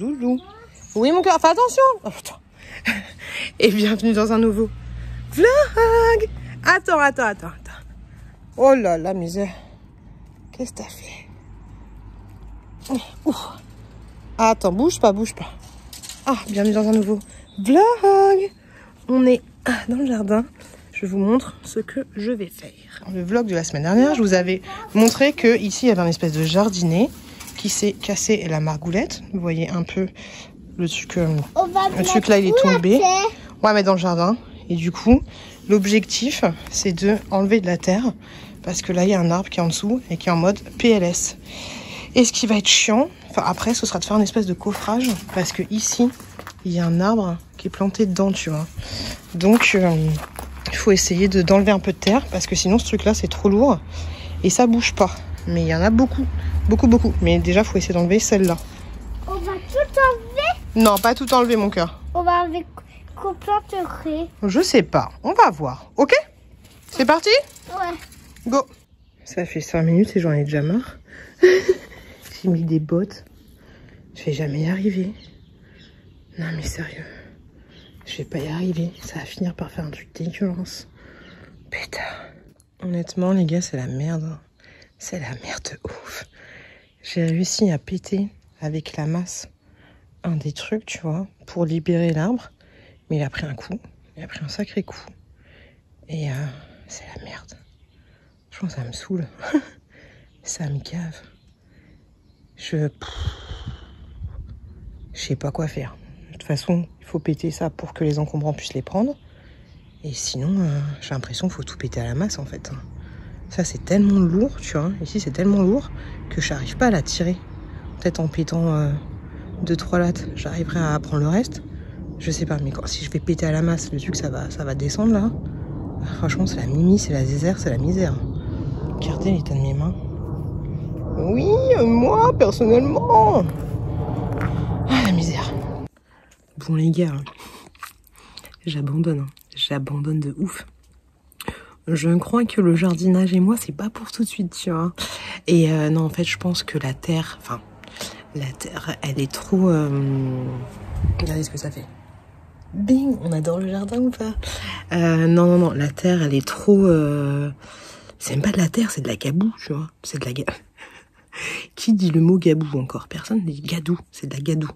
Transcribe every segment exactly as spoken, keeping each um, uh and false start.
Loulou. Oui, mon cœur. Fais attention. Oh, putain. Et bienvenue dans un nouveau vlog. Attends, attends, attends, attends. Oh là là, misère. Qu'est-ce que t'as fait? Ouf. Attends, bouge pas, bouge pas. Ah, bienvenue dans un nouveau vlog. On est dans le jardin. Je vous montre ce que je vais faire. Dans le vlog de la semaine dernière, je vous avais montré que ici il y avait un espèce de jardinet qui s'est cassé la margoulette. Vous voyez un peu le truc. Le truc là, il est tombé. On va mettre dans le jardin. Et du coup, l'objectif, c'est de enlever de la terre parce que là, il y a un arbre qui est en dessous et qui est en mode P L S. Et ce qui va être chiant, enfin après, ce sera de faire une espèce de coffrage parce que ici, il y a un arbre qui est planté dedans, tu vois. Donc euh, il faut essayer de d'enlever un peu de terre parce que sinon ce truc là c'est trop lourd et ça bouge pas. Mais il y en a beaucoup, beaucoup, beaucoup. Mais déjà faut essayer d'enlever celle-là. On va tout enlever? Non, pas tout enlever mon cœur. On va enlever combien de raies? Je sais pas, on va voir. Ok? C'est parti? Ouais. Go. Ça fait cinq minutes et j'en ai déjà marre. J'ai mis des bottes. Je vais jamais y arriver. Non mais sérieux. Je vais pas y arriver, ça va finir par faire un truc dégueulasse. Pétard. Honnêtement, les gars, c'est la merde. C'est la merde de ouf. J'ai réussi à péter avec la masse un des trucs, tu vois, pour libérer l'arbre. Mais il a pris un coup. Il a pris un sacré coup. Et euh, c'est la merde. Je pense que ça me saoule. Ça me cave. Je... Je sais pas quoi faire. De toute façon, il faut péter ça pour que les encombrants puissent les prendre. Et sinon, euh, j'ai l'impression qu'il faut tout péter à la masse, en fait. Ça, c'est tellement lourd, tu vois. Ici, c'est tellement lourd que j'arrive pas à la tirer. Peut-être en pétant euh, deux, trois lattes, j'arriverai à prendre le reste. Je sais pas, mais quand, si je vais péter à la masse, le truc, ça va, ça va descendre, là. Bah, franchement, c'est la mimi, c'est la zézère, c'est la misère. Regardez l'état de mes mains. Oui, moi, personnellement. Ah, la misère. Bon les gars, j'abandonne, j'abandonne de ouf. Je crois que le jardinage et moi, c'est pas pour tout de suite, tu vois. Et euh, non, en fait, je pense que la terre, enfin, la terre, elle est trop... Euh... Regardez ce que ça fait. Bing, on adore le jardin ou pas? euh, Non, non, non, la terre, elle est trop... Euh... C'est même pas de la terre, c'est de la gaboue, tu vois. C'est de la gaboue. Qui dit le mot gaboue encore? Personne dit gadou, c'est de la gadoue.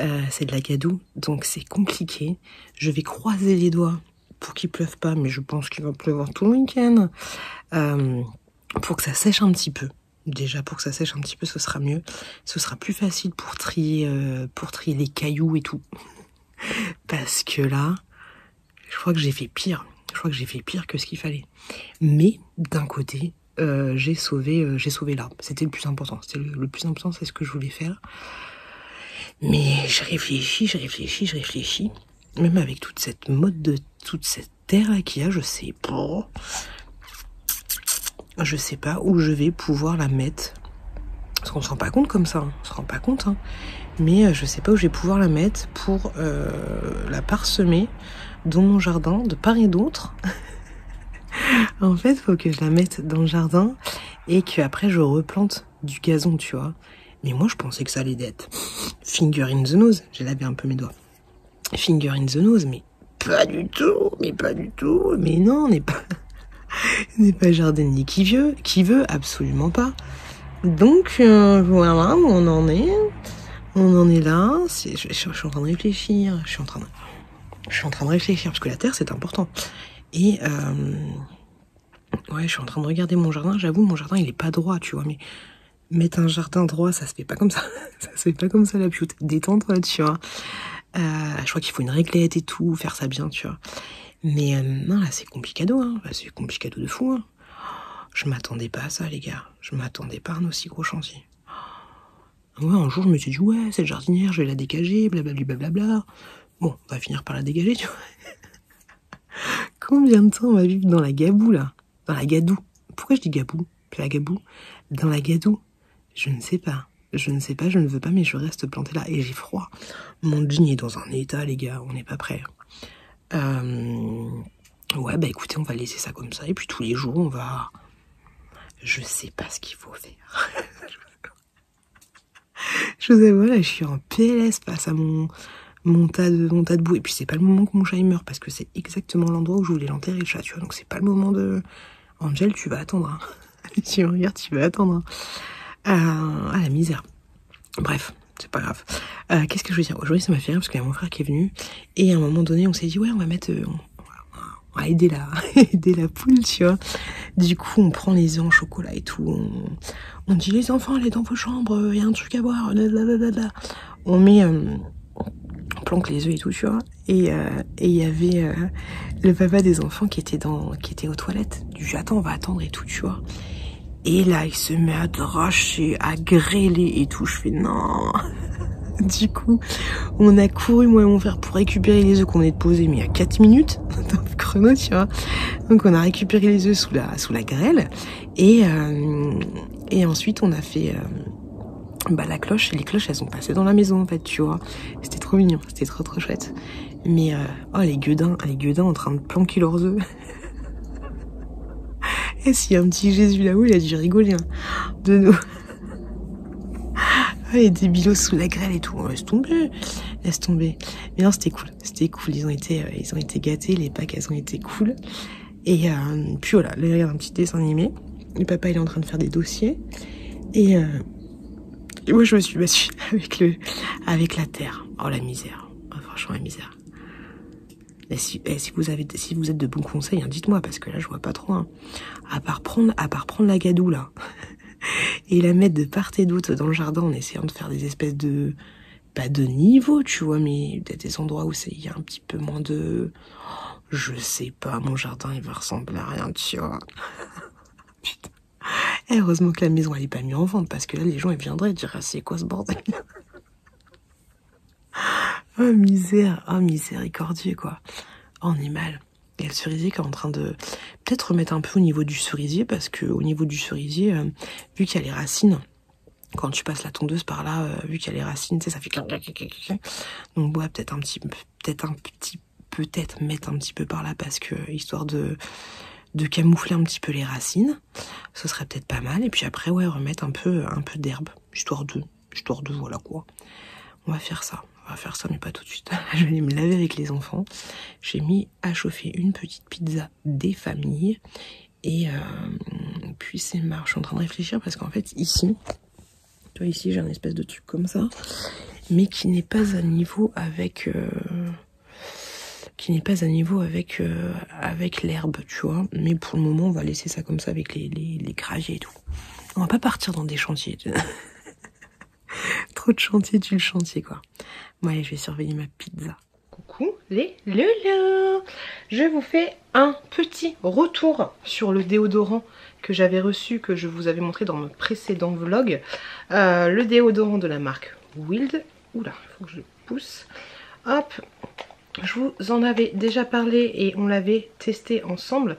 Euh, c'est de la gadoue, donc c'est compliqué. Je vais croiser les doigts pour qu'il pleuve pas, mais je pense qu'il va pleuvoir tout le week-end. Euh, pour que ça sèche un petit peu. Déjà, pour que ça sèche un petit peu, ce sera mieux. Ce sera plus facile pour trier, euh, pour trier les cailloux et tout. Parce que là, je crois que j'ai fait pire. Je crois que j'ai fait pire que ce qu'il fallait. Mais d'un côté, euh, j'ai sauvé, euh, j'ai sauvé l'arbre. C'était le plus important. C'était le, le plus important, c'est ce que je voulais faire. Mais je réfléchis, je réfléchis, je réfléchis. Même avec toute cette mode de toute cette terre là qu'il y a, je sais pas. Je sais pas où je vais pouvoir la mettre. Parce qu'on se rend pas compte comme ça, hein. On se rend pas compte. Hein. Mais je sais pas où je vais pouvoir la mettre pour euh, la parsemer dans mon jardin, de part et d'autre. En fait, faut que je la mette dans le jardin et qu'après je replante du gazon, tu vois. Mais moi, je pensais que ça allait d'être finger in the nose. J'ai lavé un peu mes doigts. Finger in the nose, mais pas du tout, mais pas du tout. Mais non, on n'est pas, n'est pas jardinier qui veut, qui veut absolument pas. Donc euh, voilà où on en est. On en est là. Est, je, je, je suis en train de réfléchir. Je suis en train de, je suis en train de réfléchir parce que la terre, c'est important. Et euh, ouais, je suis en train de regarder mon jardin. J'avoue, mon jardin, il est pas droit, tu vois, mais mettre un jardin droit, ça se fait pas comme ça. Ça se fait pas comme ça, la pioute. Détends-toi, tu vois. Euh, je crois qu'il faut une réglette et tout, faire ça bien, tu vois. Mais euh, non, là, c'est complicado, hein. C'est complicado de fou, hein. Je m'attendais pas à ça, les gars. Je m'attendais pas à un aussi gros chantier. Ouais, un jour, je me suis dit, ouais, cette jardinière, je vais la dégager, blablabla, blablabla. Bon, on va finir par la dégager, tu vois. Combien de temps on va vivre dans la gaboue, là? Dans la gadoue. Pourquoi je dis gaboue? C'est la gaboue. Dans la gadoue. Je ne sais pas, je ne sais pas, je ne veux pas, mais je reste plantée là. Et j'ai froid. Mon jean est dans un état, les gars, on n'est pas prêts. Euh... Ouais, bah écoutez, on va laisser ça comme ça. Et puis tous les jours, on va... Je sais pas ce qu'il faut faire. Je vous avoue, là, je suis en P L S face à mon, mon, tas, de, mon tas de boue. Et puis, c'est pas le moment que mon chat il meurt, parce que c'est exactement l'endroit où je voulais l'enterrer, le chat, tu vois. Donc, c'est pas le moment de... Angel, tu vas attendre. Hein. Tu me regardes, tu vas attendre. Hein. Euh, à la misère. Bref, c'est pas grave. Euh, Qu'est-ce que je veux dire? Aujourd'hui, ça m'a fait rire, parce qu'il y a mon frère qui est venu. Et à un moment donné, on s'est dit, ouais, on va mettre... Euh, on... à aider la, aider la poule, tu vois. Du coup, on prend les œufs en chocolat et tout. On, on dit, les enfants, allez dans vos chambres, il y a un truc à boire. Blablabla. On met... Euh, on planque les œufs et tout, tu vois. Et il euh, y avait euh, le papa des enfants qui était, dans, qui était aux toilettes. Du « Attends, on va attendre et tout, tu vois. » Et là, il se met à dracher, à grêler et tout. Je fais « Non !» Du coup, on a couru, moi et mon frère, pour récupérer les œufs qu'on est posés, mais il y a quatre minutes dans le chrono, tu vois. Donc, on a récupéré les œufs sous la, sous la grêle. Et, euh, et ensuite, on a fait euh, bah, la cloche. Les cloches, elles sont passées dans la maison, en fait, tu vois. C'était trop mignon, c'était trop, trop chouette. Mais, euh, oh, les gueudins, les gueudins en train de planquer leurs œufs. Et s'il y a un petit Jésus là-haut, il a dû rigoler hein, de nous. Et des bilots sous la grêle et tout, oh, laisse tomber, laisse tomber. Mais non, c'était cool, c'était cool, ils ont été, euh, ils ont été gâtés, les Pâques, elles ont été cool. Et euh, puis voilà, là, regarde un petit dessin animé, le papa, il est en train de faire des dossiers. Et, euh, et moi, je me suis battue avec, le, avec la terre. Oh, la misère, oh, franchement, la misère. Et si, et si, vous avez, si vous êtes de bons conseils, hein, dites-moi, parce que là, je vois pas trop, hein. à, part prendre, à part prendre la gadoue, là. Et la mettre de part et d'autre dans le jardin en essayant de faire des espèces de... pas de niveau, tu vois, mais peut-être des endroits où il y a un petit peu moins de... Oh, je sais pas, mon jardin, il va ressembler à rien, tu vois. Putain. Et heureusement que la maison, elle est pas mise en vente, parce que là, les gens, ils viendraient et diraient, c'est quoi ce bordel? Oh, misère, oh, miséricordieux, quoi. Oh, on est mal. Et le cerisier qui est en train de peut-être remettre un peu au niveau du cerisier, parce que au niveau du cerisier, euh, vu qu'il y a les racines, quand tu passes la tondeuse par là, euh, vu qu'il y a les racines, tu sais, ça fait clac, clac, clac, clac. Donc ouais, peut-être un petit, peut-être un petit, peut-être mettre un petit peu par là, parce que histoire de de camoufler un petit peu les racines, ce serait peut-être pas mal. Et puis après, ouais, remettre un peu, un peu d'herbe, histoire de, histoire de, voilà quoi. On va faire ça. On va faire ça, mais pas tout de suite. Je vais aller me laver avec les enfants. J'ai mis à chauffer une petite pizza des familles. Et euh, puis c'est marrant. Je suis en train de réfléchir parce qu'en fait, ici, tu vois, ici, j'ai un espèce de truc comme ça, mais qui n'est pas à niveau avec... Euh, qui n'est pas à niveau avec, euh, avec l'herbe, tu vois. Mais pour le moment, on va laisser ça comme ça avec les, les, les graviers et tout. On va pas partir dans des chantiers. Trop de chantier, tu le chantier, quoi. Bon, allez, je vais surveiller ma pizza. Coucou les loulous! Je vous fais un petit retour sur le déodorant que j'avais reçu, que je vous avais montré dans mon précédent vlog. Euh, le déodorant de la marque Wild. Oula, il faut que je pousse. Hop, je vous en avais déjà parlé et on l'avait testé ensemble.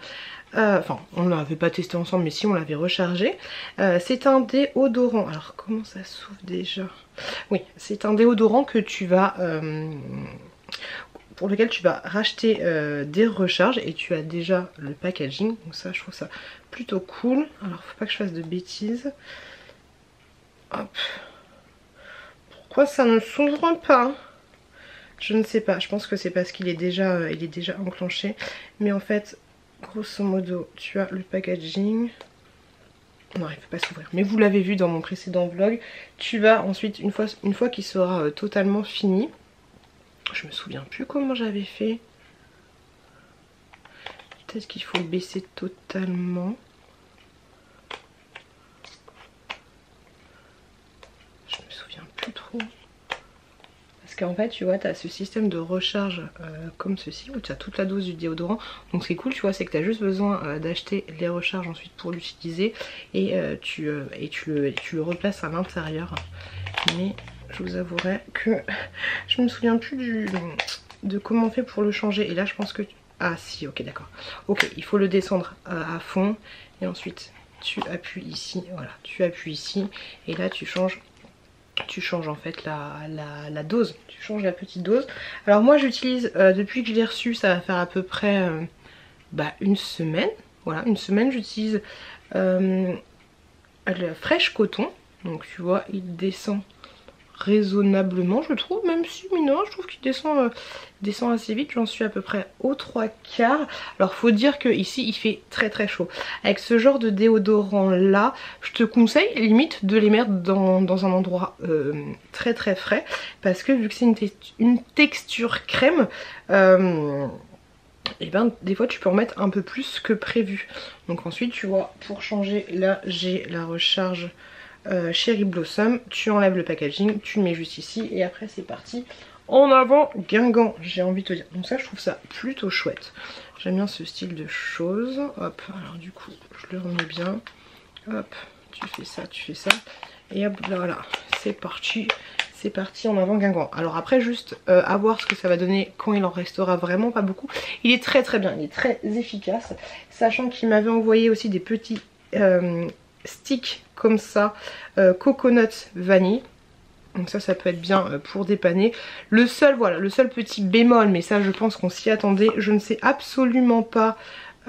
Euh, enfin, on ne l'avait pas testé ensemble, mais si, on l'avait rechargé. Euh, c'est un déodorant. Alors, comment ça s'ouvre déjà? Oui, c'est un déodorant que tu vas... Euh, pour lequel tu vas racheter euh, des recharges. Et tu as déjà le packaging. Donc ça, je trouve ça plutôt cool. Alors, faut pas que je fasse de bêtises. Hop. Pourquoi ça ne s'ouvre pas ? Je ne sais pas. Je pense que c'est parce qu'il est déjà, euh, il est déjà enclenché. Mais en fait... grosso modo, tu as le packaging. Non, il ne peut pas s'ouvrir. Mais vous l'avez vu dans mon précédent vlog. Tu vas ensuite, une fois, une fois qu'il sera totalement fini... Je me souviens plus comment j'avais fait. Peut-être qu'il faut baisser totalement. Je me souviens plus trop. En fait, tu vois, tu as ce système de recharge euh, comme ceci, où tu as toute la dose du déodorant. Donc, ce qui est cool, tu vois, c'est que tu as juste besoin euh, d'acheter les recharges ensuite pour l'utiliser et, euh, tu, euh, et tu, le, tu le replaces à l'intérieur. Mais je vous avouerai que je me souviens plus du, de comment on fait pour le changer. Et là, je pense que... Tu... Ah, si, ok, d'accord. Ok, il faut le descendre euh, à fond et ensuite, tu appuies ici. Voilà, tu appuies ici et là, tu changes. Tu changes en fait la, la, la dose, tu changes la petite dose. Alors moi j'utilise, euh, depuis que je l'ai reçu, ça va faire à peu près euh, bah, une semaine. Voilà, une semaine j'utilise euh, le fraîche coton. Donc tu vois, il descend raisonnablement, je trouve, même si, mais non, je trouve qu'il descend, euh, descend assez vite. J'en suis à peu près aux trois quarts. Alors faut dire qu'ici il fait très très chaud. Avec ce genre de déodorant là, je te conseille limite de les mettre dans, dans un endroit euh, très très frais, parce que vu que c'est une, te une texture crème, euh, et ben des fois tu peux en mettre un peu plus que prévu. Donc ensuite tu vois, pour changer, là j'ai la recharge Euh, Cherry Blossom, tu enlèves le packaging, tu le mets juste ici et après c'est parti, en avant Guingamp, j'ai envie de te dire. Donc ça, je trouve ça plutôt chouette, j'aime bien ce style de choses. Hop, alors du coup je le remets bien, hop, tu fais ça, tu fais ça et hop, voilà, c'est parti, c'est parti, en avant Guingamp. Alors après juste euh, à voir ce que ça va donner quand il en restera vraiment pas beaucoup. Il est très très bien, il est très efficace, sachant qu'il m'avait envoyé aussi des petits euh, sticks comme ça, euh, coconut vanille, donc ça ça peut être bien pour dépanner. Le seul, voilà, le seul petit bémol, mais ça je pense qu'on s'y attendait, je ne sais absolument pas,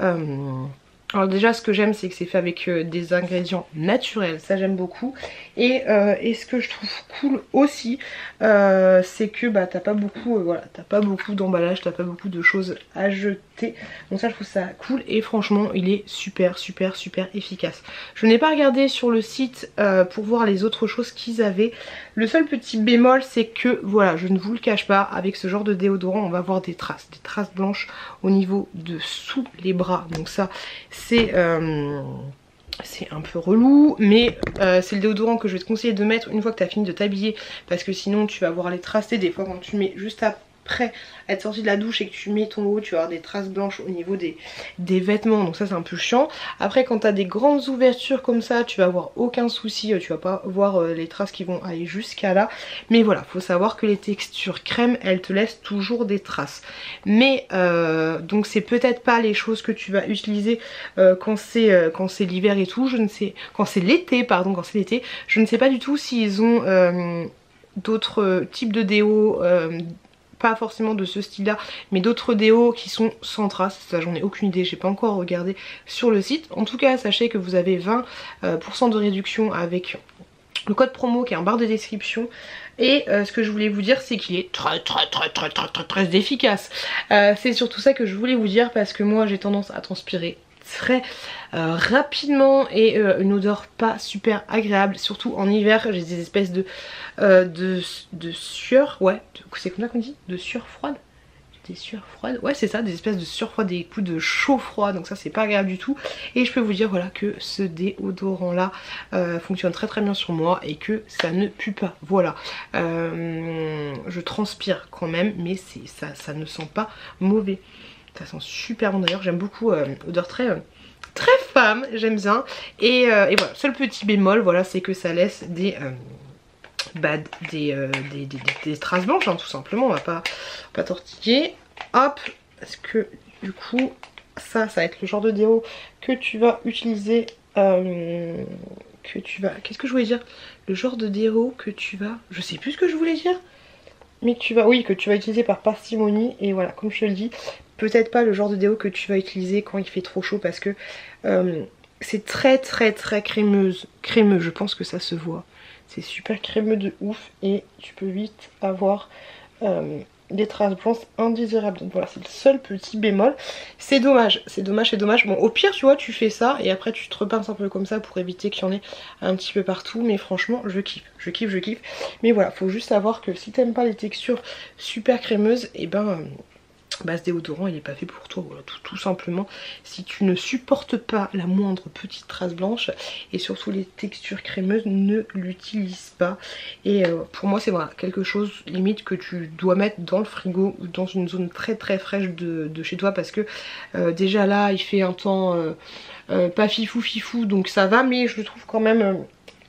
euh... alors déjà ce que j'aime c'est que c'est fait avec euh, des ingrédients naturels, ça j'aime beaucoup, et, euh, et ce que je trouve cool aussi, euh, c'est que bah t'as pas beaucoup, euh, voilà, t'as pas beaucoup d'emballage, t'as pas beaucoup de choses à jeter. Donc ça je trouve ça cool et franchement il est super super super efficace. Je n'ai pas regardé sur le site euh, pour voir les autres choses qu'ils avaient. Le seul petit bémol c'est que voilà, je ne vous le cache pas, avec ce genre de déodorant on va avoir des traces, des traces blanches au niveau de sous les bras. Donc ça c'est euh, c'est un peu relou, mais euh, c'est le déodorant que je vais te conseiller de mettre une fois que tu as fini de t'habiller, parce que sinon tu vas avoir les traces. Et des fois quand tu mets juste à après être sorti de la douche et que tu mets ton haut, tu vas avoir des traces blanches au niveau des, des vêtements, donc ça c'est un peu chiant. Après quand tu as des grandes ouvertures comme ça, tu vas avoir aucun souci, tu vas pas voir les traces qui vont aller jusqu'à là, mais voilà, faut savoir que les textures crème, elles te laissent toujours des traces, mais euh, donc c'est peut-être pas les choses que tu vas utiliser euh, quand c'est euh, quand c'est l'hiver et tout, je ne sais, quand c'est l'été, pardon, quand c'est l'été, je ne sais pas du tout s'ils ont euh, d'autres types de déo, euh, pas forcément de ce style là, mais d'autres déos qui sont sans traces, ça j'en ai aucune idée, j'ai pas encore regardé sur le site. En tout cas sachez que vous avez vingt pour cent de réduction avec le code promo qui est en barre de description. Et euh, ce que je voulais vous dire c'est qu'il est très très très très très très très efficace, euh, c'est surtout ça que je voulais vous dire, parce que moi j'ai tendance à transpirer très euh, rapidement et euh, une odeur pas super agréable, surtout en hiver. J'ai des espèces de euh, de, de sueur, ouais, c'est comme ça qu'on dit, de sueur froide, des sueurs froides, ouais c'est ça, des espèces de sueur froide, des coups de chaud froid, donc ça c'est pas agréable du tout. Et je peux vous dire voilà que ce déodorant là euh, fonctionne très très bien sur moi et que ça ne pue pas, voilà, euh, je transpire quand même, mais c'est ça, ça ne sent pas mauvais. Ça sent super bon d'ailleurs, j'aime beaucoup, euh, odeur très, euh, très femme, j'aime bien. Et, euh, et voilà, seul petit bémol, voilà, c'est que ça laisse des, euh, bah, des, euh, des, des, des, des traces blanches, hein, tout simplement, on va pas, pas tortiller. Hop, parce que du coup, ça, ça va être le genre de déo que tu vas utiliser, euh, que tu vas, qu'est-ce que je voulais dire? Le genre de déo que tu vas, je sais plus ce que je voulais dire, mais tu vas, oui, que tu vas utiliser par parcimonie, et voilà, comme je te le dis, peut-être pas le genre de déo que tu vas utiliser quand il fait trop chaud, parce que euh, c'est très très très crémeuse, crémeux, je pense que ça se voit, c'est super crémeux de ouf et tu peux vite avoir euh, des traces blanches indésirables. Donc voilà, c'est le seul petit bémol, c'est dommage, c'est dommage, c'est dommage. Bon, au pire tu vois, tu fais ça et après tu te repinces un peu comme ça pour éviter qu'il y en ait un petit peu partout, mais franchement je kiffe, je kiffe, je kiffe. Mais voilà, faut juste savoir que si t'aimes pas les textures super crémeuses, et ben... Euh, Bah, ce déodorant il n'est pas fait pour toi, voilà, tout, tout simplement. Si tu ne supportes pas la moindre petite trace blanche et surtout les textures crémeuses, ne l'utilise pas. Et euh, pour moi c'est voilà, quelque chose limite que tu dois mettre dans le frigo ou dans une zone très très fraîche de, de chez toi, parce que euh, déjà là il fait un temps euh, euh, pas fifou fifou, donc ça va, mais je le trouve quand même euh,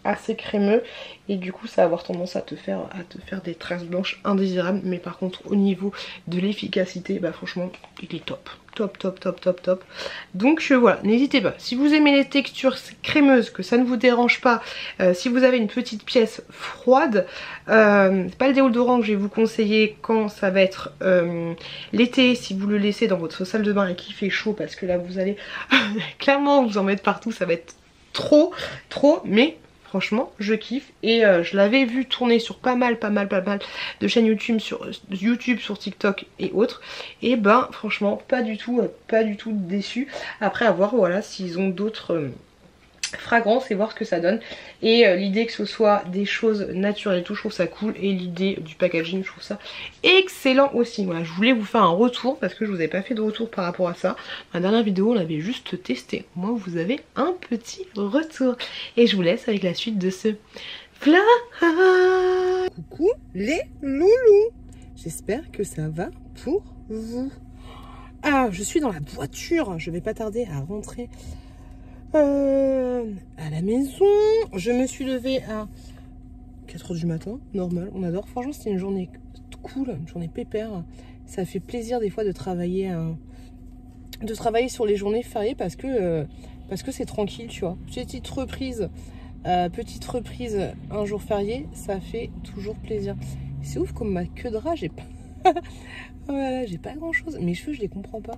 assez crémeux, et du coup ça va avoir tendance à te faire à te faire des traces blanches indésirables. Mais par contre au niveau de l'efficacité, bah franchement il est top top top top top top. Donc euh, voilà, n'hésitez pas, si vous aimez les textures crémeuses, que ça ne vous dérange pas, euh, si vous avez une petite pièce froide, euh, c'est pas le déodorant que je vais vous conseiller quand ça va être euh, l'été, si vous le laissez dans votre salle de bain et qu'il fait chaud, parce que là vous allez clairement vous en mettre partout, ça va être trop trop. Mais Franchement, je kiffe. Et euh, je l'avais vu tourner sur pas mal, pas mal, pas mal de chaînes YouTube, sur YouTube, sur TikTok et autres. Et ben, franchement, pas du tout, pas du tout déçue. Après, à voir, voilà, s'ils ont d'autres... Euh, fragrance et voir ce que ça donne. Et euh, l'idée que ce soit des choses naturelles et tout, je trouve ça cool, et l'idée du packaging, je trouve ça excellent aussi. Voilà, je voulais vous faire un retour parce que je vous ai pas fait de retour par rapport à ça. Ma dernière vidéo, on l'avait juste testé, moi vous avez un petit retour, et je vous laisse avec la suite de ce vlog. Coucou les loulous, j'espère que ça va pour vous. Ah, je suis dans la voiture, je vais pas tarder à rentrer Euh, à la maison. Je me suis levée à quatre heures du matin, normal, on adore. Franchement, c'était une journée cool, une journée pépère. Ça fait plaisir des fois de travailler à... de travailler sur les journées fériées parce que euh, parce que c'est tranquille, tu vois. Petite reprise, euh, petite reprise, un jour férié, ça fait toujours plaisir. C'est ouf comme ma queue de rat, j'ai pas, voilà, j'ai pas grand chose. Mes cheveux, je les comprends pas.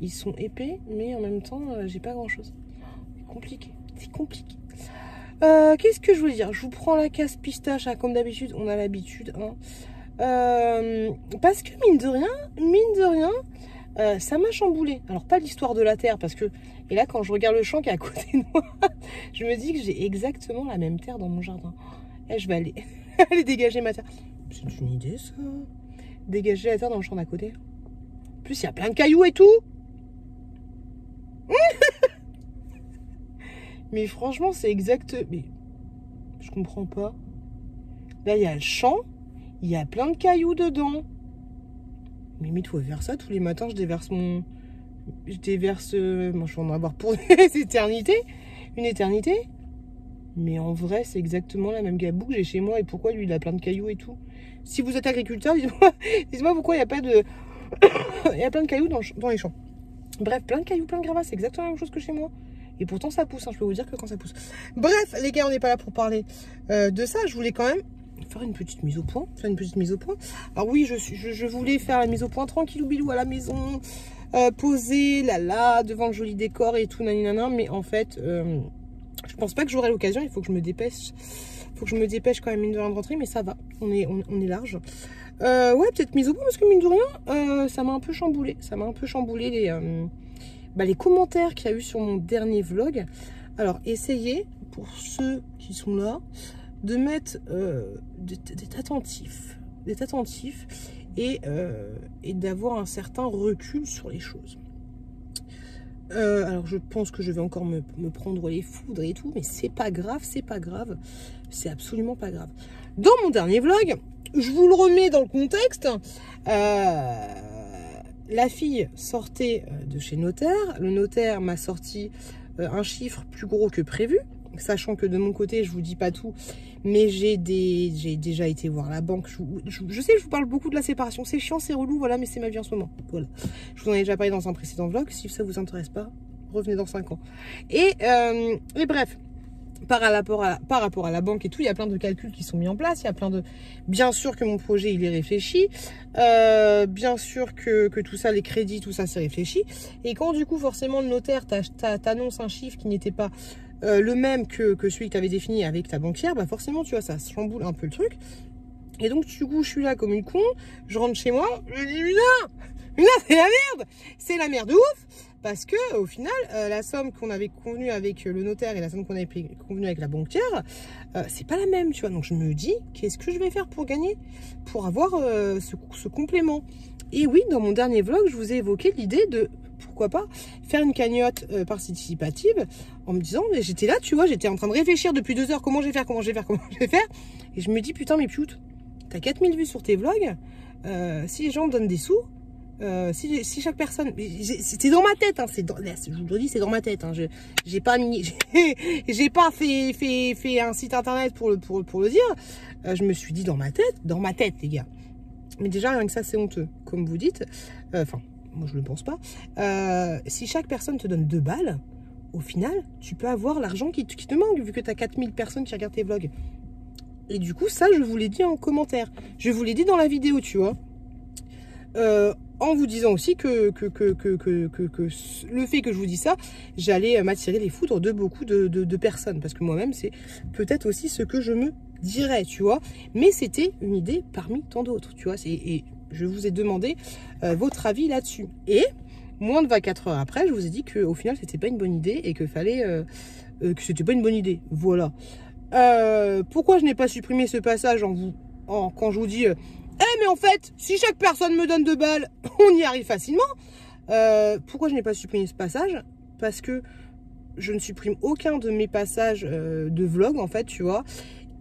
Ils sont épais, mais en même temps, euh, j'ai pas grand chose. Compliqué, c'est compliqué. Euh, Qu'est-ce que je voulais dire? Je vous prends la casse pistache, hein, comme d'habitude, on a l'habitude. Hein. Euh, parce que mine de rien, mine de rien, euh, ça m'a chamboulé. Alors pas l'histoire de la terre, parce que et là quand je regarde le champ qui est à côté de moi, je me dis que j'ai exactement la même terre dans mon jardin. Et je vais aller, aller dégager ma terre. C'est une idée ça. Dégager la terre dans le champ d'à côté. En plus il y a plein de cailloux et tout. Mais franchement, c'est exact. Mais je comprends pas. Là, il y a le champ. Il y a plein de cailloux dedans. Mais il faut faire ça tous les matins. Je déverse mon... Je déverse... Moi, je vais en avoir pour des éternités. Une éternité. Mais en vrai, c'est exactement la même gaboue que j'ai chez moi. Et pourquoi lui, il a plein de cailloux et tout? Si vous êtes agriculteur, dites-moi dites pourquoi il n'y a pas de... Il y a plein de cailloux dans, dans les champs. Bref, plein de cailloux, plein de gravats. C'est exactement la même chose que chez moi. Et pourtant ça pousse, hein, je peux vous dire que quand ça pousse. Bref, les gars, on n'est pas là pour parler euh, de ça. Je voulais quand même faire une petite mise au point. Faire une petite mise au point. Alors oui, je, je, je voulais faire la mise au point tranquille ou bilou à la maison, euh, posée, là là, devant le joli décor et tout, naninana. Mais en fait, euh, je pense pas que j'aurai l'occasion. Il faut que je me dépêche. Il faut que je me dépêche quand même, mine de rien, de rentrer. Mais ça va, on est, on, on est large. Euh, ouais, peut-être mise au point parce que mine de rien, euh, ça m'a un peu chamboulé. Ça m'a un peu chamboulé les... Euh, Bah, les commentaires qu'il y a eu sur mon dernier vlog. Alors essayez, pour ceux qui sont là, de mettre euh, d'être attentif, d'être attentif et, euh, et d'avoir un certain recul sur les choses. Euh, alors je pense que je vais encore me, me prendre les foudres et tout, mais c'est pas grave, c'est pas grave, c'est absolument pas grave. Dans mon dernier vlog, je vous le remets dans le contexte. Euh, La fille sortait de chez notaire. Le notaire m'a sorti un chiffre plus gros que prévu. Sachant que de mon côté, je vous dis pas tout, mais j'ai déjà été voir la banque. Je, je, je sais que je vous parle beaucoup de la séparation. C'est chiant, c'est relou, voilà, mais c'est ma vie en ce moment. Voilà. Je vous en ai déjà parlé dans un précédent vlog. Si ça vous intéresse pas, revenez dans cinq ans. Et, euh, et bref, par rapport, à, par rapport à la banque et tout, il y a plein de calculs qui sont mis en place, il y a plein de... Bien sûr que mon projet, il est réfléchi, euh, bien sûr que, que tout ça, les crédits, tout ça, c'est réfléchi. Et quand du coup, forcément, le notaire t'annonce un chiffre qui n'était pas euh, le même que, que celui que tu avais défini avec ta banquière, bah forcément, tu vois, ça chamboule un peu le truc. Et donc, du coup, je suis là comme une con, je rentre chez moi, je dis, putain, putain, c'est la merde, c'est la merde de ouf. Parce que au final, euh, la somme qu'on avait convenue avec le notaire et la somme qu'on avait convenue avec la banquière, euh, c'est pas la même, tu vois. Donc je me dis, qu'est-ce que je vais faire pour gagner, pour avoir euh, ce, ce complément? Et oui, dans mon dernier vlog, je vous ai évoqué l'idée de, pourquoi pas, faire une cagnotte euh, participative, en me disant, mais j'étais là, tu vois, j'étais en train de réfléchir depuis deux heures, comment je vais faire, comment je vais faire, comment je vais faire. Et je me dis, putain, mais pute, t'as quatre mille vues sur tes vlogs, euh, si les gens donnent des sous, Euh, si, si chaque personne, c'est dans ma tête, hein, dans, là, je vous le dis, c'est dans ma tête. Hein, je j'ai pas mis, j'ai pas fait, fait fait un site internet pour le pour, pour le dire. Euh, je me suis dit dans ma tête, dans ma tête, les gars. Mais déjà rien que ça, c'est honteux, comme vous dites. Enfin, euh, moi je le pense pas. Euh, si chaque personne te donne deux balles, au final, tu peux avoir l'argent qui, qui te manque vu que t'as quatre mille personnes qui regardent tes vlogs. Et du coup, ça, je vous l'ai dit en commentaire. Je vous l'ai dit dans la vidéo, tu vois. Euh, en vous disant aussi que, que, que, que, que, que, que le fait que je vous dis ça, j'allais m'attirer les foudres de beaucoup de, de, de personnes. Parce que moi-même, c'est peut-être aussi ce que je me dirais, tu vois. Mais c'était une idée parmi tant d'autres, tu vois. Et je vous ai demandé euh, votre avis là-dessus. Et moins de vingt-quatre heures après, je vous ai dit qu'au final, c'était pas une bonne idée et que fallait euh, euh, que c'était pas une bonne idée. Voilà. Euh, pourquoi je n'ai pas supprimé ce passage en vous, en, quand je vous dis... Euh, Eh hey, mais en fait, si chaque personne me donne deux balles, on y arrive facilement. Euh, pourquoi je n'ai pas supprimé ce passage? Parce que je ne supprime aucun de mes passages euh, de vlog, en fait, tu vois.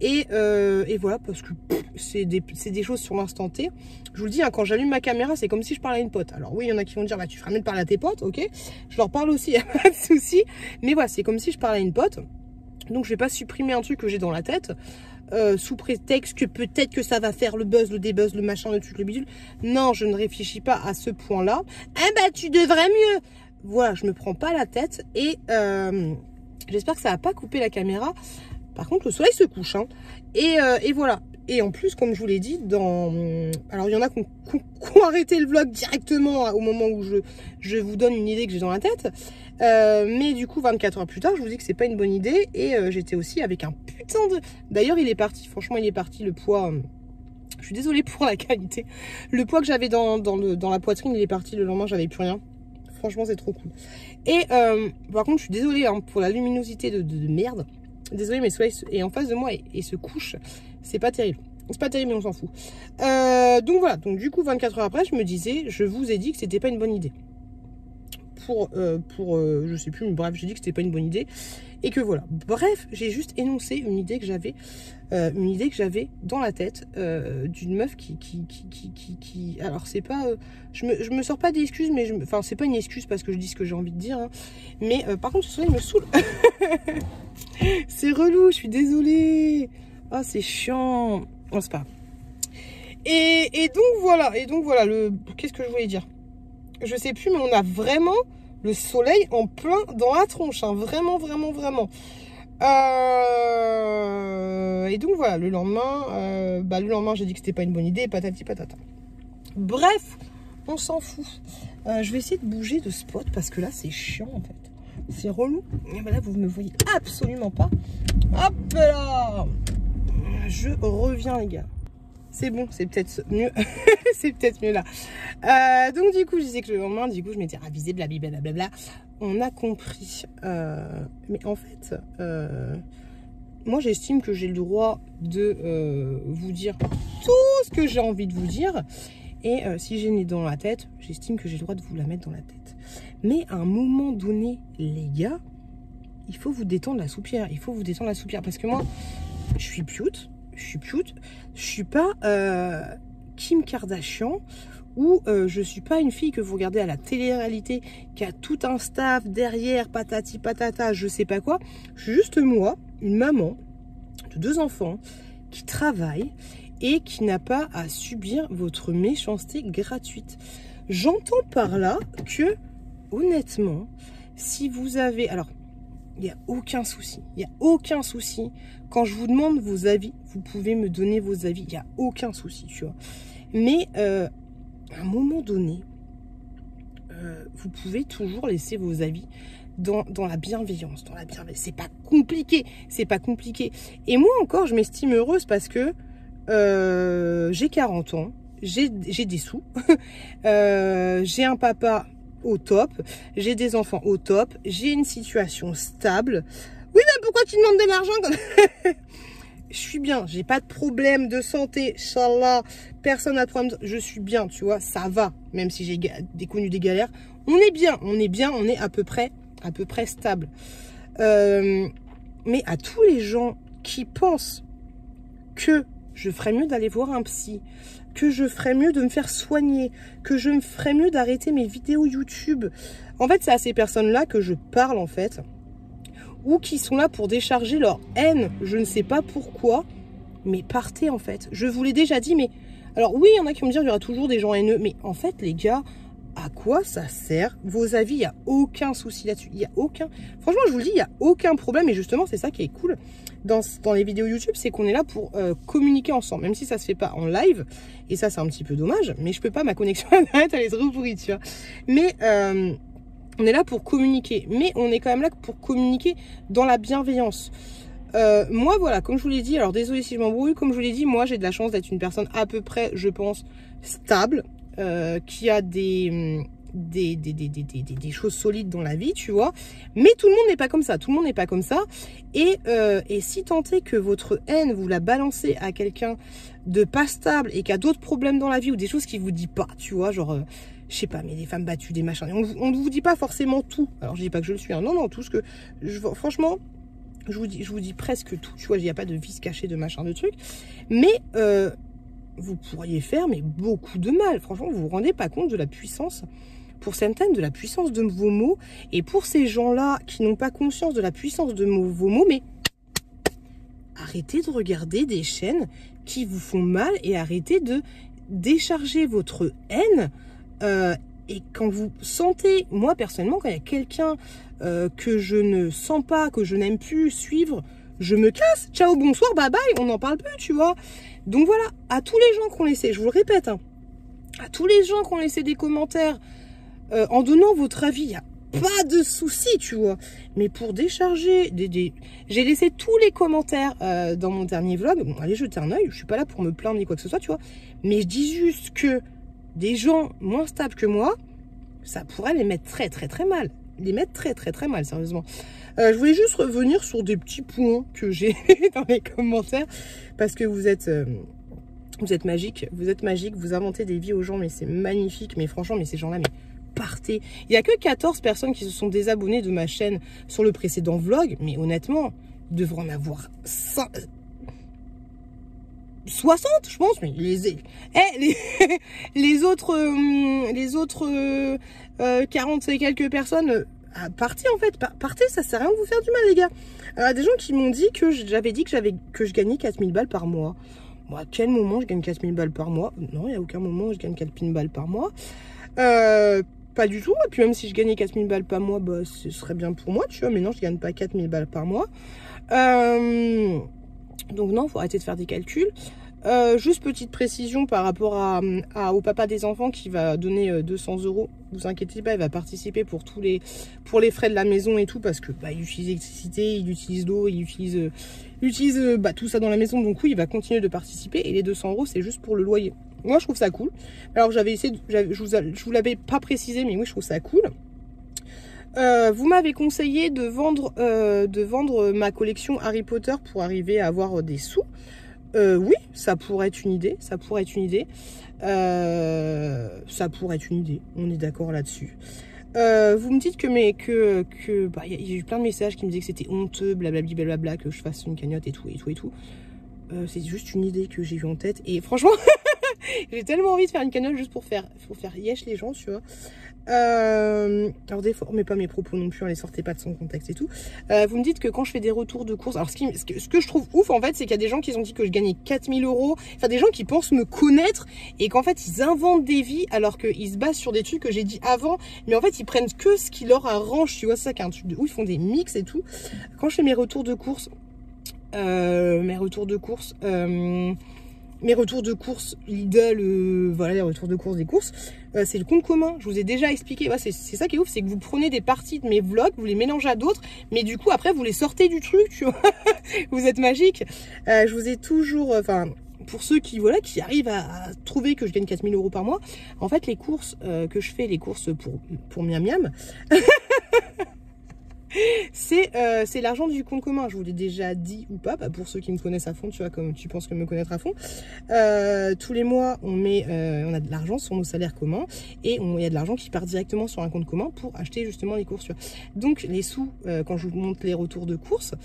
Et, euh, et voilà, parce que c'est des, des choses sur l'instant T. Je vous le dis, hein, quand j'allume ma caméra, c'est comme si je parlais à une pote. Alors oui, il y en a qui vont dire, bah, tu feras mieux de parler à tes potes, ok? Je leur parle aussi, il n'y a pas de souci. Mais voilà, c'est comme si je parlais à une pote. Donc je ne vais pas supprimer un truc que j'ai dans la tête. Euh, sous prétexte que peut-être que ça va faire le buzz, le débuzz, le machin, le truc, le bidule. Non, je ne réfléchis pas à ce point-là. Ah bah, tu devrais mieux. Voilà, je me prends pas la tête et euh, j'espère que ça n'a pas coupé la caméra. Par contre, le soleil se couche. Hein. Et, euh, et voilà. Et en plus, comme je vous l'ai dit, dans... alors il y en a qui ont, qui ont arrêté le vlog directement au moment où je, je vous donne une idée que j'ai dans la tête. Euh, mais du coup, vingt-quatre heures plus tard, je vous dis que c'est pas une bonne idée. Et euh, j'étais aussi avec un putain de... D'ailleurs, il est parti. Franchement, il est parti. Le poids... Euh... Je suis désolée pour la qualité. Le poids que j'avais dans, dans, le, dans la poitrine, il est parti. Le lendemain, j'avais plus rien. Franchement, c'est trop cool. Et euh, par contre, je suis désolée hein, pour la luminosité de, de, de merde. Désolée, mais le soleil est en face de moi et, et se couche. C'est pas terrible. C'est pas terrible, mais on s'en fout. Euh, donc voilà. Donc du coup, vingt-quatre heures après, je me disais, je vous ai dit que c'était pas une bonne idée. Pour, euh, pour euh, je sais plus, mais bref, j'ai dit que c'était pas une bonne idée. Et que voilà. Bref, j'ai juste énoncé une idée que j'avais euh, une idée que j'avais dans la tête euh, d'une meuf qui qui, qui, qui, qui, qui... Alors, c'est pas... Euh, je, me, je me sors pas d'excuses, mais... Je me... Enfin, c'est pas une excuse parce que je dis ce que j'ai envie de dire. Hein. Mais euh, par contre, ce soleil me saoule. C'est relou, je suis désolée. Ah, oh, c'est chiant. On se parle. Et, et donc voilà. Et donc voilà. Le... Qu'est-ce que je voulais dire? Je sais plus, mais on a vraiment le soleil en plein dans la tronche. Hein. Vraiment, vraiment, vraiment. Euh... Et donc voilà. Le lendemain, euh... bah, le lendemain, j'ai dit que c'était pas une bonne idée. Patati patata. Bref, on s'en fout. Euh, je vais essayer de bouger de spot parce que là, c'est chiant en fait. C'est relou. Et ben là, vous ne me voyez absolument pas. Hop là! Je reviens, les gars. C'est bon, c'est peut-être mieux. C'est peut-être mieux là. Euh, donc, du coup, je disais que le lendemain, du coup, je m'étais ravisée, blablabla. Bla, bla, bla. On a compris. Euh, mais en fait, euh, moi, j'estime que j'ai le droit de euh, vous dire tout ce que j'ai envie de vous dire. Et euh, si j'ai une idée dans la tête, j'estime que j'ai le droit de vous la mettre dans la tête. Mais à un moment donné, les gars, il faut vous détendre la soupière. Il faut vous détendre la soupière. Parce que moi, je suis pute. Je suis pute. Je suis pas euh, Kim Kardashian. Ou euh, je suis pas une fille que vous regardez à la télé-réalité, qui a tout un staff derrière, patati patata, je sais pas quoi. Je suis juste moi, une maman de deux enfants qui travaille et qui n'a pas à subir votre méchanceté gratuite. J'entends par là que, honnêtement, si vous avez... Alors, il n'y a aucun souci. Il n'y a aucun souci. Quand je vous demande vos avis, vous pouvez me donner vos avis. Il n'y a aucun souci, tu vois. Mais, euh, à un moment donné, euh, vous pouvez toujours laisser vos avis dans, dans la bienveillance. Dans la bienveillance. C'est pas compliqué. C'est pas compliqué. Et moi, encore, je m'estime heureuse parce que Euh, j'ai quarante ans, j'ai des sous, euh, j'ai un papa au top, j'ai des enfants au top, j'ai une situation stable. Oui, mais pourquoi tu demandes de l'argent quand... Je suis bien, j'ai pas de problème de santé, Inch'Allah, personne n'a de problème, je suis bien, tu vois, ça va, même si j'ai connu des galères. On est bien, on est bien, on est à peu près, à peu près stable. Euh, mais à tous les gens qui pensent que je ferais mieux d'aller voir un psy, que je ferais mieux de me faire soigner, que je me ferais mieux d'arrêter mes vidéos YouTube. En fait, c'est à ces personnes-là que je parle, en fait, ou qui sont là pour décharger leur haine. Je ne sais pas pourquoi, mais partez, en fait. Je vous l'ai déjà dit, mais... Alors oui, il y en a qui vont me dire qu'il y aura toujours des gens haineux, mais en fait, les gars, à quoi ça sert vos avis? Il n'y a aucun souci là-dessus. Il n'y a aucun... Franchement, je vous le dis, il n'y a aucun problème. Et justement, c'est ça qui est cool dans, dans les vidéos YouTube, c'est qu'on est là pour euh, communiquer ensemble, même si ça ne se fait pas en live. Et ça, c'est un petit peu dommage, mais je peux pas, ma connexion Internet, elle est trop pourrie, tu vois. Mais... Euh... on est là pour communiquer, mais on est quand même là pour communiquer dans la bienveillance. Euh, moi, voilà, comme je vous l'ai dit, alors désolé si je m'embrouille, comme je vous l'ai dit, moi j'ai de la chance d'être une personne à peu près, je pense, stable, euh, qui a des, des, des, des, des, des, des choses solides dans la vie, tu vois. Mais tout le monde n'est pas comme ça, tout le monde n'est pas comme ça. Et, euh, et si tant est que votre haine, vous la balancez à quelqu'un de pas stable et qui a d'autres problèmes dans la vie ou des choses qui vous dit pas, tu vois, genre... Euh, je sais pas, mais des femmes battues, des machins. On ne vous dit pas forcément tout. Alors, je dis pas que je le suis. Hein. Non, non, tout ce que... Je, franchement, je vous, dis, je vous dis presque tout. Tu vois, il n'y a pas de vice caché, de machin, de trucs. Mais euh, vous pourriez faire mais beaucoup de mal. Franchement, vous vous rendez pas compte de la puissance, pour certaines, de la puissance de vos mots. Et pour ces gens-là qui n'ont pas conscience de la puissance de vos mots, mais... arrêtez de regarder des chaînes qui vous font mal et arrêtez de décharger votre haine. Euh, et quand vous sentez, moi personnellement, quand il y a quelqu'un euh, que je ne sens pas, que je n'aime plus suivre, je me casse, ciao, bonsoir, bye bye, on n'en parle plus, tu vois. Donc voilà, à tous les gens qu'on laissait, je vous le répète, hein, à tous les gens qu'on laissait des commentaires euh, en donnant votre avis, il n'y a pas de souci, tu vois. Mais pour décharger, des, des... j'ai laissé tous les commentaires euh, dans mon dernier vlog. Bon, allez jeter un oeil, je suis pas là pour me plaindre ni quoi que ce soit, tu vois. Mais je dis juste que des gens moins stables que moi, ça pourrait les mettre très très très mal. Les mettre très très très mal, sérieusement. Euh, je voulais juste revenir sur des petits points que j'ai dans les commentaires, parce que vous êtes, euh, vous êtes magique, vous êtes magique, vous inventez des vies aux gens, mais c'est magnifique. Mais franchement, mais ces gens-là, mais partez. Il n'y a que quatorze personnes qui se sont désabonnées de ma chaîne sur le précédent vlog, mais honnêtement, ils devraient en avoir cinq... soixante, je pense, mais les eh, les, les autres, euh, les autres euh, quarante et quelques personnes, euh, partez en fait, partez, ça sert à rien de vous faire du mal, les gars. Il y a des gens qui m'ont dit que j'avais dit que j'avais que je gagnais quatre mille balles par mois. Moi, à quel moment je gagne quatre mille balles par mois? Non, il n'y a aucun moment où je gagne quatre mille balles par mois. Euh, pas du tout. Et puis même si je gagnais quatre mille balles par mois, bah, ce serait bien pour moi, tu vois. Mais non, je gagne pas quatre mille balles par mois. Euh... Donc non, il faut arrêter de faire des calculs. Euh, juste petite précision par rapport à, à, au papa des enfants qui va donner deux cents euros. Vous inquiétez pas, il va participer pour tous les, pour les frais de la maison et tout, parce que bah, il utilise l'électricité, il utilise l'eau, il utilise, il utilise bah, tout ça dans la maison. Donc oui, il va continuer de participer. Et les deux cents euros, c'est juste pour le loyer. Moi, je trouve ça cool. Alors j'avais essayé, de, j'avais, je vous, je vous l'avais pas précisé, mais oui, je trouve ça cool. Euh, vous m'avez conseillé de vendre, euh, de vendre ma collection Harry Potter pour arriver à avoir des sous. Euh, oui, ça pourrait être une idée, ça pourrait être une idée. Euh, ça pourrait être une idée, on est d'accord là-dessus. Euh, vous me dites que mais que que bah, y a eu plein de messages qui me disaient que c'était honteux, blablabla, blablabla, que je fasse une cagnotte et tout, et tout, et tout. Euh, c'est juste une idée que j'ai eu en tête et franchement... j'ai tellement envie de faire une cagnotte juste pour faire, pour faire yesh les gens, tu vois. Euh, alors, des fois, mais pas mes propos non plus, on les sortait pas de son contexte et tout. Euh, vous me dites que quand je fais des retours de courses, alors ce, qui, ce, que, ce que je trouve ouf en fait, c'est qu'il y a des gens qui ont dit que je gagnais quatre mille euros, enfin des gens qui pensent me connaître et qu'en fait ils inventent des vies alors qu'ils se basent sur des trucs que j'ai dit avant, mais en fait ils prennent que ce qui leur arrange, tu vois, c'est ça qui est un truc de ouf, ils font des mix et tout. Quand je fais mes retours de courses, euh, mes retours de courses, euh, mes retours de course, Lidl, euh, voilà les retours de course des courses, euh, c'est le compte commun. Je vous ai déjà expliqué, ouais, c'est ça qui est ouf, c'est que vous prenez des parties de mes vlogs, vous les mélangez à d'autres, mais du coup après vous les sortez du truc, tu vois. Vous êtes magique. Euh, je vous ai toujours, enfin, euh, pour ceux qui voilà qui arrivent à, à trouver que je gagne quatre mille euros par mois, en fait les courses euh, que je fais, les courses pour pour miam miam. C'est euh, l'argent du compte commun, je vous l'ai déjà dit ou pas, bah pour ceux qui me connaissent à fond, tu vois, comme tu penses que me connaître à fond. Euh, tous les mois, on, met, euh, on a de l'argent sur nos salaires communs et il y a de l'argent qui part directement sur un compte commun pour acheter justement les courses. Donc les sous, euh, quand je vous montre les retours de courses,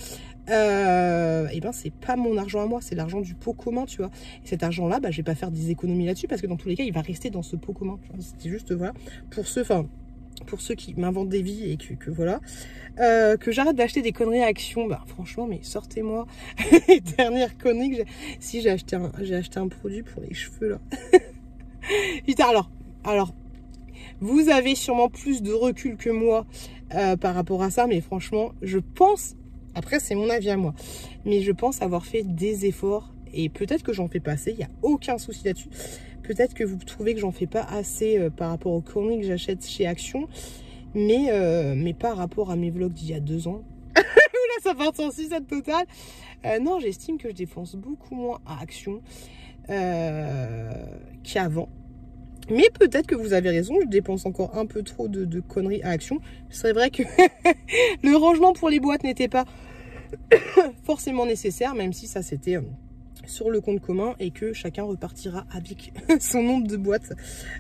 euh, et ben c'est pas mon argent à moi, c'est l'argent du pot commun, tu vois. Et cet argent-là, bah, je vais pas faire des économies là-dessus parce que dans tous les cas, il va rester dans ce pot commun. C'était juste, voilà, pour ceux... Enfin, pour ceux qui m'inventent des vies et que, que voilà, euh, que j'arrête d'acheter des conneries à Action, bah franchement, mais sortez-moi. Dernière connerie, que si j'ai acheté, acheté un produit pour les cheveux, là. Putain, alors, alors, Vous avez sûrement plus de recul que moi euh, par rapport à ça, mais franchement, je pense, après c'est mon avis à moi, mais je pense avoir fait des efforts et peut-être que j'en fais pas assez, il n'y a aucun souci là-dessus. Peut-être que vous trouvez que j'en fais pas assez euh, par rapport aux colis que j'achète chez Action, mais, euh, mais par rapport à mes vlogs d'il y a deux ans, là ça part en sucette totale, euh, non, j'estime que je dépense beaucoup moins à Action euh, qu'avant. Mais peut-être que vous avez raison, je dépense encore un peu trop de, de conneries à Action. C'est vrai que le rangement pour les boîtes n'était pas forcément nécessaire, même si ça c'était sur le compte commun et que chacun repartira avec son nombre de boîtes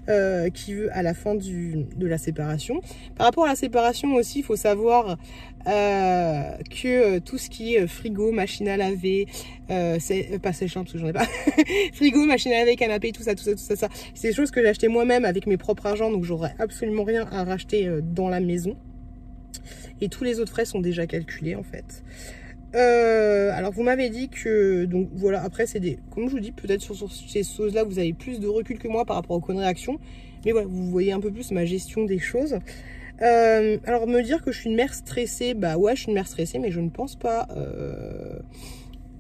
euh, qu'il veut à la fin du, de la séparation. Par rapport à la séparation aussi, il faut savoir euh, que tout ce qui est frigo, machine à laver, euh, c'est euh, pas sèche parce que j'en ai pas, frigo, machine à laver, canapé, tout ça, tout ça, tout ça, ça. C'est des choses que j'ai achetées moi-même avec mes propres argents, donc j'aurais absolument rien à racheter euh, dans la maison. Et tous les autres frais sont déjà calculés en fait. Euh, alors vous m'avez dit que donc voilà, après c'est des, comme je vous dis, peut-être sur, sur ces choses là vous avez plus de recul que moi par rapport aux conneries Action, mais voilà, vous voyez un peu plus ma gestion des choses. Euh, alors me dire que je suis une mère stressée, bah ouais, je suis une mère stressée, mais je ne pense pas euh,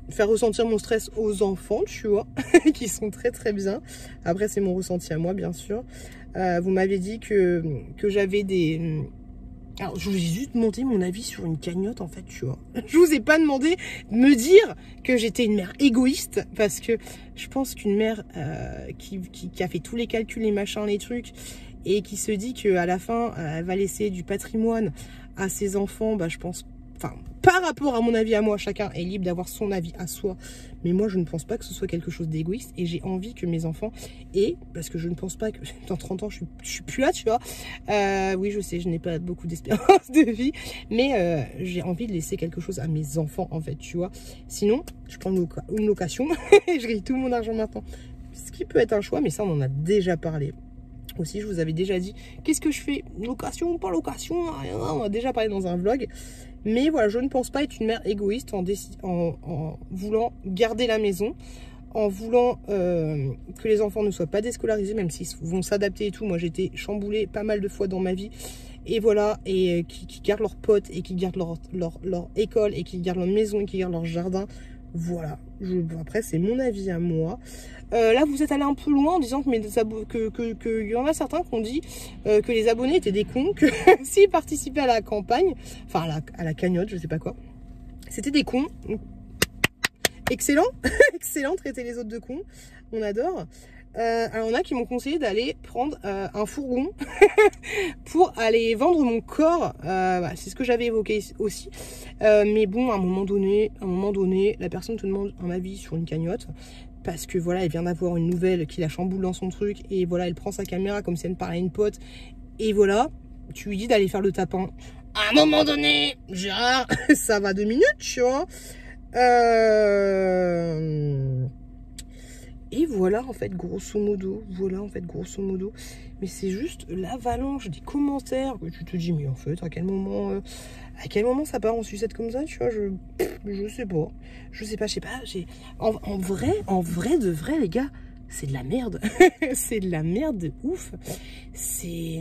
faire ressentir mon stress aux enfants, tu vois, qui sont très très bien. Après c'est mon ressenti à moi bien sûr. Euh, vous m'avez dit que, que j'avais des... Alors, je vous ai juste demandé mon avis sur une cagnotte, en fait, tu vois. Je vous ai pas demandé de me dire que j'étais une mère égoïste, parce que je pense qu'une mère euh, qui, qui, qui a fait tous les calculs, les machins, les trucs, et qui se dit qu'à la fin, elle va laisser du patrimoine à ses enfants, bah, je pense... Enfin, par rapport à mon avis à moi, chacun est libre d'avoir son avis à soi. Mais moi, je ne pense pas que ce soit quelque chose d'égoïste. Et j'ai envie que mes enfants aient, parce que je ne pense pas que dans trente ans, je ne suis, suis plus là, tu vois. Euh, oui, je sais, je n'ai pas beaucoup d'espérance de vie. Mais euh, j'ai envie de laisser quelque chose à mes enfants, en fait, tu vois. Sinon, je prends une, loca une location et je grille tout mon argent maintenant. Ce qui peut être un choix, mais ça, on en a déjà parlé. Aussi, je vous avais déjà dit, qu'est-ce que je fais? Location, pas location, on a déjà parlé dans un vlog. Mais voilà, je ne pense pas être une mère égoïste en, en, en voulant garder la maison, en voulant euh, que les enfants ne soient pas déscolarisés, même s'ils vont s'adapter et tout. Moi, j'ai été chamboulée pas mal de fois dans ma vie. Et voilà, et euh, qui, qui gardent leurs potes, et qui gardent leur, leur, leur école, et qui gardent leur maison, et qui gardent leur jardin. Voilà, je, après, c'est mon avis à moi. Euh, là, vous êtes allé un peu loin en disant que mes que, que, que, y en a certains qui ont dit euh, que les abonnés étaient des cons, que s'ils participaient à la campagne, enfin à la, à la cagnotte, je sais pas quoi, c'était des cons. Excellent, excellent, traiter les autres de cons, on adore. Euh, alors, il y en a qui m'ont conseillé d'aller prendre euh, un fourgon pour aller vendre mon corps. Euh, bah, c'est ce que j'avais évoqué aussi. Euh, mais bon, à un moment donné, à un moment donné, la personne te demande un avis sur une cagnotte. Parce que voilà, elle vient d'avoir une nouvelle qui la chamboule dans son truc. Et voilà, elle prend sa caméra comme si elle me parlait à une pote. Et voilà, tu lui dis d'aller faire le tapin. À un moment donné, Gérard, ça va deux minutes, tu vois. Euh... Et voilà, en fait, grosso modo, voilà, en fait, grosso modo. Mais c'est juste l'avalanche des commentaires que tu te dis, mais en fait, à quel moment, euh, à quel moment ça part en sucette comme ça, tu vois, je, je sais pas, je sais pas, je sais pas, j'ai, en, en vrai, en vrai de vrai, les gars, c'est de la merde, c'est de la merde de ouf, c'est,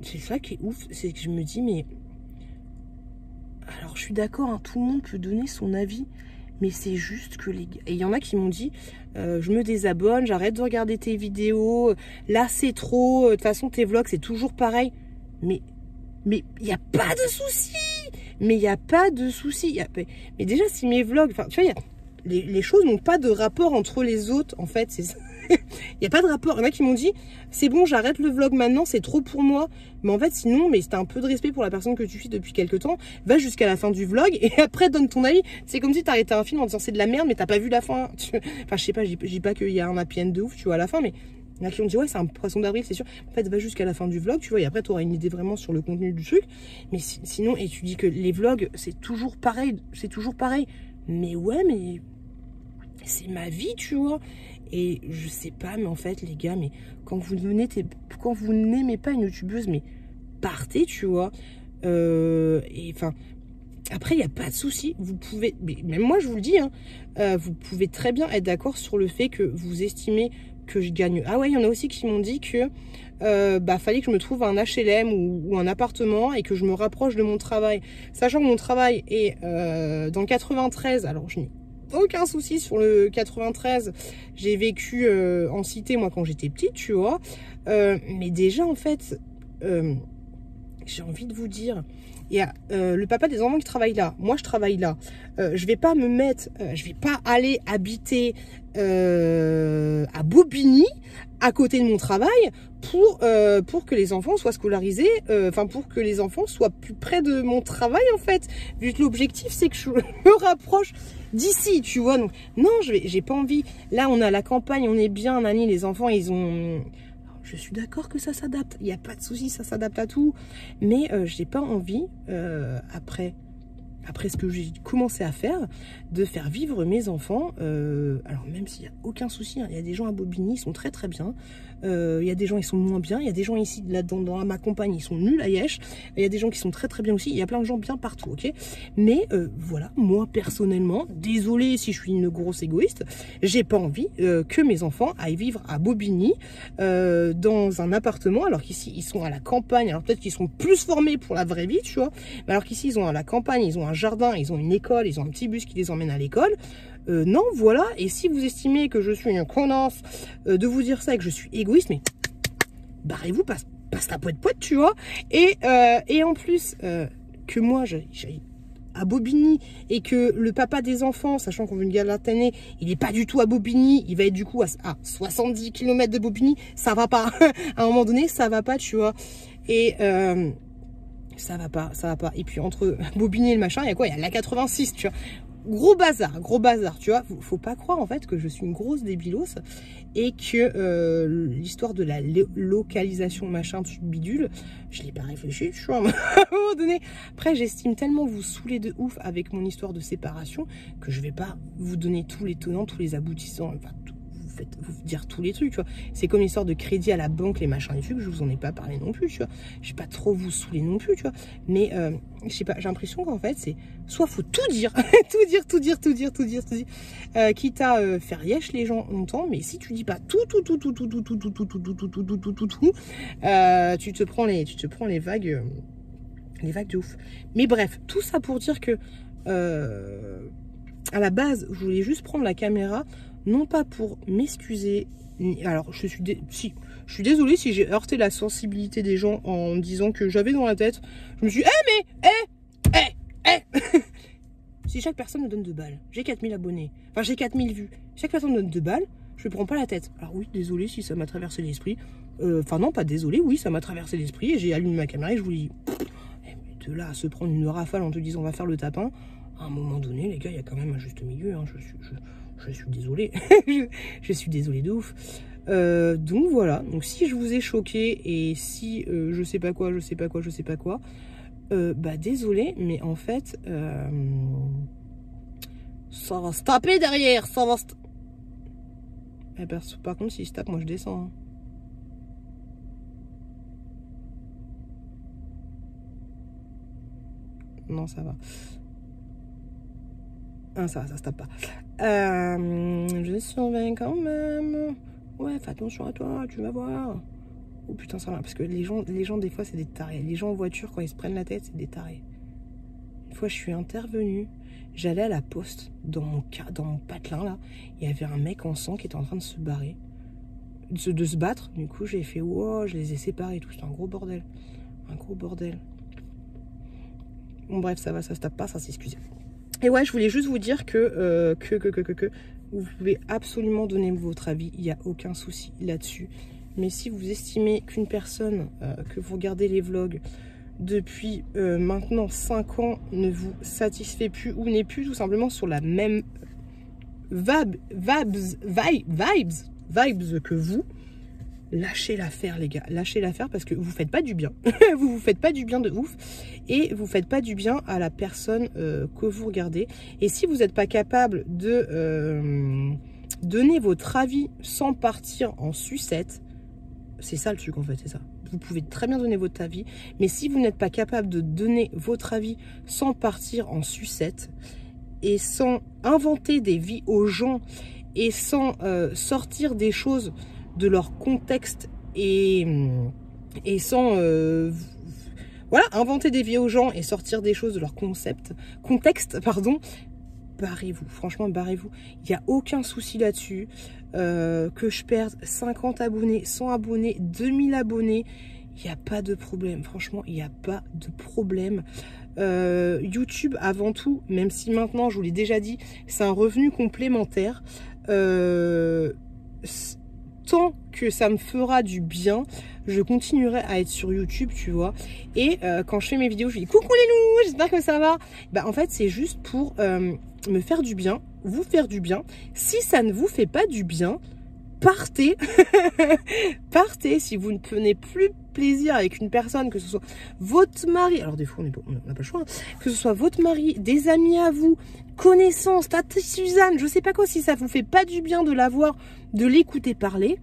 c'est ça qui est ouf, c'est que je me dis, mais, alors, je suis d'accord, hein, tout le monde peut donner son avis. Mais c'est juste que les gars... Et il y en a qui m'ont dit, euh, je me désabonne, j'arrête de regarder tes vidéos, là c'est trop, de toute façon tes vlogs c'est toujours pareil. Mais mais il n'y a pas de souci. Mais il n'y a pas de souci. A... Mais déjà si mes vlogs... Enfin, tu vois, y a... les, les choses n'ont pas de rapport entre les autres, en fait. Il n'y a pas de rapport. Il y en a qui m'ont dit, c'est bon, j'arrête le vlog maintenant, c'est trop pour moi. Mais en fait, sinon, mais si t'as un peu de respect pour la personne que tu suis depuis quelques temps, va jusqu'à la fin du vlog et après donne ton avis. C'est comme si t'arrêtais un film en disant c'est de la merde, mais t'as pas vu la fin. Enfin, je sais pas, je dis pas qu'il y a un happy end de ouf, tu vois, à la fin, mais il y en a qui ont dit, ouais, c'est un poisson d'avril, c'est sûr. En fait, va jusqu'à la fin du vlog, tu vois, et après, t'auras une idée vraiment sur le contenu du truc. Mais si, sinon, et tu dis que les vlogs, c'est toujours pareil, c'est toujours pareil. Mais ouais, mais c'est ma vie, tu vois. Et je sais pas, mais en fait, les gars, mais quand vous n'aimez pas une youtubeuse, mais partez, tu vois. Euh, et enfin, après, il n'y a pas de souci. Vous pouvez, mais même moi, je vous le dis, hein, euh, vous pouvez très bien être d'accord sur le fait que vous estimez que je gagne. Ah ouais, il y en a aussi qui m'ont dit que euh, bah, fallait que je me trouve un H L M ou, ou un appartement et que je me rapproche de mon travail. Sachant que mon travail est euh, dans le quatre-vingt-treize, alors je n'ai aucun souci sur le quatre-vingt-treize. J'ai vécu euh, en cité, moi, quand j'étais petite, tu vois. Euh, mais déjà, en fait, euh, j'ai envie de vous dire... Il y a euh, le papa des enfants qui travaille là. Moi, je travaille là. Euh, je vais pas me mettre... Euh, je vais pas aller habiter euh, à Bobigny, à côté de mon travail, pour, euh, pour que les enfants soient scolarisés. Enfin, euh, pour que les enfants soient plus près de mon travail, en fait. Vu que l'objectif, c'est que je me rapproche d'ici, tu vois. Donc, non, je vais, j'ai pas envie. Là, on est à la campagne, on est bien, Nani. Les enfants, ils ont... Je suis d'accord que ça s'adapte, il n'y a pas de souci, ça s'adapte à tout. Mais euh, j'ai pas envie, euh, après, après ce que j'ai commencé à faire, de faire vivre mes enfants. Euh, alors même s'il n'y a aucun souci, hein, il y a des gens à Bobigny, ils sont très très bien. Euh, il y a des gens, ils sont moins bien. Il y a des gens ici, là, dans, dans ma campagne, ils sont nuls à Yesh. Il y a des gens qui sont très très bien aussi. Il y a plein de gens bien partout, ok. Mais euh, voilà, moi personnellement, désolée si je suis une grosse égoïste, j'ai pas envie euh, que mes enfants aillent vivre à Bobigny euh, dans un appartement, alors qu'ici ils sont à la campagne. Alors peut-être qu'ils sont plus formés pour la vraie vie, tu vois. Mais alors qu'ici ils ont à la campagne, ils ont un jardin, ils ont une école, ils ont un petit bus qui les emmène à l'école. Euh, non, voilà, et si vous estimez que je suis une connasse euh, de vous dire ça et que je suis égoïste, mais barrez-vous, passe, passe ta poète-poète, tu vois. Et, euh, et en plus, euh, que moi, j'aille à Bobigny et que le papa des enfants, sachant qu'on veut une galatannée, il n'est pas du tout à Bobigny, il va être du coup à, à soixante-dix kilomètres de Bobigny, ça va pas. À un moment donné, ça va pas, tu vois. Et... Euh, ça va pas, ça va pas. Et puis entre Bobigny et le machin, il y a quoi? Il y a la quatre-vingt-six, tu vois. Gros bazar, gros bazar, tu vois. Faut pas croire en fait que je suis une grosse débilos et que euh, l'histoire de la localisation machin de bidule, je l'ai pas réfléchi, tu vois, à un moment donné. Après, j'estime tellement vous saouler de ouf avec mon histoire de séparation que je vais pas vous donner tous les tenants, tous les aboutissants, enfin tout. Vous dire tous les trucs, tu vois. C'est comme l'histoire de crédit à la banque, les machins, les trucs, je vous en ai pas parlé non plus, tu vois. Je vais pas trop vous saouler non plus, tu vois. Mais euh, je sais pas, j'ai l'impression qu'en fait, c'est soit faut tout dire, tout dire, tout dire, tout dire, tout dire, tout dire, euh, quitte à euh, faire yesh les gens longtemps, mais si tu dis pas tout, tout, tout, tout, tout, tout, tout, tout, tout, tout, tout, tout, tout, tout, tout, tout, tout, euh, tu te prends les, tu te prends les vagues, euh, les vagues de ouf. Mais bref, tout ça pour dire que euh, à la base, je voulais juste prendre la caméra. Non pas pour m'excuser, alors je suis, dé... si, je suis désolée si j'ai heurté la sensibilité des gens en disant que j'avais dans la tête, je me suis dit, eh mais, eh, eh, eh. Si chaque personne me donne deux balles, j'ai quatre mille abonnés, enfin j'ai quatre mille vues, chaque personne me donne deux balles, je ne prends pas la tête. Alors oui, désolée si ça m'a traversé l'esprit, euh, enfin non, pas désolée, oui, ça m'a traversé l'esprit et j'ai allumé ma caméra et je vous dis, de là à se prendre une rafale en te disant on va faire le tapin, à un moment donné, les gars, il y a quand même un juste milieu, hein, je suis... Je... Je suis désolée, je, je suis désolée de ouf. Euh, donc voilà, donc si je vous ai choqué et si euh, je sais pas quoi, je sais pas quoi, je sais pas quoi, euh, bah désolée, mais en fait, euh, ça va se taper derrière, ça va se... Eh ben, par contre, s'il se tape, moi je descends. Hein. Non, ça va. Ah, ça, ça se tape pas. Euh, je surveille quand même. Ouais, fais attention à toi, tu vas voir. Oh putain, ça va. Parce que les gens, les gens des fois, c'est des tarés. Les gens en voiture, quand ils se prennent la tête, c'est des tarés. Une fois, je suis intervenue. J'allais à la poste dans mon, dans mon patelin, là. Il y avait un mec en sang qui était en train de se barrer. De se, de se battre. Du coup, j'ai fait, wow, je les ai séparés et tout. C'était un gros bordel. Un gros bordel. Bon, bref, ça va, ça se tape pas, ça s'excuse. Et ouais, je voulais juste vous dire que, euh, que, que, que, que, que, vous pouvez absolument donner votre avis, il n'y a aucun souci là-dessus. Mais si vous estimez qu'une personne, euh, que vous regardez les vlogs depuis euh, maintenant cinq ans, ne vous satisfait plus ou n'est plus tout simplement sur la même vab, vabs, vi, vibes, vibes que vous, lâchez l'affaire les gars, lâchez l'affaire parce que vous faites pas du bien, vous vous faites pas du bien de ouf et vous faites pas du bien à la personne euh, que vous regardez. Et si vous n'êtes pas capable de euh, donner votre avis sans partir en sucette, c'est ça le truc en fait, c'est ça. Vous pouvez très bien donner votre avis, mais si vous n'êtes pas capable de donner votre avis sans partir en sucette et sans inventer des vies aux gens et sans euh, sortir des choses de leur contexte et, et sans euh, voilà, inventer des vies aux gens et sortir des choses de leur concept, contexte, pardon, barrez-vous, franchement barrez-vous, il n'y a aucun souci là-dessus. Euh, que je perde cinquante abonnés, cent abonnés, deux mille abonnés, il n'y a pas de problème, franchement il n'y a pas de problème. euh, YouTube avant tout, même si maintenant je vous l'ai déjà dit, c'est un revenu complémentaire. Euh, tant que ça me fera du bien, je continuerai à être sur YouTube, tu vois. Et euh, quand je fais mes vidéos, je dis coucou les loups, j'espère que ça va. Bah, en fait, c'est juste pour euh, me faire du bien, vous faire du bien. Si ça ne vous fait pas du bien, partez. Partez si vous ne prenez plus plaisir avec une personne, que ce soit votre mari, alors des fois on n'a pas le choix, hein, que ce soit votre mari, des amis à vous, connaissances, tata Suzanne, je sais pas quoi, si ça vous fait pas du bien de la voir, de l'écouter parler,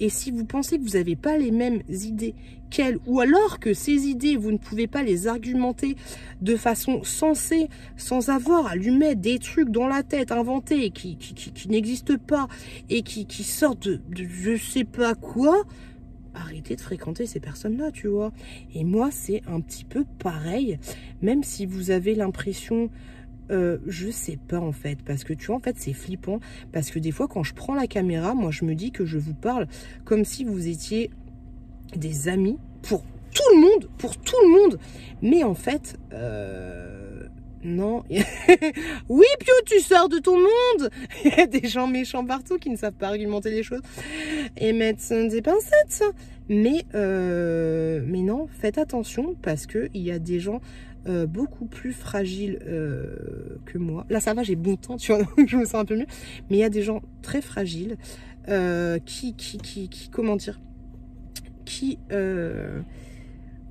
et si vous pensez que vous n'avez pas les mêmes idées qu'elle, ou alors que ces idées, vous ne pouvez pas les argumenter de façon sensée, sans avoir à lui mettre des trucs dans la tête, inventés, qui, qui, qui, qui n'existent pas, et qui, qui sortent de, de je sais pas quoi, arrêtez de fréquenter ces personnes-là, tu vois. Et moi, c'est un petit peu pareil, même si vous avez l'impression, euh, je sais pas en fait, parce que tu vois, en fait, c'est flippant, parce que des fois, quand je prends la caméra, moi, je me dis que je vous parle comme si vous étiez des amis pour tout le monde, pour tout le monde, mais en fait, euh, non. Oui, Pio, tu sors de ton monde. Il y a des gens méchants partout qui ne savent pas argumenter les choses et mettre des pincettes. Mais, euh, mais non, faites attention parce qu'il y a des gens euh, beaucoup plus fragiles euh, que moi. Là, ça va, j'ai bon temps, tu vois, donc je me sens un peu mieux. Mais il y a des gens très fragiles euh, qui, qui, qui, qui, comment dire, qui, euh,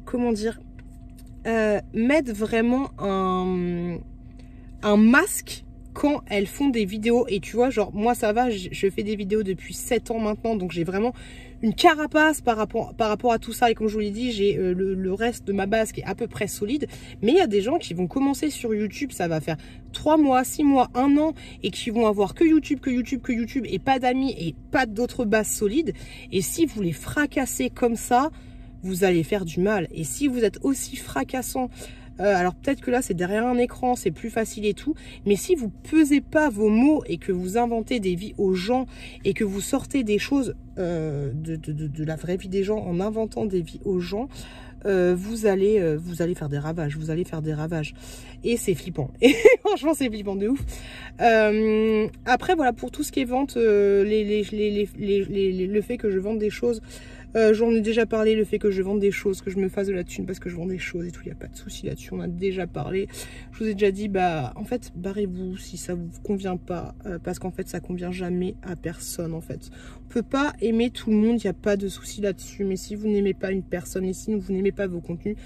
comment dire, Euh, mettent vraiment un, un masque quand elles font des vidéos. Et tu vois, genre moi ça va, je, je fais des vidéos depuis sept ans maintenant, donc j'ai vraiment une carapace par rapport, par rapport à tout ça. Et comme je vous l'ai dit, j'ai euh, le, le reste de ma base qui est à peu près solide. Mais il y a des gens qui vont commencer sur YouTube, ça va faire trois mois, six mois, un an, et qui vont avoir que YouTube, que YouTube, que YouTube, et pas d'amis et pas d'autres bases solides. Et si vous les fracassez comme ça, vous allez faire du mal. Et si vous êtes aussi fracassant, euh, alors peut-être que là c'est derrière un écran, c'est plus facile et tout, mais si vous pesez pas vos mots et que vous inventez des vies aux gens et que vous sortez des choses euh, de, de, de, de la vraie vie des gens en inventant des vies aux gens, euh, vous allez euh, vous allez faire des ravages, vous allez faire des ravages. Et c'est flippant. Et franchement c'est flippant de ouf. Euh, après voilà, pour tout ce qui est vente, euh, les, les, les, les, les, les, les, le fait que je vende des choses, Euh, j'en ai déjà parlé, le fait que je vende des choses, que je me fasse de la thune parce que je vends des choses et tout, il n'y a pas de souci là-dessus, on a déjà parlé. Je vous ai déjà dit, bah en fait, barrez-vous si ça ne vous convient pas, euh, parce qu'en fait, ça ne convient jamais à personne, en fait. On ne peut pas aimer tout le monde, il n'y a pas de souci là-dessus, mais si vous n'aimez pas une personne et si vous n'aimez pas vos contenus,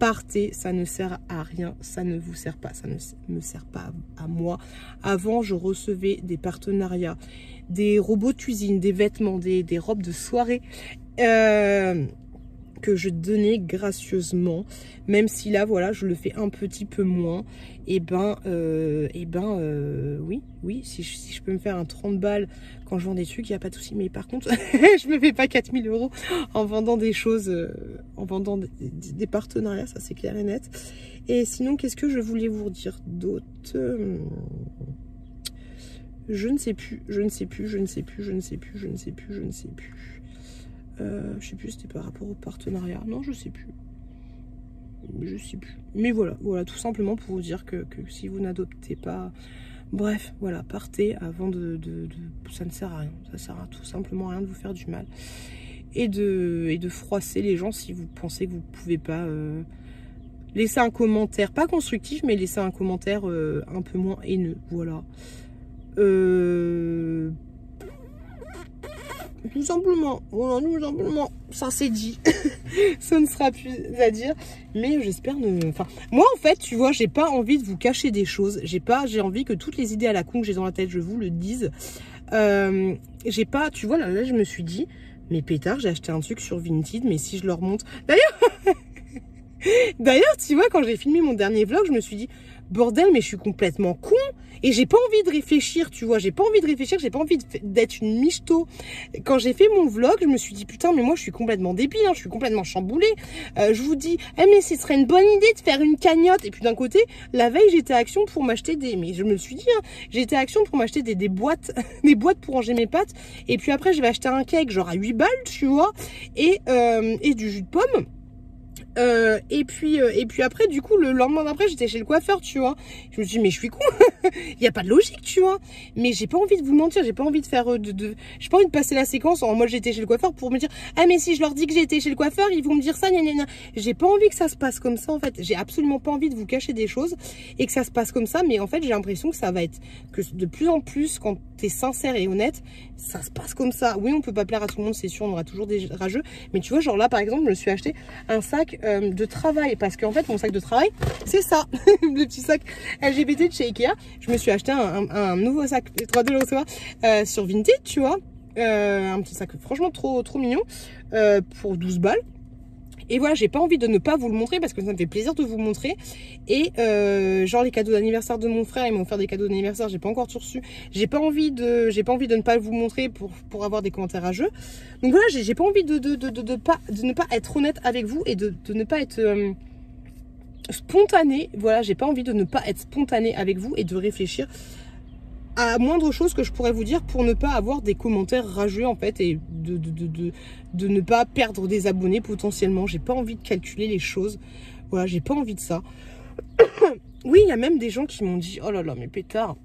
partez, ça ne sert à rien, ça ne vous sert pas, ça ne me sert pas à moi. Avant, je recevais des partenariats, des robots de cuisine, des vêtements, des, des robes de soirée, Euh, que je donnais gracieusement, même si là voilà je le fais un petit peu moins. Et ben euh, et ben euh, oui oui si je, si je peux me faire un trente balles quand je vends des trucs, il n'y a pas de souci, mais par contre je me fais pas quatre mille euros en vendant des choses, euh, en vendant des, des partenariats, ça c'est clair et net. Et sinon, qu'est-ce que je voulais vous dire d'autre? Je ne sais plus, je ne sais plus, je ne sais plus, je ne sais plus, je ne sais plus, je ne sais plus. Euh, je sais plus, c'était par rapport au partenariat. Non, je sais plus. Je sais plus. Mais voilà, voilà, tout simplement pour vous dire que, que si vous n'adoptez pas... Bref, voilà, partez avant de, de, de... Ça ne sert à rien. Ça sert à tout simplement à rien de vous faire du mal. Et de, et de froisser les gens si vous pensez que vous ne pouvez pas... Euh... Laissez un commentaire, pas constructif, mais laissez un commentaire euh, un peu moins haineux. Voilà. Euh... Tout simplement, voilà, tout simplement, ça c'est dit, ça ne sera plus à dire, mais j'espère ne... Enfin, moi en fait, tu vois, j'ai pas envie de vous cacher des choses, j'ai pas, j'ai envie que toutes les idées à la con que j'ai dans la tête, je vous le dise. Euh, j'ai pas, tu vois, là, là je me suis dit, mais pétard, j'ai acheté un truc sur Vinted, mais si je leur montre... D'ailleurs, d'ailleurs, tu vois, quand j'ai filmé mon dernier vlog, je me suis dit, bordel, mais je suis complètement con, Et j'ai pas envie de réfléchir, tu vois, j'ai pas envie de réfléchir, j'ai pas envie d'être une michto. Quand j'ai fait mon vlog, je me suis dit, putain, mais moi, je suis complètement débile, hein, je suis complètement chamboulée. Euh, je vous dis, eh, mais ce serait une bonne idée de faire une cagnotte. Et puis d'un côté, la veille, j'étais à Action pour m'acheter des... Mais je me suis dit, hein, j'étais à Action pour m'acheter des, des boîtes des boîtes pour ranger mes pâtes. Et puis après, je vais acheter un cake, genre à huit balles, tu vois, et, euh, et du jus de pomme. Euh, et puis euh, et puis après du coup le lendemain d'après j'étais chez le coiffeur, tu vois, je me suis dit mais je suis con, il n'y a pas de logique, tu vois, mais j'ai pas envie de vous mentir, j'ai pas envie de faire de, de... j'ai pas envie de passer la séquence en mode j'étais chez le coiffeur pour me dire ah mais si je leur dis que j'étais chez le coiffeur ils vont me dire ça, gna gna gna. J'ai pas envie que ça se passe comme ça en fait, j'ai absolument pas envie de vous cacher des choses et que ça se passe comme ça, mais en fait j'ai l'impression que ça va être que de plus en plus quand t'es sincère et honnête ça se passe comme ça. Oui, on peut pas plaire à tout le monde, c'est sûr, on aura toujours des rageux, mais tu vois genre là par exemple je me suis acheté un sac Euh, de travail parce qu'en fait mon sac de travail c'est ça le petit sac L G B T de chez Ikea. Je me suis acheté un, un, un nouveau sac les trois dollars euh, sur Vinted, tu vois, euh, un petit sac franchement trop trop mignon euh, pour douze balles. Et voilà, j'ai pas envie de ne pas vous le montrer parce que ça me fait plaisir de vous le montrer. Et euh, genre les cadeaux d'anniversaire de mon frère, ils m'ont offert des cadeaux d'anniversaire, j'ai pas encore tout reçu. J'ai pas envie de, j'ai pas envie de ne pas vous montrer pour pour avoir des commentaires à jeu. Donc voilà, j'ai pas envie de de, de, de de pas de ne pas être honnête avec vous et de, de ne pas être euh, spontanée. Voilà, j'ai pas envie de ne pas être spontanée avec vous et de réfléchir à moindre chose que je pourrais vous dire pour ne pas avoir des commentaires rageux en fait et de, de, de, de, de ne pas perdre des abonnés potentiellement. J'ai pas envie de calculer les choses, voilà, j'ai pas envie de ça. Oui, il y a même des gens qui m'ont dit oh là là mais pétard,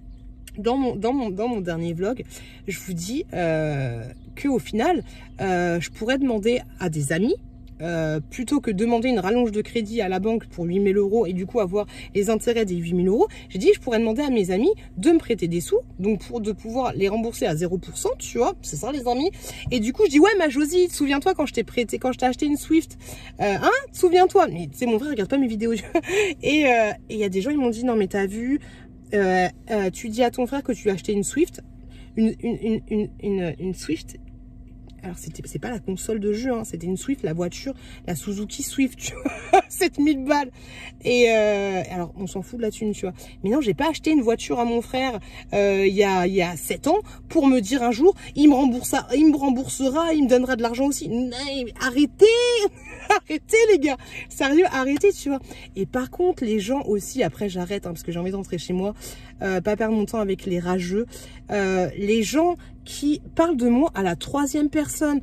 dans mon, dans mon, dans mon dernier vlog je vous dis euh, qu'au final euh, je pourrais demander à des amis Euh, plutôt que demander une rallonge de crédit à la banque pour huit mille euros et du coup avoir les intérêts des huit mille euros, j'ai dit je pourrais demander à mes amis de me prêter des sous, donc pour de pouvoir les rembourser à zéro pour cent, tu vois, c'est ça les amis. Et du coup je dis ouais ma Josie, souviens-toi quand je t'ai prêté, quand je t'ai acheté une Swift, euh, hein, souviens-toi, mais c'est mon frère, regarde pas mes vidéos. Et il euh, y a des gens ils m'ont dit non mais t'as vu, euh, euh, tu dis à ton frère que tu as acheté une Swift, une, une, une, une, une, une Swift. Alors, c'est pas la console de jeu, hein, c'était une Swift, la voiture, la Suzuki Swift, tu vois, sept mille balles. Et euh, alors, on s'en fout de la thune, tu vois. Mais non, j'ai pas acheté une voiture à mon frère il euh, y, a, y a sept ans pour me dire un jour, il me remboursera, il me, remboursera, il me donnera de l'argent aussi. Non, arrêtez, arrêtez les gars, sérieux, arrêtez, tu vois. Et par contre, les gens aussi, après j'arrête, hein, parce que j'ai envie de rentrer chez moi, euh, pas perdre mon temps avec les rageux, euh, les gens qui parle de moi à la troisième personne.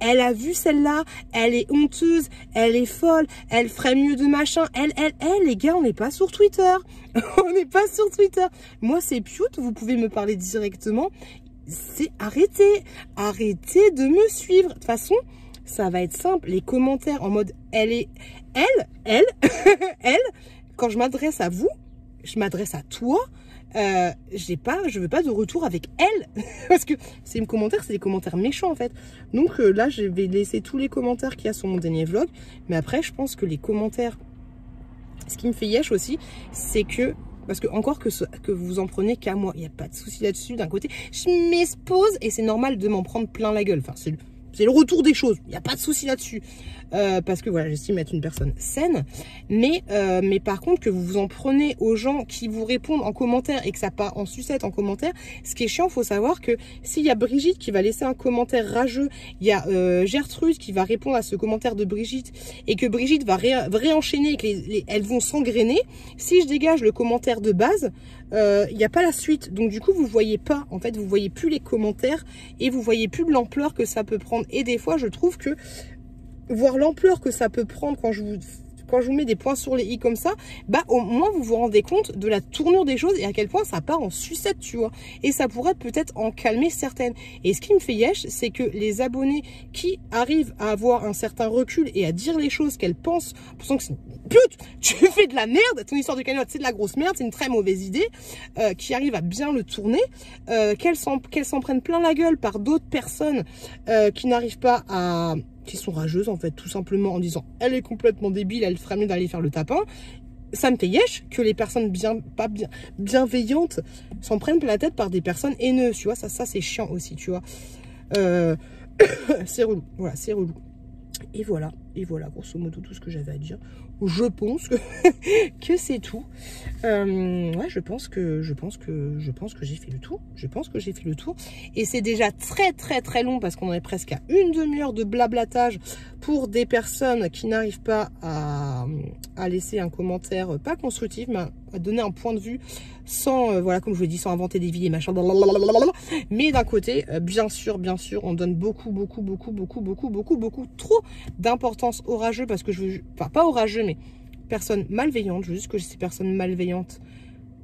Elle a vu celle-là, elle est honteuse, elle est folle, elle ferait mieux de machin, elle, elle, elle, les gars, on n'est pas sur Twitter, on n'est pas sur Twitter. Moi, c'est cute, vous pouvez me parler directement, c'est arrêtez, arrêtez de me suivre. De toute façon, ça va être simple, les commentaires en mode, elle est, elle, elle, elle, quand je m'adresse à vous, je m'adresse à toi, Euh, j'ai pas, je veux pas de retour avec elle parce que c'est mes commentaires, c'est des commentaires méchants en fait. Donc euh, là je vais laisser tous les commentaires qu'il y a sur mon dernier vlog, mais après je pense que les commentaires, ce qui me fait yèche aussi, c'est que parce que encore que, ce, que vous en prenez qu'à moi, il n'y a pas de souci là-dessus. D'un côté je m'expose et c'est normal de m'en prendre plein la gueule, enfin c'est le C'est le retour des choses, il n'y a pas de souci là-dessus. Euh, parce que voilà, j'estime être une personne saine. Mais, euh, mais par contre, que vous vous en prenez aux gens qui vous répondent en commentaire et que ça part en sucette en commentaire, ce qui est chiant, il faut savoir que s'il y a Brigitte qui va laisser un commentaire rageux, il y a euh, Gertrude qui va répondre à ce commentaire de Brigitte et que Brigitte va ré réenchaîner et qu'elles vont s'engrainer, si je dégage le commentaire de base, il euh, n'y a pas la suite. Donc du coup, vous ne voyez pas, en fait, vous ne voyez plus les commentaires et vous ne voyez plus l'ampleur que ça peut prendre. Et des fois, je trouve que voir l'ampleur que ça peut prendre quand je vous, quand je vous mets des points sur les i comme ça, bah au moins vous vous rendez compte de la tournure des choses et à quel point ça part en sucette, tu vois. Et ça pourrait peut-être en calmer certaines. Et ce qui me fait yèche, c'est que les abonnés qui arrivent à avoir un certain recul et à dire les choses qu'elles pensent, pensant que c'est une pute, tu fais de la merde, ton histoire de cagnotte, c'est de la grosse merde, c'est une très mauvaise idée, euh, qui arrivent à bien le tourner, euh, qu'elles s'en qu'elles s'en prennent plein la gueule par d'autres personnes euh, qui n'arrivent pas à... qui sont rageuses en fait, tout simplement en disant elle est complètement débile, elle ferait mieux d'aller faire le tapin. Ça me fait yèche que les personnes bien, pas bien, bienveillantes s'en prennent plein la tête par des personnes haineuses, tu vois, ça, ça c'est chiant aussi, tu vois. Euh... C'est relou, voilà, c'est relou. Et voilà, et voilà, grosso modo, tout ce que j'avais à dire. je pense que, que c'est tout. Euh, ouais, je pense que je pense que je pense que j'ai fait le tour. Je pense que j'ai fait le tour. Et c'est déjà très très très long parce qu'on est presque à une demi-heure de blablatage pour des personnes qui n'arrivent pas à, à laisser un commentaire pas constructif, mais à donner un point de vue sans, euh, voilà, comme je vous l'ai dit, sans inventer des vies et machin. Mais d'un côté, euh, bien sûr, bien sûr, on donne beaucoup, beaucoup, beaucoup, beaucoup, beaucoup, beaucoup, beaucoup trop d'importance aux rageux parce que je veux, enfin pas aux rageux, mais personnes malveillantes, juste que ces personnes malveillantes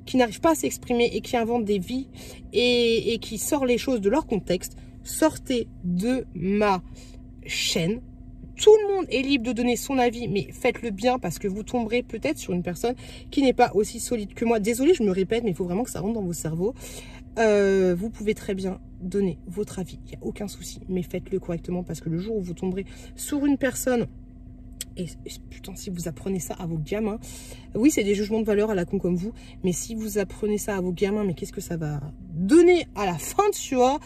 qui n'arrivent pas à s'exprimer et qui inventent des vies et, et qui sortent les choses de leur contexte, sortez de ma chaîne. Tout le monde est libre de donner son avis, mais faites-le bien parce que vous tomberez peut-être sur une personne qui n'est pas aussi solide que moi. Désolée, je me répète, mais il faut vraiment que ça rentre dans vos cerveaux. Euh, vous pouvez très bien donner votre avis, il n'y a aucun souci, mais faites-le correctement parce que le jour où vous tomberez sur une personne... Et putain, si vous apprenez ça à vos gamins, oui, c'est des jugements de valeur à la con comme vous, mais si vous apprenez ça à vos gamins, mais qu'est-ce que ça va donner à la fin, tu vois,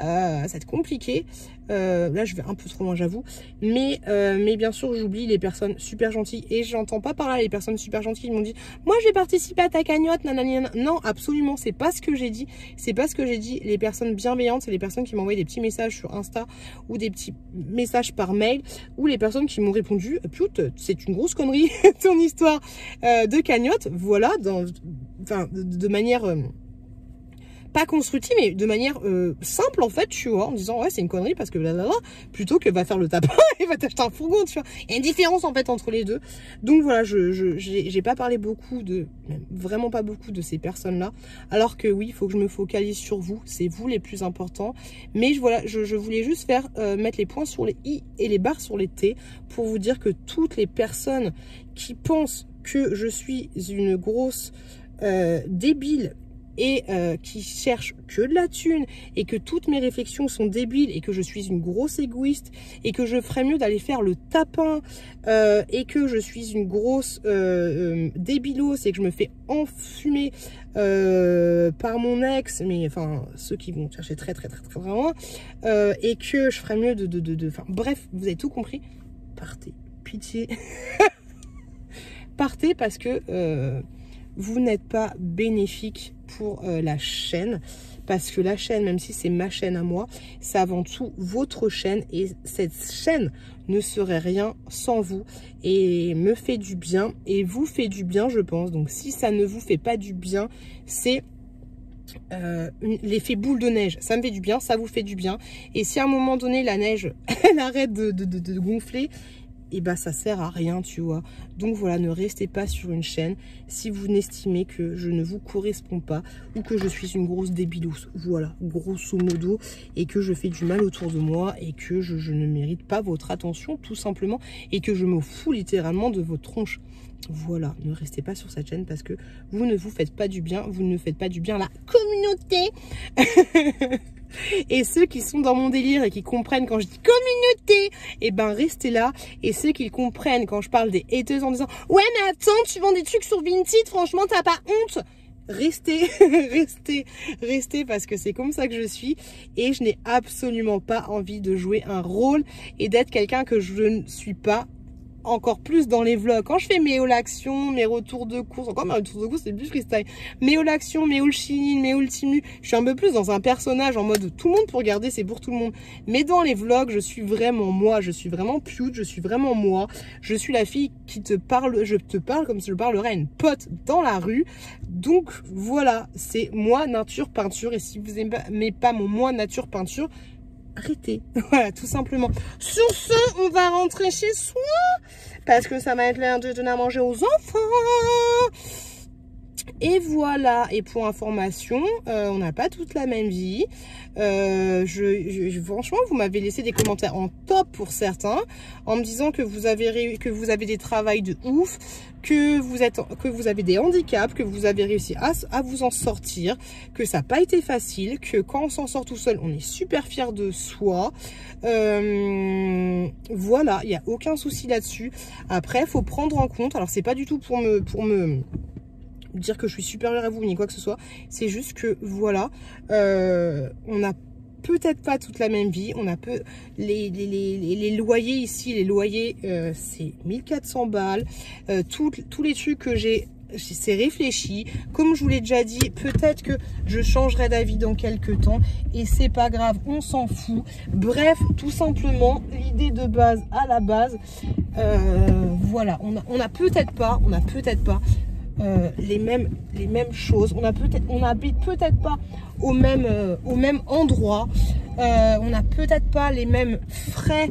euh, ça va être compliqué. Euh, là, je vais un peu trop loin, j'avoue. Mais, euh, mais bien sûr, j'oublie les personnes super gentilles. Et j'entends pas par là les personnes super gentilles qui m'ont dit « Moi, j'ai participé à ta cagnotte, nanana. » Non, absolument, c'est pas ce que j'ai dit. C'est pas ce que j'ai dit. Les personnes bienveillantes, c'est les personnes qui m'envoient des petits messages sur Insta ou des petits messages par mail ou les personnes qui m'ont répondu « Pute, c'est une grosse connerie, ton histoire euh, de cagnotte. » Voilà, dans, enfin, de, de manière... Euh, pas constructif, mais de manière euh, simple en fait, tu vois, en disant ouais c'est une connerie parce que blablabla, plutôt que va faire le tapin et va t'acheter un fourgon, tu vois. Il y a une différence en fait entre les deux. Donc voilà, je j'ai j'ai pas parlé beaucoup de, vraiment pas beaucoup de ces personnes-là, alors que oui, il faut que je me focalise sur vous, c'est vous les plus importants. Mais je, voilà, je, je voulais juste faire euh, mettre les points sur les i et les barres sur les t pour vous dire que toutes les personnes qui pensent que je suis une grosse euh, débile, et euh, qui cherche que de la thune et que toutes mes réflexions sont débiles et que je suis une grosse égoïste et que je ferais mieux d'aller faire le tapin euh, et que je suis une grosse euh, euh, débilos et que je me fais enfumer euh, par mon ex, mais enfin ceux qui vont chercher très très très très loin euh, et que je ferais mieux de... de, de, de enfin bref, vous avez tout compris, partez, pitié, partez parce que euh, vous n'êtes pas bénéfique pour euh, la chaîne, parce que la chaîne, même si c'est ma chaîne à moi, c'est avant tout votre chaîne et cette chaîne ne serait rien sans vous et me fait du bien et vous fait du bien, je pense. Donc si ça ne vous fait pas du bien, c'est euh, l'effet boule de neige. Ça me fait du bien, ça vous fait du bien, et si à un moment donné la neige elle arrête de, de, de, de gonfler, et bah ça sert à rien, tu vois. Donc voilà, ne restez pas sur une chaîne si vous n'estimez que je ne vous correspond pas ou que je suis une grosse débilousse, voilà, grosso modo, et que je fais du mal autour de moi et que je, je ne mérite pas votre attention tout simplement et que je me fous littéralement de votre tronche. Voilà, ne restez pas sur cette chaîne parce que vous ne vous faites pas du bien, vous ne faites pas du bien à la communauté. Et ceux qui sont dans mon délire et qui comprennent quand je dis communauté, et ben restez là. Et ceux qui comprennent quand je parle des hateuses en disant ouais mais attends, tu vends des trucs sur Vinted, franchement t'as pas honte, restez, restez, restez, parce que c'est comme ça que je suis et je n'ai absolument pas envie de jouer un rôle et d'être quelqu'un que je ne suis pas. Encore plus dans les vlogs, quand je fais mes haul actions, mes retours de course, encore mes retours de course c'est plus freestyle, mes haul actions, mes haul Shein, mes haul Timu, je suis un peu plus dans un personnage en mode tout le monde peut regarder, c'est pour tout le monde. Mais dans les vlogs, je suis vraiment moi, je suis vraiment cute, je suis vraiment moi, je suis la fille qui te parle, je te parle comme si je parlerais à une pote dans la rue. Donc voilà, c'est moi nature peinture, et si vous aimez pas mon moi nature peinture, arrêtez, voilà, tout simplement. Sur ce, on va rentrer chez soi parce que ça va être l'heure de donner à manger aux enfants. Et voilà, et pour information, euh, on n'a pas toutes la même vie. Euh, je, je, franchement, vous m'avez laissé des commentaires en top pour certains, en me disant que vous avez, que vous avez des travails de ouf, que vous, êtes, que vous avez des handicaps, que vous avez réussi à, à vous en sortir, que ça n'a pas été facile, que quand on s'en sort tout seul, on est super fier de soi. Euh, voilà, il n'y a aucun souci là-dessus. Après, il faut prendre en compte, alors c'est pas du tout pour me... Pour me dire que je suis supérieure à vous ni quoi que ce soit, c'est juste que voilà, euh, on a peut-être pas toute la même vie. On a peu les, les, les, les loyers ici, les loyers euh, c'est mille quatre cents balles. Euh, tout, tous les trucs que j'ai, c'est réfléchi. Comme je vous l'ai déjà dit, peut-être que je changerai d'avis dans quelques temps et c'est pas grave, on s'en fout. Bref, tout simplement, l'idée de base à la base, euh, voilà, on a, on a peut-être pas, on a peut-être pas euh, les mêmes les mêmes choses. On a peut-être, on n'habite peut-être pas au même euh, au même endroit. Euh, on n'a peut-être pas les mêmes frais.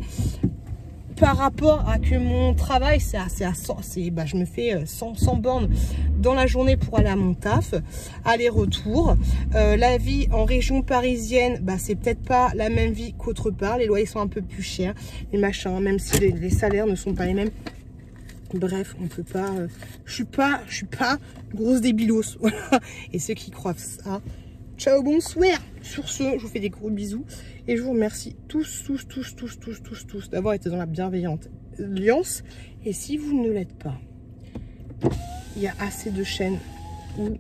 Par rapport à que mon travail, c'est à, à cent, bah, je me fais cent, cent bornes dans la journée pour aller à mon taf, aller-retour. Euh, la vie en région parisienne, bah, c'est peut-être pas la même vie qu'autre part. Les loyers sont un peu plus chers, les machins, même si les, les salaires ne sont pas les mêmes. Bref, on peut pas. Euh, je suis pas, je suis pas grosse débilos. Voilà. Et ceux qui croient ça. Ciao, bonsoir. Sur ce, je vous fais des gros bisous et je vous remercie tous, tous, tous, tous, tous, tous, tous d'avoir été dans la bienveillante alliance. Et si vous ne l'êtes pas, il y a assez de chaînes où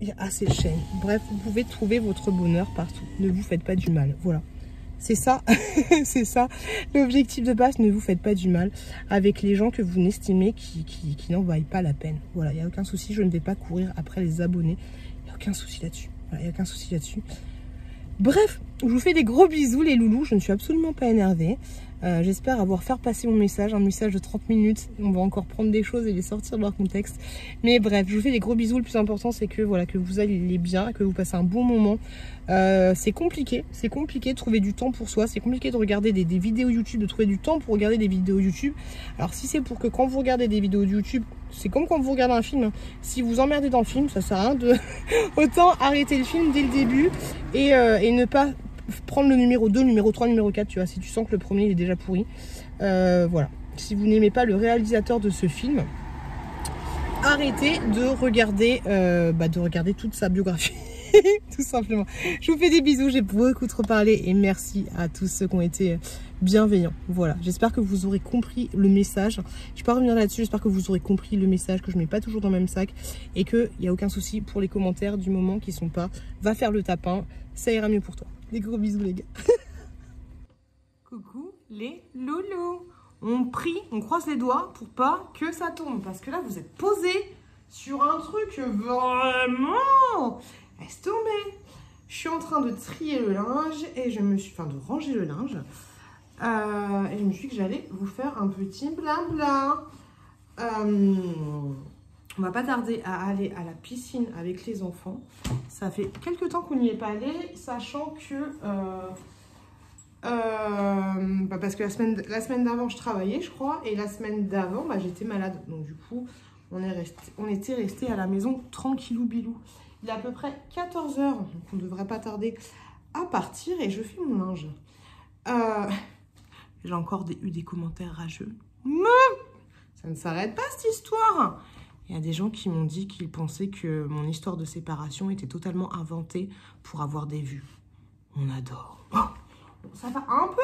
il y a assez de chaînes. Bref, vous pouvez trouver votre bonheur partout. Ne vous faites pas du mal. Voilà. C'est ça, c'est ça. L'objectif de base, ne vous faites pas du mal avec les gens que vous n'estimez qui, qui, qui n'en valent pas la peine. Voilà, il n'y a aucun souci. Je ne vais pas courir après les abonnés. Il n'y a aucun souci là-dessus. Voilà, il n'y a aucun souci là-dessus. Bref, je vous fais des gros bisous les loulous, je ne suis absolument pas énervée. Euh, J'espère avoir fait passer mon message, un message de trente minutes. On va encore prendre des choses et les sortir de leur contexte. Mais bref, je vous fais des gros bisous. Le plus important, c'est que voilà, que vous allez bien, que vous passez un bon moment. Euh, c'est compliqué, c'est compliqué de trouver du temps pour soi. C'est compliqué de regarder des, des vidéos YouTube, de trouver du temps pour regarder des vidéos YouTube. Alors si c'est pour que quand vous regardez des vidéos YouTube, c'est comme quand vous regardez un film. Hein. Si vous emmerdez dans le film, ça sert à rien de... Autant arrêter le film dès le début et, euh, et ne pas... prendre le numéro deux, numéro trois, numéro quatre, tu vois, si tu sens que le premier il est déjà pourri. Euh, voilà. Si vous n'aimez pas le réalisateur de ce film, arrêtez de regarder, euh, bah, de regarder toute sa biographie. Tout simplement. Je vous fais des bisous, j'ai beaucoup trop parlé et merci à tous ceux qui ont été bienveillants. Voilà, j'espère que vous aurez compris le message. Je ne vais pas revenir là-dessus, j'espère que vous aurez compris le message, que je ne mets pas toujours dans le même sac et qu'il n'y a aucun souci pour les commentaires du moment qui ne sont pas « va faire le tapin, ça ira mieux pour toi ». Des gros bisous les gars. Coucou les loulous. On prie, on croise les doigts pour pas que ça tombe. Parce que là vous êtes posés sur un truc vraiment... Laisse tomber. Je suis en train de trier le linge et je me suis... Enfin de ranger le linge. Euh, et je me suis dit que j'allais vous faire un petit blabla. Euh... On va pas tarder à aller à la piscine avec les enfants. Ça fait quelques temps qu'on n'y est pas allé, sachant que... Euh, euh, bah parce que la semaine, la semaine d'avant, je travaillais, je crois. Et la semaine d'avant, bah, j'étais malade. Donc du coup, on, est resté, on était resté à la maison tranquillou bilou. Il est à peu près quatorze heures, donc on ne devrait pas tarder à partir. Et je fais mon linge. Euh, J'ai encore des, eu des commentaires rageux. Non, ça ne s'arrête pas cette histoire. Il y a des gens qui m'ont dit qu'ils pensaient que mon histoire de séparation était totalement inventée pour avoir des vues. On adore. Oh, ça va un peu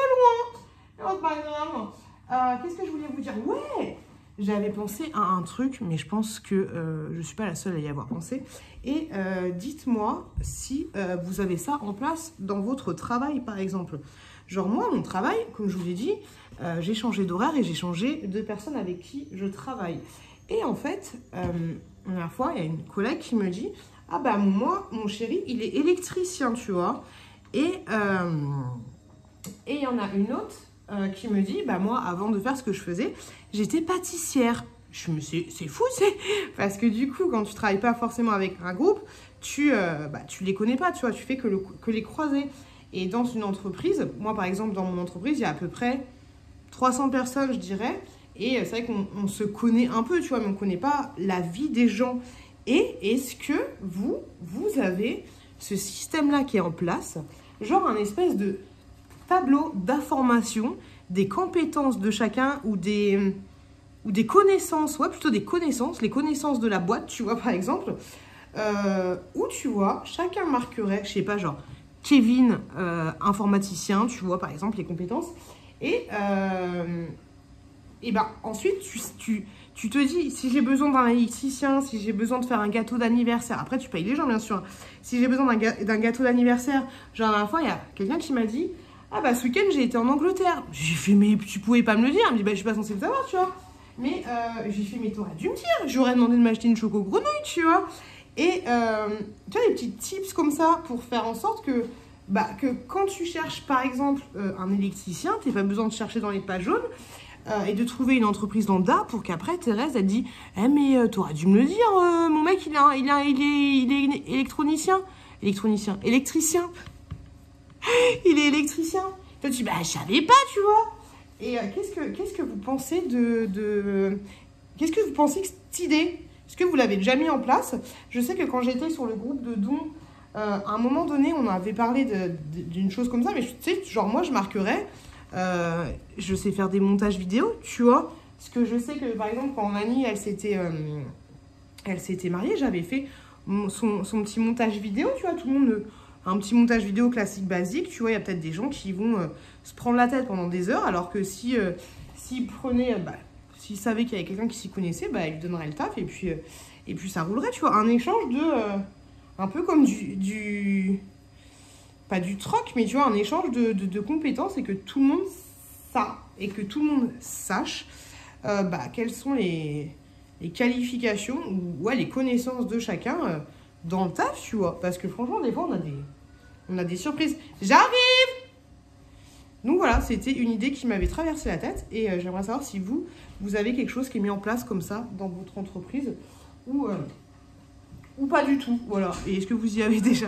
loin. Oh, pas grave. Euh, Qu'est-ce que je voulais vous dire? Ouais, j'avais pensé à un truc, mais je pense que euh, je ne suis pas la seule à y avoir pensé. Et euh, dites-moi si euh, vous avez ça en place dans votre travail, par exemple. Genre moi, mon travail, comme je vous l'ai dit, euh, j'ai changé d'horaire et j'ai changé de personne avec qui je travaille. Et en fait, euh, la dernière fois, il y a une collègue qui me dit « Ah bah moi, mon chéri, il est électricien, tu vois. » Et euh, et il y en a une autre euh, qui me dit « Bah moi, avant de faire ce que je faisais, j'étais pâtissière. » Je me suis dit « C'est fou, c'est » Parce que du coup, quand tu ne travailles pas forcément avec un groupe, tu euh, bah, tu les connais pas, tu vois. Tu fais que, le, que les croiser. Et dans une entreprise, moi par exemple, dans mon entreprise, il y a à peu près trois cents personnes, je dirais. Et c'est vrai qu'on se connaît un peu, tu vois, mais on ne connaît pas la vie des gens. Et est-ce que vous, vous avez ce système-là qui est en place, genre un espèce de tableau d'information des compétences de chacun ou des, ou des connaissances, ouais, plutôt des connaissances, les connaissances de la boîte, tu vois, par exemple, euh, où, tu vois, chacun marquerait, je ne sais pas, genre Kevin, euh, informaticien, tu vois, par exemple, les compétences, et... Euh, et ben ensuite, tu, tu, Tu te dis, si j'ai besoin d'un électricien, si j'ai besoin de faire un gâteau d'anniversaire, après tu payes les gens bien sûr, si j'ai besoin d'un gâteau d'anniversaire, genre la dernière fois, il y a quelqu'un qui m'a dit, ah bah ce week-end j'ai été en Angleterre. J'ai fait, mais tu pouvais pas me le dire. Elle me dit, bah je suis pas censée le savoir, tu vois. Mais euh, j'ai fait, mais t'aurais dû me dire, j'aurais demandé de m'acheter une choco grenouille, tu vois. Et euh, tu vois, des petits tips comme ça pour faire en sorte que, bah, que quand tu cherches par exemple euh, un électricien, t'es pas besoin de chercher dans les pages jaunes. Euh, et de trouver une entreprise lambda pour qu'après Thérèse elle dit eh mais euh, t'aurais dû me le dire euh, mon mec il a, il a, il est, il est électronicien électronicien électricien il est électricien. Toi tu dis bah je savais pas, tu vois. Et euh, qu'est-ce que qu'est-ce que vous pensez de, de... qu'est-ce que vous pensez que cette idée, est-ce que vous l'avez déjà mis en place? Je sais que quand j'étais sur le groupe de dons, euh, à un moment donné on avait parlé d'une chose comme ça, mais tu sais, genre moi je marquerais Euh, je sais faire des montages vidéo, tu vois. Parce que je sais que, par exemple, quand Annie, elle s'était euh, mariée, j'avais fait son, son petit montage vidéo, tu vois. Tout le monde, euh, un petit montage vidéo classique, basique, tu vois. Il y a peut-être des gens qui vont euh, se prendre la tête pendant des heures, alors que si, euh, s'ils prenaient, bah, s'ils savaient qu'il y avait quelqu'un qui s'y connaissait, bah, ils lui donneraient le taf et puis, euh, et puis ça roulerait, tu vois. Un échange de... Euh, un peu comme du... du... pas du troc, mais tu vois, un échange de, de, de compétences et que tout le monde ça et que tout le monde sache euh, bah, quelles sont les, les qualifications ou ouais, les connaissances de chacun euh, dans le taf, tu vois. Parce que franchement, des fois, on a des, on a des surprises. J'arrive! Donc voilà, c'était une idée qui m'avait traversé la tête et euh, j'aimerais savoir si vous, vous avez quelque chose qui est mis en place comme ça dans votre entreprise ou, euh, ou pas du tout. Voilà. Et est-ce que vous y avez déjà?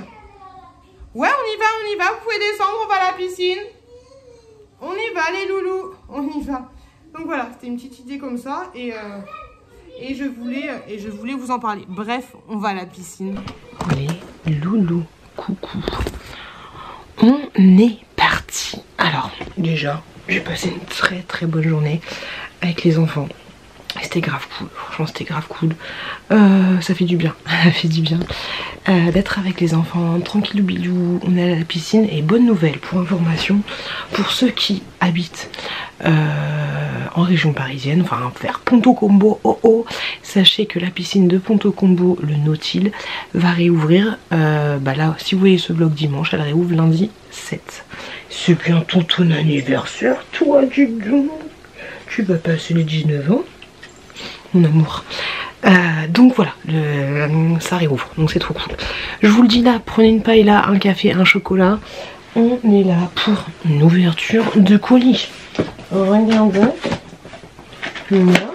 Ouais, on y va, on y va. Vous pouvez descendre, on va à la piscine. On y va, les loulous. On y va. Donc voilà, c'était une petite idée comme ça. Et, euh, et, je voulais, et je voulais vous en parler. Bref, on va à la piscine. Les loulous, coucou. On est parti. Alors, déjà, j'ai passé une très très bonne journée avec les enfants. C'était grave cool, franchement c'était grave cool. Euh, ça fait du bien, ça fait du bien euh, d'être avec les enfants, tranquille bilou, on est à la piscine. Et bonne nouvelle pour information, pour ceux qui habitent euh, en région parisienne, enfin vers Ponto-Combo, oh oh, sachez que la piscine de Ponto-Combo, le Nautil, va réouvrir. Euh, bah là, si vous voyez ce vlog dimanche, elle réouvre lundi sept. C'est bientôt ton anniversaire, toi, du coup. Tu vas passer les dix-neuf ans. Mon amour. Euh, donc voilà, le, ça réouvre, donc c'est trop cool. Je vous le dis là, prenez une paella, un café, un chocolat. On est là pour une ouverture de colis. Regardez. Voilà.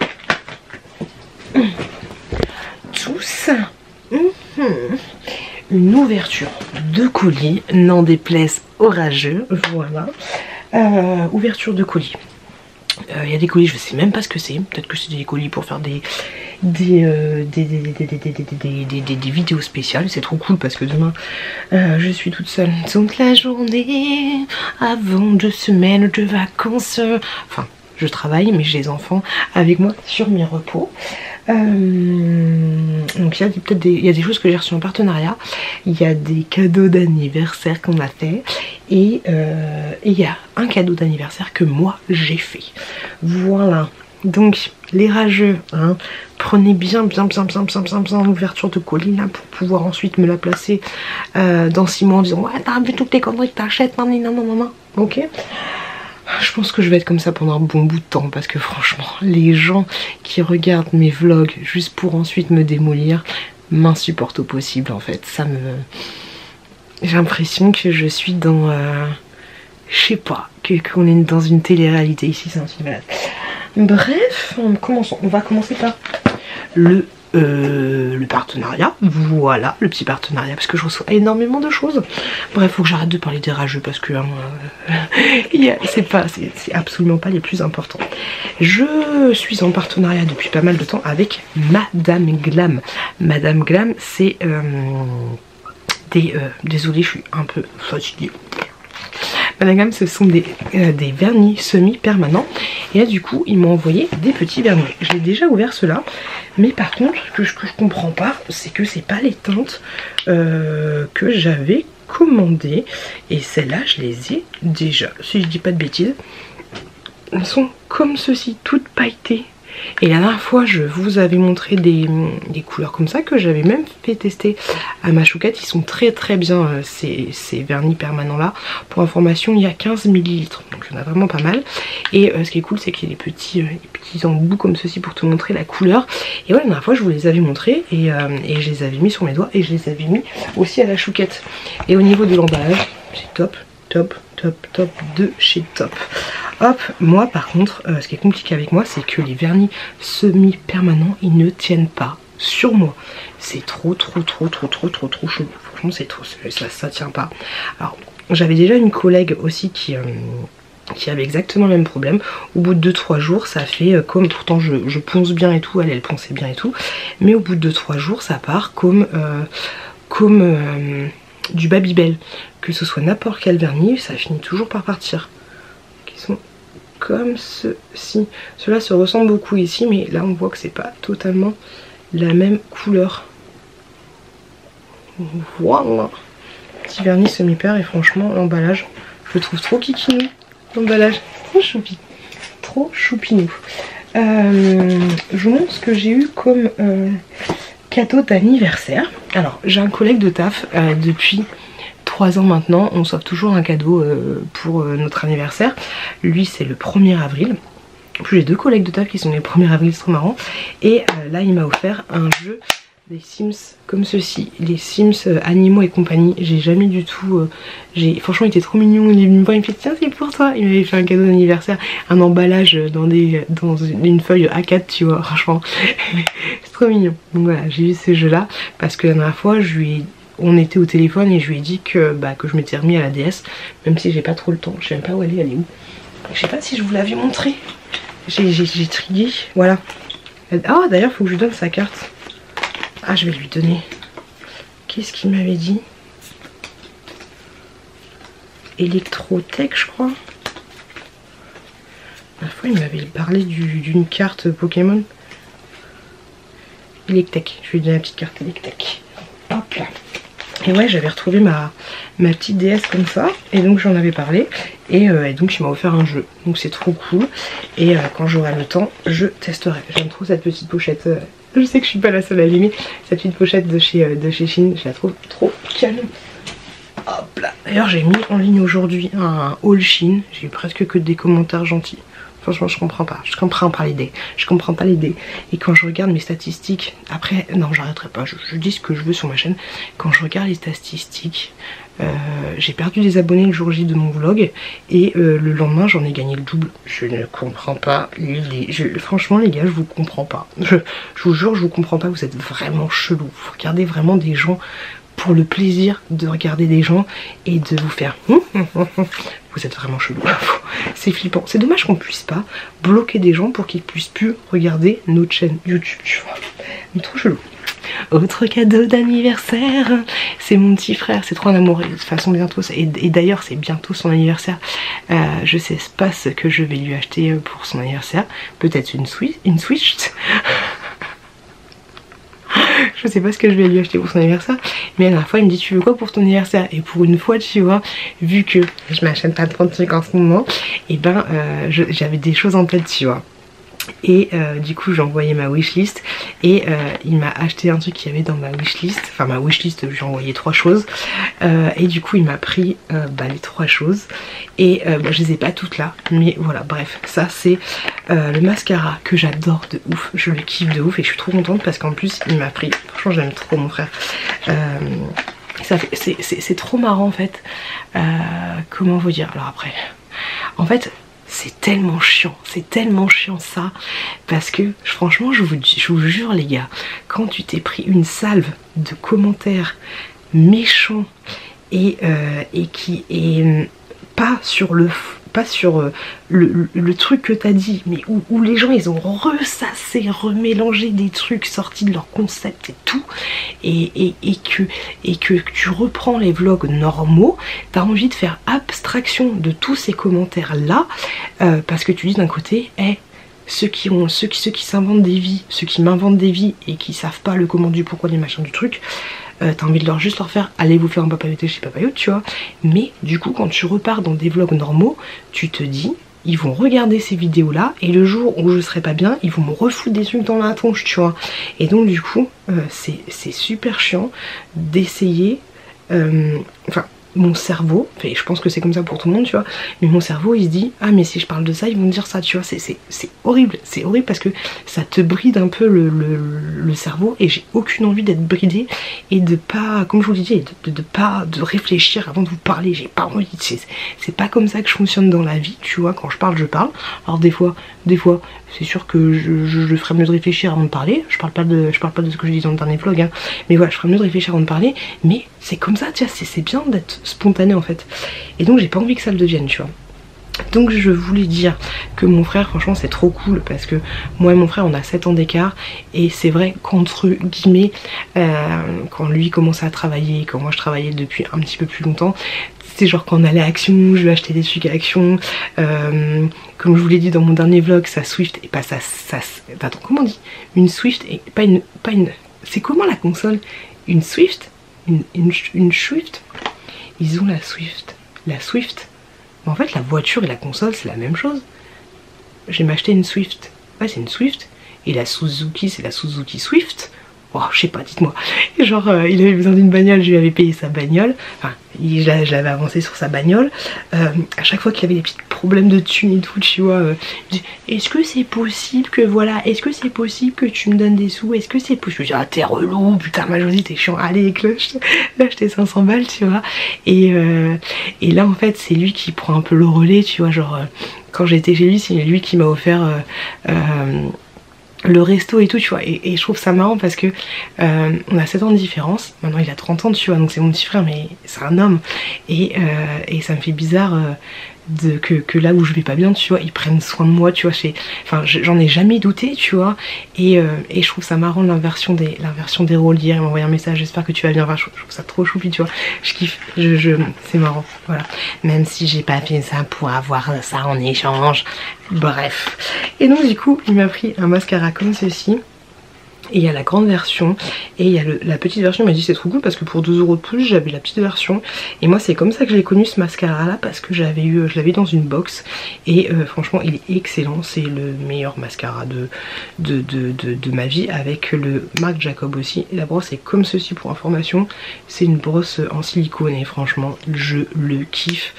Tout ça. Mmh. Une ouverture de colis, n'en déplaise orageux. Voilà. Euh, ouverture de colis. Il euh, y a des colis, je sais même pas ce que c'est. Peut-être que c'est des colis pour faire des des, euh, des, des, des, des, des, des, des, des vidéos spéciales. C'est trop cool parce que demain, euh, je suis toute seule toute la journée avant deux semaines de vacances. Enfin, je travaille, mais j'ai les enfants avec moi sur mes repos. Euh, donc il y a peut-être des, y a des choses que j'ai reçues en partenariat. Il y a des cadeaux d'anniversaire qu'on a fait. Et il euh, y a un cadeau d'anniversaire que moi j'ai fait. Voilà. Donc les rageux, hein, prenez bien bien bien bien bien bien bien l'ouverture de colis là pour pouvoir ensuite me la placer euh, dans six mois en disant ouais t'as vu toutes les conneries que t'achètes, non non non non. Ok. Je pense que je vais être comme ça pendant un bon bout de temps parce que franchement, les gens qui regardent mes vlogs juste pour ensuite me démolir m'insupportent au possible en fait. Ça me... J'ai l'impression que je suis dans... Euh... Je sais pas, qu'on est dans une télé-réalité ici, c'est un truc malade. Bref, on commence, on va commencer par le... Euh, le partenariat, voilà le petit partenariat parce que je reçois énormément de choses. Bref, faut que j'arrête de parler des rageux parce que hein, euh, c'est pas, c'est absolument pas les plus importants. Je suis en partenariat depuis pas mal de temps avec Madame Glam. Madame Glam, c'est euh, des, euh, désolée, je suis un peu fatiguée. Madame Glam, ce sont des, euh, des vernis semi-permanents. Et là, du coup, ils m'ont envoyé des petits vernis. J'ai déjà ouvert ceux-là. Mais par contre, ce que je ne comprends pas, c'est que ce n'est pas les teintes euh, que j'avais commandées. Et celles-là, je les ai déjà. Si je ne dis pas de bêtises, elles sont comme ceci, toutes pailletées. Et la dernière fois je vous avais montré des, des couleurs comme ça que j'avais même fait tester à ma chouquette. Ils sont très très bien euh, ces, ces vernis permanents là. Pour information, il y a quinze millilitres, donc il y en a vraiment pas mal. Et euh, ce qui est cool, c'est qu'il y a des petits, euh, des petits embouts comme ceci pour te montrer la couleur. Et ouais, la dernière fois je vous les avais montrés et, euh, et je les avais mis sur mes doigts et je les avais mis aussi à la chouquette. Et au niveau de l'emballage, c'est top, top, top, top de chez top. Hop, moi par contre, euh, ce qui est compliqué avec moi, c'est que les vernis semi-permanents, ils ne tiennent pas sur moi. C'est trop, trop, trop, trop, trop, trop, trop chelou. Franchement, c'est trop, ça, ça tient pas. Alors, j'avais déjà une collègue aussi qui... Euh, qui avait exactement le même problème. Au bout de deux trois jours, ça fait euh, comme, pourtant je, je ponce bien et tout, elle elle ponçait bien et tout, mais au bout de deux trois jours ça part comme euh, comme euh, du Babybel. Que ce soit n'importe quel vernis, ça finit toujours par partir. Qui sont comme ceux-ci, ceux-là se ressemblent beaucoup ici, mais là on voit que c'est pas totalement la même couleur. Voilà, petit vernis semi-pair. Et franchement l'emballage, je le trouve trop kikinou. L'emballage, trop choupi, trop choupinou. Euh, je vous montre ce que j'ai eu comme euh, cadeau d'anniversaire. Alors, j'ai un collègue de taf euh, depuis trois ans maintenant. On sort toujours un cadeau euh, pour euh, notre anniversaire. Lui, c'est le premier avril. Puis j'ai deux collègues de taf qui sont les premier avril, c'est trop marrant. Et euh, là, il m'a offert un jeu des Sims comme ceci, les Sims euh, animaux et compagnie. J'ai jamais du tout euh, j'ai franchement, il était trop mignon. Il est venu me voir, il me fait tiens, c'est pour toi. Il m'avait fait un cadeau d'anniversaire, un emballage dans des dans une feuille A quatre, tu vois, franchement c'est trop mignon. Donc voilà, j'ai eu ce jeu là parce que la dernière fois je lui ai... on était au téléphone et je lui ai dit que bah que je m'étais remis à la D S, même si j'ai pas trop le temps, je sais même pas où elle est, elle est où, je sais pas si je vous l'avais montré, j'ai trigué, voilà. Ah d'ailleurs faut que je lui donne sa carte. Ah, je vais lui donner. Qu'est-ce qu'il m'avait dit? Électrotech, je crois. La fois, il m'avait parlé du, d'une carte Pokémon. Electek. Je lui ai donné la petite carte Electek. Hop là. Et ouais, j'avais retrouvé ma, ma petite D S comme ça. Et donc, j'en avais parlé. Et, euh, et donc, il m'a offert un jeu. Donc, c'est trop cool. Et euh, quand j'aurai le temps, je testerai. J'aime trop cette petite pochette. Euh, Je sais que je suis pas la seule à l'aimer. Cette petite pochette de chez, euh, de chez Shein, je la trouve trop canon. Hop là. D'ailleurs j'ai mis en ligne aujourd'hui un haul Shein. J'ai eu presque que des commentaires gentils. Franchement je comprends pas. Je comprends pas l'idée. Je comprends pas l'idée. Et quand je regarde mes statistiques, après, non j'arrêterai pas, je, je dis ce que je veux sur ma chaîne. Quand je regarde les statistiques, euh, j'ai perdu des abonnés le jour J de mon vlog. Et euh, le lendemain j'en ai gagné le double. Je ne comprends pas l'idée. Franchement les gars, je vous comprends pas. Je, je vous jure, je vous comprends pas, vous êtes vraiment chelou. Vous regardez vraiment des gens pour le plaisir de regarder des gens et de vous faire... Vous êtes vraiment chelou. C'est flippant. C'est dommage qu'on puisse pas bloquer des gens pour qu'ils puissent plus regarder notre chaîne YouTube, tu vois. Mais trop chelou. Autre cadeau d'anniversaire, c'est mon petit frère, c'est trop un amour. De toute façon bientôt, et d'ailleurs c'est bientôt son anniversaire. euh, Je sais pas ce que je vais lui acheter pour son anniversaire. Peut-être une Switch, une Switch. Je sais pas ce que je vais lui acheter pour son anniversaire, mais à la fois il me dit tu veux quoi pour ton anniversaire, et pour une fois tu vois, vu que je m'achète pas trop de trucs en ce moment, et ben euh, j'avais des choses en tête tu vois. Et euh, du coup j'ai envoyé ma wishlist et euh, il m'a acheté un truc qu'il y avait dans ma wishlist. Enfin ma wishlist, j'ai envoyé trois choses euh, et du coup il m'a pris euh, bah, les trois choses. Et euh, bah, je les ai pas toutes là, mais voilà, bref. Ça c'est euh, le mascara que j'adore de ouf, je le kiffe de ouf et je suis trop contente parce qu'en plus il m'a pris. Franchement j'aime trop mon frère. euh, C'est trop marrant en fait. euh, Comment vous dire. Alors après, en fait c'est tellement chiant, c'est tellement chiant ça, parce que franchement je vous, je vous jure les gars, quand tu t'es pris une salve de commentaires méchants et, euh, et qui est pas sur le pas sur le, le, le truc que t'as dit, mais où, où les gens ils ont ressassé, remélangé des trucs sortis de leur concept et tout, et, et, et, que, et que tu reprends les vlogs normaux, t'as envie de faire abstraction de tous ces commentaires là, euh, parce que tu dis d'un côté, hey, ceux qui ont, ceux qui, ceux qui s'inventent des vies, ceux qui m'inventent des vies et qui savent pas le comment du pourquoi des machins du truc, Euh, t'as envie de leur juste leur faire allez vous faire un papayoté chez papayote, tu vois. Mais du coup quand tu repars dans des vlogs normaux, tu te dis ils vont regarder ces vidéos là et le jour où je serai pas bien, ils vont me refouler des trucs dans la tronche, tu vois. Et donc du coup euh, c'est super chiant d'essayer, euh, enfin mon cerveau, et je pense que c'est comme ça pour tout le monde, tu vois, mais mon cerveau il se dit ah mais si je parle de ça ils vont me dire ça, tu vois. C'est horrible, c'est horrible parce que ça te bride un peu le, le, le cerveau, et j'ai aucune envie d'être bridée et de pas, comme je vous le disais, de, de, de pas de réfléchir avant de vous parler. J'ai pas envie, c'est pas comme ça que je fonctionne dans la vie, tu vois. Quand je parle, je parle. Alors des fois, des fois c'est sûr que je, je, je ferais mieux de réfléchir avant de parler. Je parle pas de, je parle pas de ce que je dis dans le dernier vlog, hein. Mais voilà, je ferais mieux de réfléchir avant de parler. Mais c'est comme ça, tu vois, c'est bien d'être spontané en fait. Et donc j'ai pas envie que ça le devienne, tu vois. Donc je voulais dire que mon frère, franchement c'est trop cool parce que moi et mon frère on a sept ans d'écart, et c'est vrai qu'entre guillemets euh, quand lui commençait à travailler, quand moi je travaillais depuis un petit peu plus longtemps, c'est genre quand on allait à Action, je lui achetais des trucs à Action, euh, comme je vous l'ai dit dans mon dernier vlog, sa Swift et pas sa, sa, pardon, comment on dit, une Swift et pas une, pas une, c'est comment la console, une Swift, une, une, une Swift, ils ont la Swift, la Swift. Mais en fait, la voiture et la console, c'est la même chose. J'ai m'acheté une Swift. Ouais, c'est une Swift. Et la Suzuki, c'est la Suzuki Swift. Oh, je sais pas, dites-moi. Genre, euh, il avait besoin d'une bagnole, je lui avais payé sa bagnole. Enfin, il, je l'avais avancé sur sa bagnole. Euh, à chaque fois qu'il avait des petits problèmes de thunes et tout, tu vois, euh, il me dit, est-ce que c'est possible que, voilà, est-ce que c'est possible que tu me donnes des sous? Est-ce que c'est possible? Je lui dis, ah, t'es relou, putain, ma jolie, t'es chiant, allez, écloche. Là, j'étais cinq cents balles, tu vois. Et, euh, et là, en fait, c'est lui qui prend un peu le relais, tu vois, genre, euh, quand j'étais chez lui, c'est lui qui m'a offert... Euh, euh, le resto et tout, tu vois, et, et je trouve ça marrant parce que euh, on a sept ans de différence, maintenant il a trente ans, tu vois, donc c'est mon petit frère, mais c'est un homme, et, euh, et ça me fait bizarre euh, de, que, que là où je vais pas bien, tu vois, ils prennent soin de moi, tu vois, enfin j'en ai jamais douté, tu vois, et, euh, et je trouve ça marrant l'inversion des, l'inversion des rôles. Hier il m'a envoyé un message, j'espère que tu vas bien, enfin, je, je trouve ça trop choupi, tu vois, je kiffe, je, je, c'est marrant, voilà, même si j'ai pas fait ça pour avoir ça en échange. Bref. Et donc du coup il m'a pris un mascara comme ceci, et il y a la grande version et il y a le, la petite version. Il m'a dit c'est trop cool parce que pour deux euros de plus j'avais la petite version, et moi c'est comme ça que j'ai connu ce mascara là, parce que j'avais eu, je l'avais dans une box, et euh, franchement il est excellent, c'est le meilleur mascara de, de, de, de, de ma vie, avec le Marc Jacob aussi. Et la brosse est comme ceci pour information, c'est une brosse en silicone et franchement je le kiffe,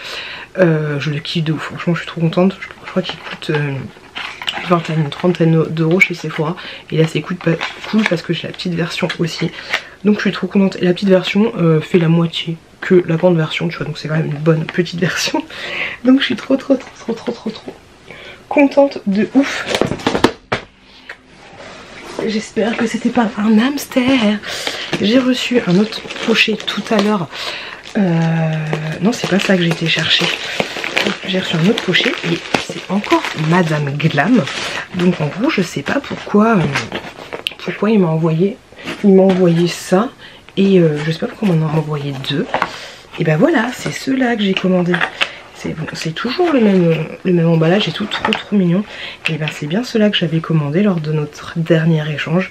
euh, je le kiffe de ouf, franchement je suis trop contente. Je, je crois qu'il coûte... Euh, vingtaine, trentaine d'euros chez Sephora, et là c'est cool, cool parce que j'ai la petite version aussi, donc je suis trop contente. Et la petite version euh, fait la moitié que la grande version, tu vois, donc c'est quand même une bonne petite version, donc je suis trop trop trop trop trop trop, trop contente de ouf. J'espère que c'était pas un hamster. J'ai reçu un autre pochet tout à l'heure, euh, non c'est pas ça que j'ai été chercher. J'ai reçu un autre pochet et c'est encore Madame Glam. Donc en gros je sais pas pourquoi euh, pourquoi il m'a envoyé il m'a envoyé ça, et euh, je sais pas pourquoi on m'en a envoyé deux. Et ben voilà, c'est ceux-là que j'ai commandé. C'est bon, c'est toujours le même, le même emballage et tout, trop trop mignon. Et ben c'est bien ceux-là que j'avais commandé lors de notre dernier échange.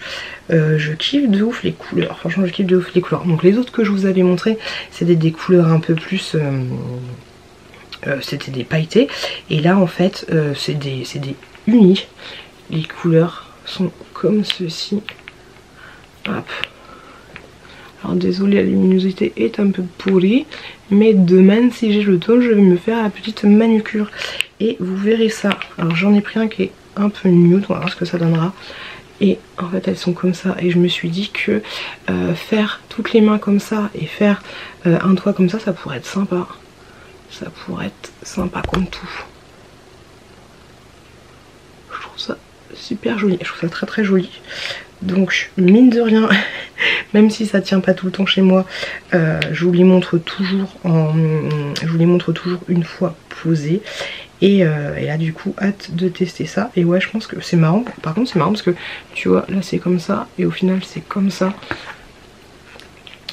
Euh, je kiffe de ouf les couleurs. Franchement je kiffe de ouf les couleurs. Donc les autres que je vous avais montré, c'est des, des couleurs un peu plus... Euh, Euh, c'était des pailletés, et là en fait euh, c'est des, des unis. Les couleurs sont comme ceci. Hop. Alors désolé, la luminosité est un peu pourrie, mais demain si j'ai le temps je vais me faire la petite manucure et vous verrez ça. Alors j'en ai pris un qui est un peu nude, on va voir ce que ça donnera. Et en fait elles sont comme ça, et je me suis dit que euh, faire toutes les mains comme ça et faire euh, un doigt comme ça, ça pourrait être sympa. Ça pourrait être sympa comme tout. Je trouve ça super joli. Je trouve ça très très joli. Donc mine de rien, même si ça tient pas tout le temps chez moi, euh, je vous les montre toujours en, je vous les montre toujours une fois posées. Et, euh, et là du coup hâte de tester ça. Et ouais je pense que c'est marrant. Par contre c'est marrant parce que tu vois là c'est comme ça et au final c'est comme ça.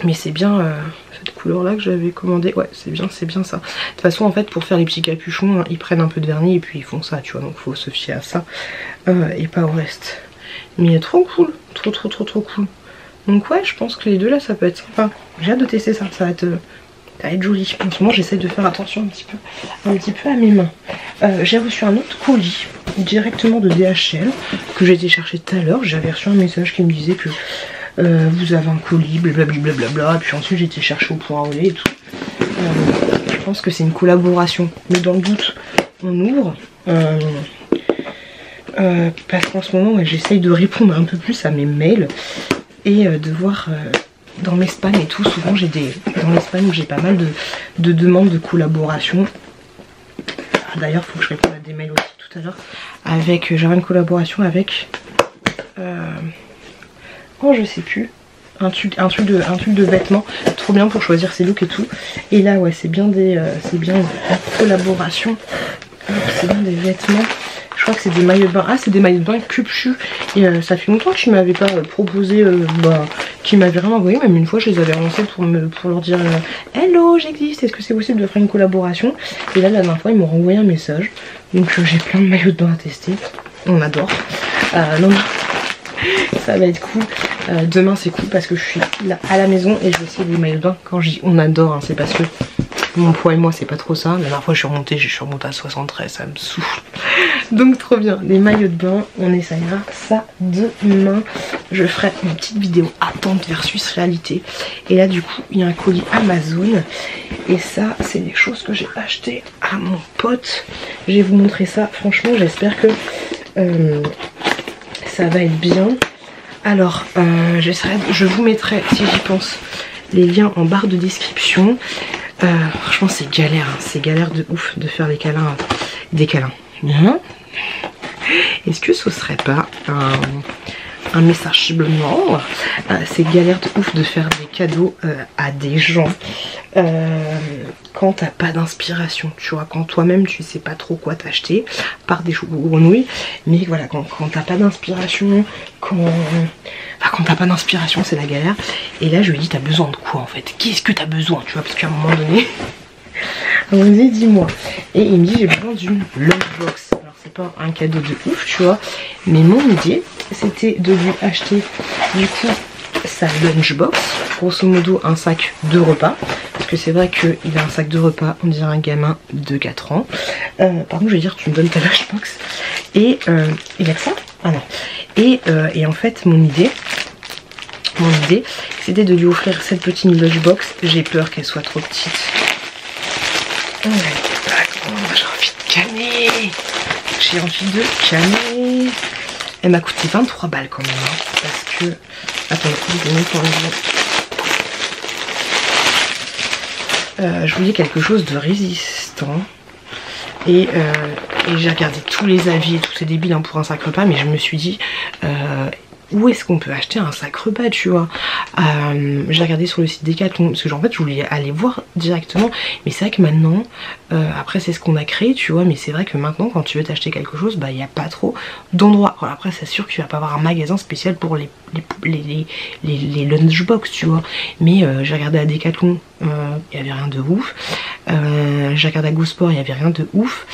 Mais c'est bien euh, cette couleur là que j'avais commandé. Ouais c'est bien, c'est bien ça. De toute façon en fait pour faire les petits capuchons hein, ils prennent un peu de vernis et puis ils font ça, tu vois. Donc faut se fier à ça euh, et pas au reste. Mais trop cool, trop trop trop trop cool. Donc ouais je pense que les deux là ça peut être sympa. J'ai hâte de tester ça, ça va être euh, à être jolie. En ce moment j'essaie de faire attention un petit peu, un petit peu à mes mains. Euh, j'ai reçu un autre colis directement de D H L que j'ai été chercher tout à l'heure. J'avais reçu un message qui me disait que euh, vous avez un colis, blablabla, blablabla. Puis ensuite j'ai été chercher au point relais et tout. Euh, je pense que c'est une collaboration, mais dans le doute on ouvre. Euh, euh, parce qu'en ce moment ouais, j'essaye de répondre un peu plus à mes mails et euh, de voir... Euh, dans mes spams et tout, souvent j'ai des. Dans les spams j'ai pas mal de, de demandes de collaboration. D'ailleurs, faut que je réponde à des mails aussi tout à l'heure. Avec. J'avais une collaboration avec. Euh, oh, je sais plus. Un truc, un, truc de, un truc de vêtements. Trop bien pour choisir ses looks et tout. Et là, ouais, c'est bien des. Euh, c'est bien des collaborations. C'est bien des vêtements. Je crois que c'est des maillots de bain. Ah, c'est des maillots de bain cup-chu. Et euh, ça fait longtemps que tu m'avais pas euh, proposé. Euh, bah, qui m'avait rien envoyé, même une fois je les avais relancés pour, me, pour leur dire euh, hello j'existe, est-ce que c'est possible de faire une collaboration. Et là la dernière fois ils m'ont renvoyé un message, donc euh, j'ai plein de maillots de bain à tester, on adore. Euh, non, ça va être cool. Euh, demain c'est cool parce que je suis là à la maison et je vais essayer des maillots de bain. Quand je dis on adore, hein, c'est parce que mon poids et moi c'est pas trop ça. La dernière fois je suis remontée, je suis remontée à soixante-treize, ça me souffle. Donc trop bien, les maillots de bain, on essayera ça demain. Je ferai une petite vidéo attente versus réalité. Et là du coup il y a un colis Amazon. Et ça c'est des choses que j'ai achetées à mon pote. Je vais vous montrer ça, franchement j'espère que euh, ça va être bien. Alors euh, j'essaierai, je vous mettrai si j'y pense les liens en barre de description. Euh, franchement c'est galère, hein. C'est galère de ouf de faire des câlins, euh, des câlins. Hein, est-ce que ce serait pas un, un message subliminal? euh, C'est galère de ouf de faire des cadeaux euh, à des gens euh, quand t'as pas d'inspiration, tu vois, quand toi-même tu sais pas trop quoi t'acheter, par des grenouilles, mais voilà, quand, quand t'as pas d'inspiration, quand... Enfin, quand t'as pas d'inspiration, c'est la galère. Et là, je lui ai dit, t'as besoin de quoi, en fait? Qu'est-ce que t'as besoin, tu vois? Parce qu'à un moment donné... Vas-y, dis-moi. Et il me dit, j'ai besoin d'une lunchbox. Alors, c'est pas un cadeau de ouf, tu vois. Mais mon idée, c'était de lui acheter, du coup, sa lunchbox. Grosso modo, un sac de repas. Parce que c'est vrai qu'il a un sac de repas, on dirait un gamin de quatre ans. Euh, par contre, je vais dire, tu me donnes ta lunchbox. Et euh, il a que ça. Ah non. Et, euh, et en fait, mon idée... Mon idée, c'était de lui offrir cette petite lunchbox. J'ai peur qu'elle soit trop petite. Oh, j'ai envie de caner. J'ai envie de caner. Elle m'a coûté vingt-trois balles quand même. Hein, parce que... Attends, je vais pour le euh, je voulais quelque chose de résistant. Et, euh, et j'ai regardé tous les avis et tout, c'est débile hein, pour un sac repas, mais je me suis dit... Euh, où est-ce qu'on peut acheter un sac repas, tu vois? euh, J'ai regardé sur le site Decathlon, parce que genre, en fait je voulais aller voir directement. Mais c'est vrai que maintenant, euh, après c'est ce qu'on a créé, tu vois, mais c'est vrai que maintenant quand tu veux t'acheter quelque chose, bah il n'y a pas trop d'endroits. Voilà, après c'est sûr qu'il va pas avoir un magasin spécial pour les, les, les, les, les lunchbox, tu vois. Mais euh, j'ai regardé à Decathlon, il euh, n'y avait rien de ouf. Euh, j'ai regardé à Gosport, il n'y avait rien de ouf.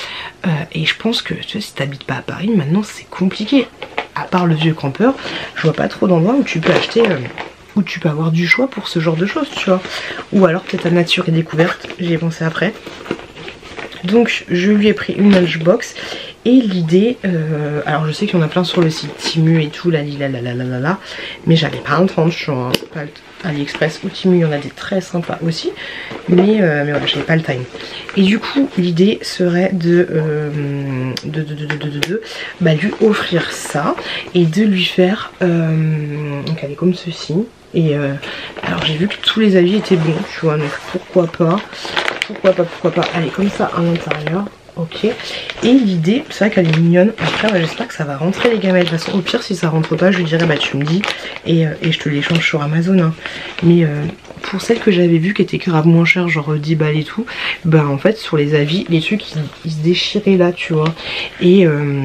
Euh, et je pense que tu sais, si t'habites pas à Paris, maintenant c'est compliqué. À part le vieux campeur, je vois pas trop d'endroits où tu peux acheter, euh, où tu peux avoir du choix pour ce genre de choses, tu vois. Ou alors peut-être à Nature et Découverte, j'y ai pensé après. Donc je lui ai pris une lunchbox et l'idée, euh, alors je sais qu'il y en a plein sur le site Timu et tout, la la la la la la, mais j'avais pas un temps sur hein, Aliexpress ou Timu, il y en a des très sympas aussi, mais, euh, mais voilà, j'avais pas le time. Et du coup, l'idée serait de, euh, de, de, de, de, de, de, de bah, lui offrir ça et de lui faire, euh, donc elle est comme ceci. Et euh, alors j'ai vu que tous les avis étaient bons, tu vois, donc pourquoi pas. Pourquoi pas, pourquoi pas. Elle est comme ça à l'intérieur. Ok. Et l'idée, c'est vrai qu'elle est mignonne. Après, ouais, j'espère que ça va rentrer les gamelles. De toute façon, au pire, si ça rentre pas, je lui dirais, bah tu me dis. Et, euh, et je te l'échange sur Amazon. Hein. Mais euh, pour celle que j'avais vue, qui était grave moins chère, genre dix balles et tout, bah en fait, sur les avis, les trucs, ils, ils se déchiraient là, tu vois. Et, euh,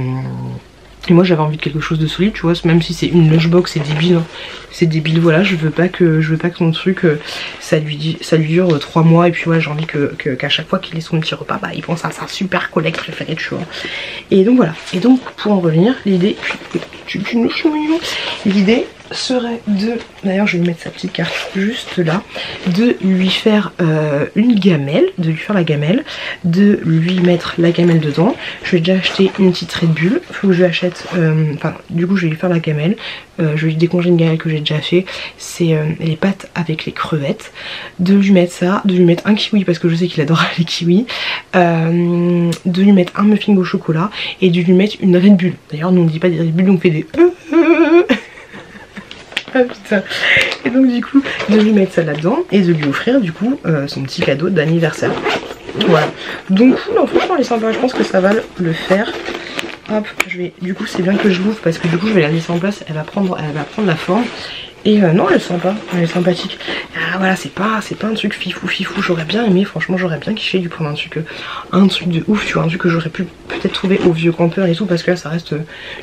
et moi, j'avais envie de quelque chose de solide, tu vois. Même si c'est une lunchbox, c'est débile. Hein. C'est débile, voilà, je veux pas que je veux pas que mon truc euh, ça lui ça lui dure trois mois et puis ouais, j'ai envie que qu'à chaque fois qu'il ait son petit repas, bah il pense à sa super collègue préférée, tu vois. Et donc voilà. Et donc pour en revenir, l'idée l'idée serait de, d'ailleurs je vais lui mettre sa petite carte juste là, de lui faire euh, une gamelle, de lui faire la gamelle, de lui mettre la gamelle dedans. Je vais déjà acheter une petite Red Bull, faut que je l'achète, euh, enfin du coup je vais lui faire la gamelle, euh, je vais lui décongeler une gamelle que j'ai déjà fait, c'est euh, les pâtes avec les crevettes, de lui mettre ça, de lui mettre un kiwi parce que je sais qu'il adore les kiwis, euh, de lui mettre un muffin au chocolat et de lui mettre une Red Bull. D'ailleurs nous on ne dit pas des Red Bull, on fait des... Ah putain. Et donc du coup de lui mettre ça là-dedans et de lui offrir du coup euh, son petit cadeau d'anniversaire. Voilà. Donc non, franchement elle est sympa, je pense que ça va le faire. Hop, je vais. Du coup c'est bien que je l'ouvre parce que du coup je vais la laisser en place, elle va prendre, elle va prendre la forme. Et euh, non elle est sympa, elle est sympathique. Ah voilà, c'est pas, c'est pas un truc fifou fifou, j'aurais bien aimé, franchement j'aurais bien kiffé du prendre un truc, un truc de ouf, tu vois, un truc que j'aurais pu peut-être trouver au vieux campeur et tout, parce que là ça reste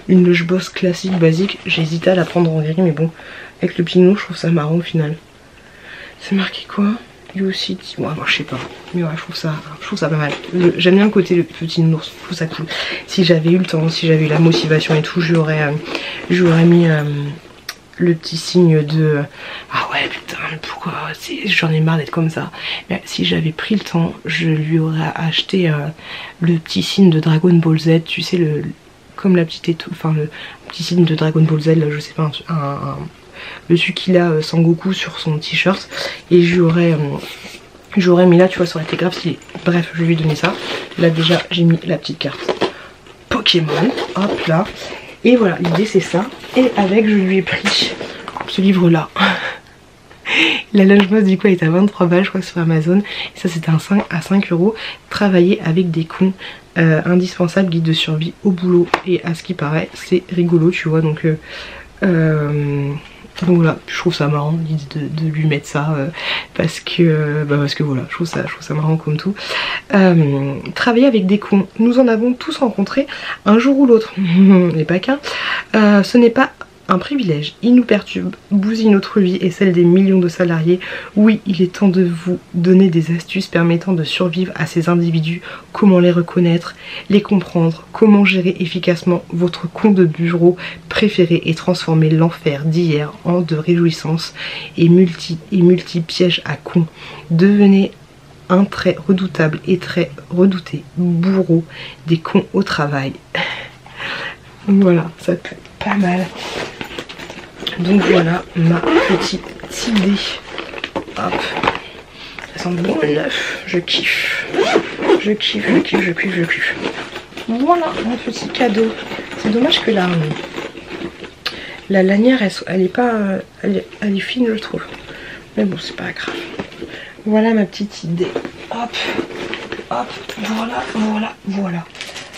une loge boss classique, basique, j'hésitais à la prendre en gris, mais bon, avec le pinot je trouve ça marrant au final. C'est marqué quoi? You City, ouais, moi je sais pas, mais ouais je trouve ça, je trouve ça pas mal, j'aime bien le côté le petit ours, je trouve ça cool. Si j'avais eu le temps, si j'avais eu la motivation et tout, j'aurais euh, j'aurais mis... Euh, le petit signe de ah ouais putain mais pourquoi j'en ai marre d'être comme ça. Mais si j'avais pris le temps je lui aurais acheté euh, le petit signe de Dragon Ball Z, tu sais le comme la petite étoile, enfin le petit signe de Dragon Ball Z là, je sais pas un, un, un, le celui qu'il a euh, Sangoku sur son t-shirt, et j'aurais euh, j'aurais mis là, tu vois, ça aurait été grave stylé. Bref, je vais lui donner ça. Là déjà j'ai mis la petite carte Pokémon, hop là. Et voilà, l'idée c'est ça. Et avec, je lui ai pris ce livre-là. La lunchbox du coup elle est à vingt-trois balles, je crois, sur Amazon. Et ça, c'était un cinq à cinq euros. Travailler avec des cons. Euh, indispensable guide de survie au boulot. Et à ce qui paraît, c'est rigolo, tu vois. Donc, euh, euh, donc voilà, je trouve ça marrant l'idée de, de lui mettre ça. Euh, parce que, bah, parce que voilà, je trouve ça, je trouve ça marrant comme tout. Euh, travailler avec des cons, nous en avons tous rencontré un jour ou l'autre, et pas qu'un. Euh, ce n'est pas un privilège, il nous perturbe, bousille notre vie et celle des millions de salariés. Oui, il est temps de vous donner des astuces permettant de survivre à ces individus. Comment les reconnaître, les comprendre, comment gérer efficacement votre compte de bureau préféré et transformer l'enfer d'hier en de réjouissances et multi, et multi pièges à cons. Devenez un trait redoutable et très redouté bourreau des cons au travail. Voilà, ça peut être pas mal. Donc voilà ma petite idée. Hop. Ça sent bon le neuf. Je kiffe. Je kiffe, je kiffe, je kiffe, je kiffe. Voilà mon petit cadeau. C'est dommage que la, la lanière, elle, elle est pas. Elle, elle est fine, je trouve. Mais bon, c'est pas grave. Voilà ma petite idée. Hop, hop, voilà, voilà, voilà.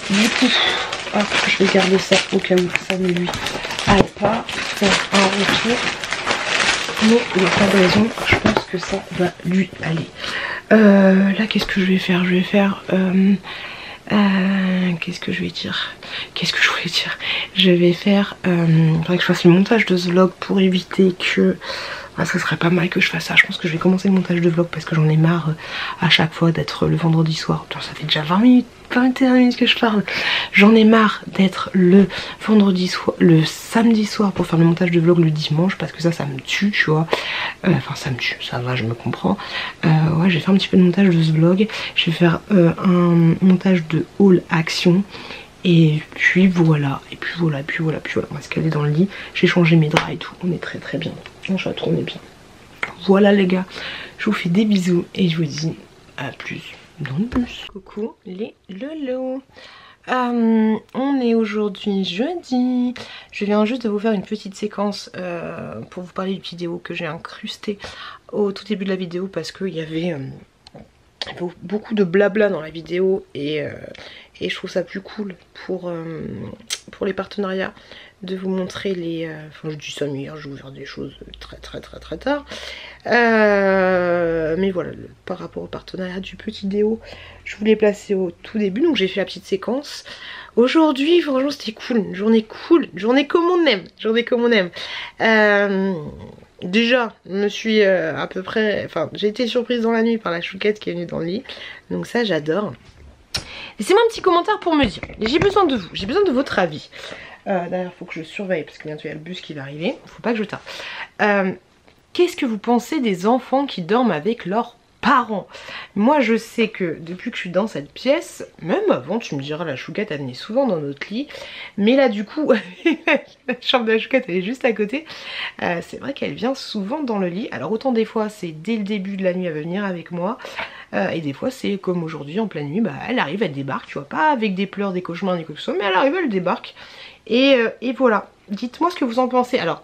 Du coup, hop, je vais garder ça au cas où ça ne lui aille pas faire un retour. Mais il n'y a pas de raison, je pense que ça va lui aller. Euh, là, qu'est-ce que je vais faire? Je vais faire... Euh, euh, qu'est-ce que je vais dire? Qu'est-ce que je voulais dire? Je vais faire... Euh, il faudrait que je fasse le montage de ce vlog pour éviter que... Ah, ça serait pas mal que je fasse ça. Je pense que je vais commencer le montage de vlog parce que j'en ai marre à chaque fois d'être le vendredi soir. Putain, ça fait déjà vingt minutes, vingt et une minutes que je parle. J'en ai marre d'être le vendredi soir, le samedi soir pour faire le montage de vlog le dimanche parce que ça, ça me tue, tu vois. Euh, enfin, ça me tue, ça va, je me comprends. Euh, ouais, je vais faire un petit peu de montage de ce vlog. Je vais faire euh, un montage de haul action. Et puis voilà, et puis voilà, puis voilà, puis voilà. On va se caler dans le lit. J'ai changé mes draps et tout. On est très très bien. On se retrouve, on est bien. Voilà les gars. Je vous fais des bisous et je vous dis à plus dans le bus. Coucou les lolos. Euh, on est aujourd'hui jeudi. Je viens juste de vous faire une petite séquence euh, pour vous parler d'une vidéo que j'ai incrustée au tout début de la vidéo parce qu'il y avait euh, beaucoup de blabla dans la vidéo et. Euh, Et je trouve ça plus cool pour, euh, pour les partenariats de vous montrer les... Euh, enfin, je dis ça, mais hier, je vais vous faire des choses très très très très tard. Euh, mais voilà, le, par rapport au partenariat du petit déo, je vous l'ai placé au tout début. Donc j'ai fait la petite séquence. Aujourd'hui, franchement, c'était cool. Une journée cool. Une journée comme on aime. Une journée comme on aime. Euh, déjà, je me suis euh, à peu près... Enfin, j'ai été surprise dans la nuit par la chouquette qui est venue dans le lit. Donc ça, j'adore. Laissez-moi un petit commentaire pour me dire, j'ai besoin de vous, j'ai besoin de votre avis. Euh, D'ailleurs, il faut que je surveille parce que bientôt il y a le bus qui va arriver. Faut pas que je tarde. Euh, Qu'est-ce que vous pensez des enfants qui dorment avec leurs parents? Moi, je sais que depuis que je suis dans cette pièce, même avant, tu me diras, la chouquette, elle venait souvent dans notre lit. Mais là, du coup, la chambre de la chouquette, elle est juste à côté. Euh, c'est vrai qu'elle vient souvent dans le lit. Alors, autant des fois, c'est dès le début de la nuit, elle va venir avec moi. Euh, et des fois, c'est comme aujourd'hui, en pleine nuit, bah, elle arrive, elle débarque, tu vois, pas avec des pleurs, des cauchemars, des quoi que ce soit, mais elle arrive, elle débarque. Et, euh, et voilà. Dites-moi ce que vous en pensez. Alors...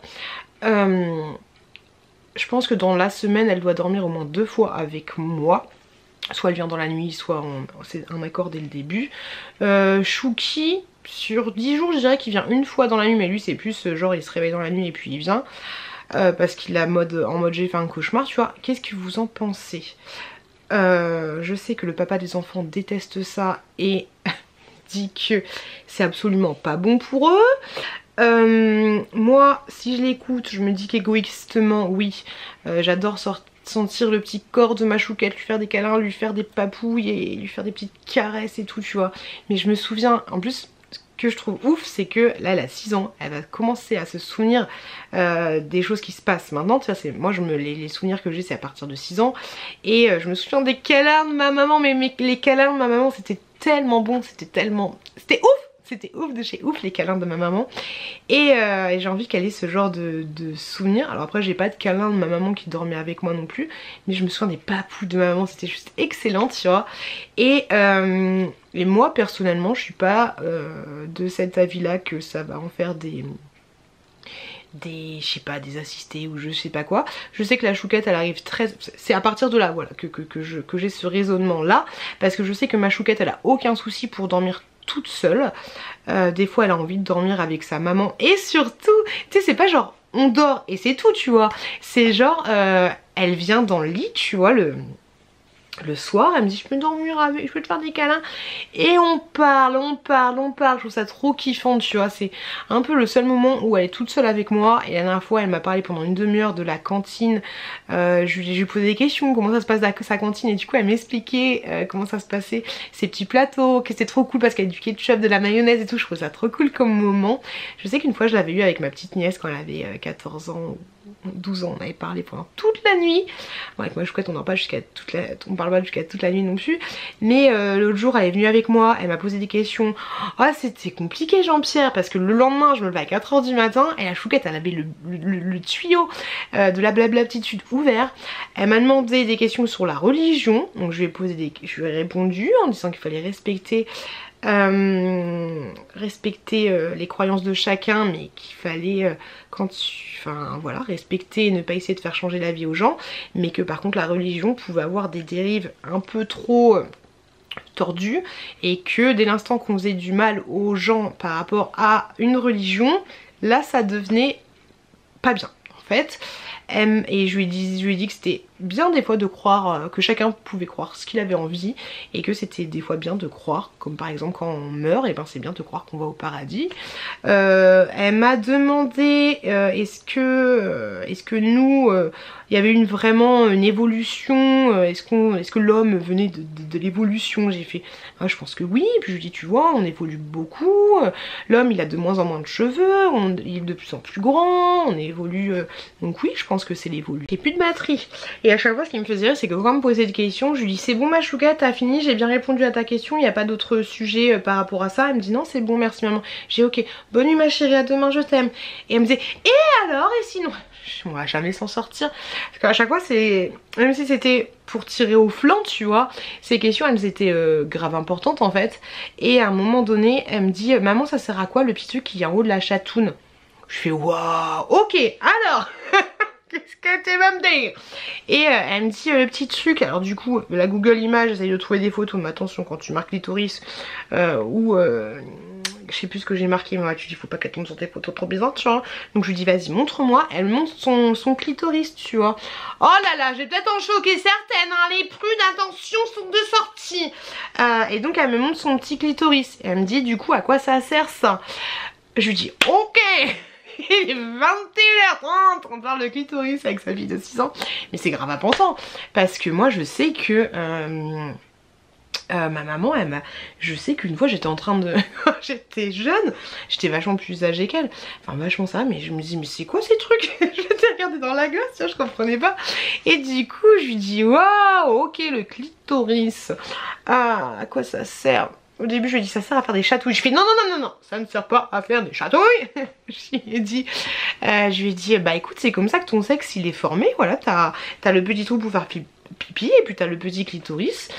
Euh, je pense que dans la semaine, elle doit dormir au moins deux fois avec moi. Soit elle vient dans la nuit, soit c'est un accord dès le début. Euh, Chouki, sur dix jours, je dirais qu'il vient une fois dans la nuit. Mais lui, c'est plus genre, il se réveille dans la nuit et puis il vient. Euh, parce qu'il a mode, en mode j'ai fait un cauchemar, tu vois. Qu'est-ce que vous en pensez? euh, Je sais que le papa des enfants déteste ça et dit que c'est absolument pas bon pour eux. Euh, moi, si je l'écoute, je me dis qu'égoïstement, oui, euh, j'adore sentir le petit corps de ma chouquette, lui faire des câlins, lui faire des papouilles et lui faire des petites caresses et tout, tu vois. Mais je me souviens, en plus, ce que je trouve ouf, c'est que là, elle a six ans, elle va commencer à se souvenir euh, des choses qui se passent maintenant. Tu vois, moi, je me, les, les souvenirs que j'ai, c'est à partir de six ans. Et euh, je me souviens des câlins de ma maman, mais mes, les câlins de ma maman, c'était tellement bon, c'était tellement... C'était ouf! C'était ouf de chez ouf les câlins de ma maman. Et, euh, et j'ai envie qu'elle ait ce genre de, de souvenirs. Alors après j'ai pas de câlin de ma maman qui dormait avec moi non plus. Mais je me souviens des papous de ma maman. C'était juste excellent, tu vois. Et, euh, et moi personnellement je suis pas euh, de cet avis là que ça va en faire des... des, je sais pas, des assistés ou je sais pas quoi. Je sais que la chouquette elle arrive très... C'est à partir de là, voilà, que, que, que je, que j'ai ce raisonnement là. Parce que je sais que ma chouquette elle a aucun souci pour dormir toute seule. Euh, des fois elle a envie de dormir avec sa maman et surtout tu sais c'est pas genre on dort et c'est tout tu vois, c'est genre euh, elle vient dans le lit tu vois le, le soir, elle me dit je peux dormir avec, je peux te faire des câlins et on parle, on parle, on parle, je trouve ça trop kiffant tu vois, c'est un peu le seul moment où elle est toute seule avec moi et la dernière fois elle m'a parlé pendant une demi-heure de la cantine, euh, je, je lui posais des questions, comment ça se passe sa cantine et du coup elle m'expliquait euh, comment ça se passait ses petits plateaux, que c'était trop cool parce qu'elle a du ketchup, de la mayonnaise et tout, je trouve ça trop cool comme moment. Je sais qu'une fois je l'avais eu avec ma petite nièce quand elle avait quatorze ans, douze ans, on avait parlé pendant toute la nuit. Bon, avec ma chouquette on n'en parle pas jusqu'à toute la... on parle pas jusqu'à toute la nuit non plus. Mais euh, l'autre jour elle est venue avec moi, elle m'a posé des questions. Ah oh, c'était compliqué Jean-Pierre parce que le lendemain je me levais à quatre heures du matin et la chouquette elle avait le, le, le tuyau euh, de la blablaptitude ouvert. Elle m'a demandé des questions sur la religion, donc je lui ai posé des... je lui ai répondu en disant qu'il fallait respecter Euh, respecter euh, les croyances de chacun mais qu'il fallait euh, quand tu... enfin voilà, respecter et ne pas essayer de faire changer la vie aux gens mais que par contre la religion pouvait avoir des dérives un peu trop euh, tordues et que dès l'instant qu'on faisait du mal aux gens par rapport à une religion là ça devenait pas bien en fait. Et je lui ai dit, je lui ai dit que c'était bien des fois de croire, que chacun pouvait croire ce qu'il avait envie et que c'était des fois bien de croire, comme par exemple quand on meurt, et ben c'est bien de croire qu'on va au paradis. Euh, elle m'a demandé euh, est-ce que, est-ce que nous, il euh, y avait une, vraiment une évolution, euh, est-ce qu'on, est-ce que l'homme venait de, de, de l'évolution? J'ai fait, ah, je pense que oui, puis je lui ai dit tu vois on évolue beaucoup, l'homme il a de moins en moins de cheveux, on, il est de plus en plus grand, on évolue, euh, donc oui je pense que c'est l'évolution. J'ai plus de batterie. Et à chaque fois, ce qui me faisait rire, c'est que quand on me posait des questions, je lui dis c'est bon ma chouquette, t'as fini, j'ai bien répondu à ta question, il n'y a pas d'autre sujet par rapport à ça. Elle me dit non c'est bon merci maman. J'ai ok, bonne nuit ma chérie, à demain je t'aime. Et elle me disait et alors et sinon, on va jamais s'en sortir. Parce qu'à chaque fois c'est, même si c'était pour tirer au flanc tu vois, ces questions elles étaient euh, grave importantes en fait. Et à un moment donné, elle me dit maman ça sert à quoi le petit truc qui est en haut de la chatoune? Je fais waouh, ok alors qu'est-ce que t'es même dingue? Et euh, elle me dit euh, le petit truc, alors du coup la Google Images essaye de trouver des photos, mais attention quand tu marques l'itoris euh, ou euh, je sais plus ce que j'ai marqué, mais ouais, tu dis faut pas qu'elle tombe sur tes photos trop bizarres tu vois, donc je lui dis vas-y montre-moi, elle montre son, son clitoris tu vois, oh là là j'ai peut-être en choqué certaines hein, les prunes attention sont de sortie, euh, et donc elle me montre son petit clitoris et elle me dit du coup à quoi ça sert ça? Je lui dis ok. Il est vingt et une heures trente, on parle de clitoris avec sa fille de six ans. Mais c'est grave important parce que moi je sais que euh, Euh, ma maman, elle m'a... je sais qu'une fois j'étais en train de... j'étais jeune, j'étais vachement plus âgée qu'elle, enfin vachement ça, mais je me dis mais c'est quoi ces trucs? Je m'étais regardée dans la glace, je comprenais pas. Et du coup je lui dis waouh, ok, le clitoris, ah, à quoi ça sert? Au début je lui ai dit ça sert à faire des chatouilles, je fais non non non non non, ça ne sert pas à faire des chatouilles. Je lui ai dit, euh, je lui ai dit bah écoute, c'est comme ça que ton sexe il est formé, voilà, t'as t'as le petit trou pour faire pipi pipi et puis t'as le petit clitoris,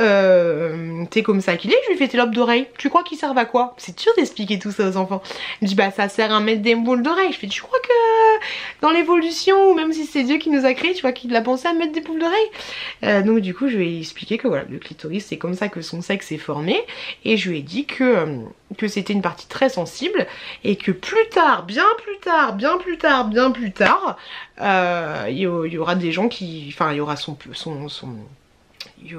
euh, t'es comme ça qu'il est. Je lui fais tes lobes d'oreille, tu crois qu'ils servent à quoi? C'est dur d'expliquer tout ça aux enfants. Il me dit bah ça sert à mettre des boules d'oreille. Je fais tu crois que dans l'évolution, ou même si c'est Dieu qui nous a créés, tu vois qu'il a pensé à mettre des boules d'oreille? euh, Donc du coup je lui ai expliqué que voilà, le clitoris c'est comme ça que son sexe est formé, et je lui ai dit que, que c'était une partie très sensible et que plus tard, bien plus tard, bien plus tard, bien plus tard, euh, il y aura des gens qui, enfin il y aura son Son, son,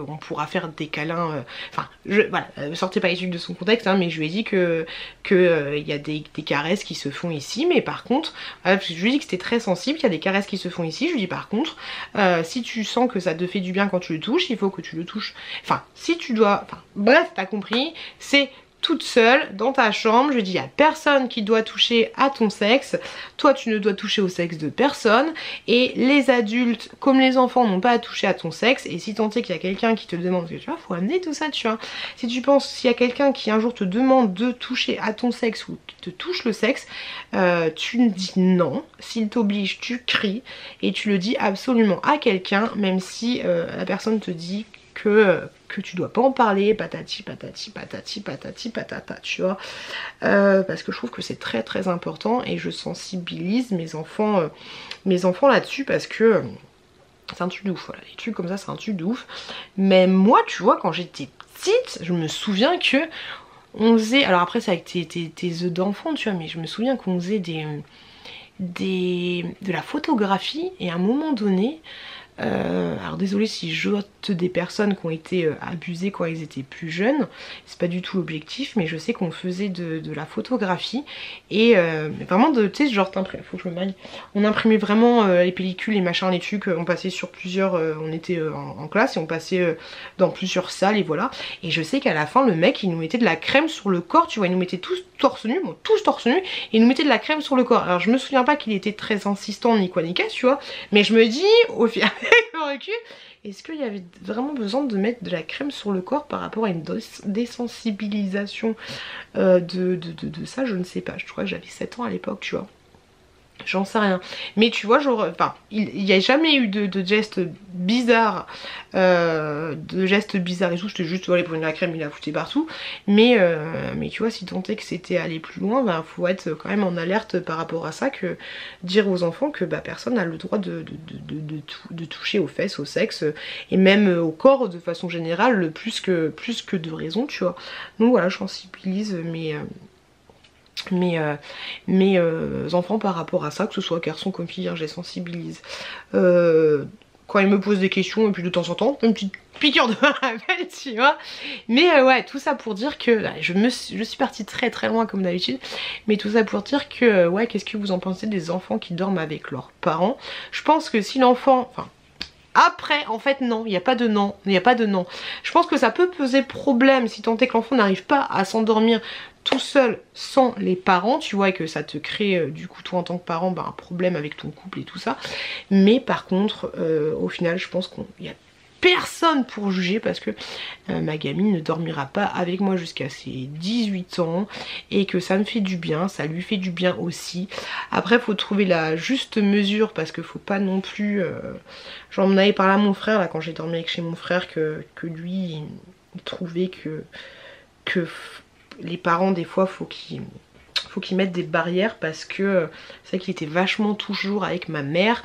on pourra faire des câlins, euh, enfin je, voilà, sortez pas les trucs de son contexte, hein, mais je lui ai dit que que euh, y a des, des caresses qui se font ici, mais par contre euh, je lui ai dit que c'était très sensible, il y a des caresses qui se font ici, je lui ai dit par contre euh, si tu sens que ça te fait du bien quand tu le touches, il faut que tu le touches, enfin si tu dois, enfin bref t'as compris, c'est toute seule dans ta chambre, je dis il n'y a personne qui doit toucher à ton sexe, toi tu ne dois toucher au sexe de personne, et les adultes comme les enfants n'ont pas à toucher à ton sexe, et si tant est qu'il y a quelqu'un qui te demande, parce que tu vois faut amener tout ça, tu vois, si tu penses s'il y a quelqu'un qui un jour te demande de toucher à ton sexe ou qui te touche le sexe, euh, tu me dis non, s'il t'oblige tu cries et tu le dis absolument à quelqu'un, même si euh, la personne te dit que euh, que tu dois pas en parler, patati patati patati patati patata, tu vois, euh, parce que je trouve que c'est très très important, et je sensibilise mes enfants euh, mes enfants là-dessus, parce que euh, c'est un truc de ouf, voilà, les trucs comme ça c'est un truc de ouf. Mais moi tu vois quand j'étais petite, je me souviens que on faisait, alors après c'est avec tes, tes, tes œufs d'enfant tu vois, mais je me souviens qu'on faisait des, des de la photographie, et à un moment donné, Euh, alors désolée si j'ôte des personnes qui ont été euh, abusées quand ils étaient plus jeunes, c'est pas du tout l'objectif, mais je sais qu'on faisait de, de la photographie, et euh, vraiment de, tu sais genre faut que je me maille, on imprimait vraiment euh, les pellicules, les machins, les trucs, on passait sur plusieurs, euh, on était euh, en, en classe et on passait euh, dans plusieurs salles, et voilà, et je sais qu'à la fin le mec il nous mettait de la crème sur le corps, tu vois, il nous mettait tous torse nu, bon tous torse nu, et il nous mettait de la crème sur le corps. Alors je me souviens pas qu'il était très insistant ni quoi ni casse, tu vois, mais je me dis au final avec le recul, est-ce qu'il y avait vraiment besoin de mettre de la crème sur le corps par rapport à une désensibilisation euh, de, de, de, de ça? Je ne sais pas, je crois que j'avais sept ans à l'époque, tu vois, j'en sais rien, mais tu vois genre, enfin, il n'y a jamais eu de, de gestes bizarres, euh, de gestes bizarres et tout, c'était juste, voilà, pour une la crème il a foutu partout, mais, euh, mais tu vois, si tant est que c'était aller plus loin, ben faut être quand même en alerte par rapport à ça, que dire aux enfants que bah, personne n'a le droit de, de, de, de, de, de toucher aux fesses, au sexe, et même au corps de façon générale, plus que, plus que de raison, tu vois, donc voilà, je sensibilise mes... mes, euh, mes euh, enfants par rapport à ça, que ce soit garçon comme fille, je les sensibilise. Euh, quand ils me posent des questions, et puis de temps en temps, une petite piqûre de rappel, tu vois. Mais euh, ouais, tout ça pour dire que, là, je, me suis, je suis partie très très loin comme d'habitude, mais tout ça pour dire que, ouais, qu'est-ce que vous en pensez des enfants qui dorment avec leurs parents? Je pense que si l'enfant, enfin, après, en fait, non, il n'y a pas de non, il n'y a pas de non. Je pense que ça peut poser problème si tant est que l'enfant n'arrive pas à s'endormir tout seul sans les parents, tu vois, et que ça te crée euh, du coup toi en tant que parent bah, un problème avec ton couple et tout ça. Mais par contre euh, au final je pense qu'il n'y a personne pour juger, parce que euh, ma gamine ne dormira pas avec moi jusqu'à ses dix-huit ans, et que ça me fait du bien, ça lui fait du bien aussi. Après faut trouver la juste mesure, parce que faut pas non plus euh... j'en avais parlé à mon frère là quand j'ai dormi avec chez mon frère, que, que lui il trouvait que que les parents des fois faut qu'ils faut qu'ils mettent des barrières, parce que c'est vrai qu'il était vachement toujours avec ma mère,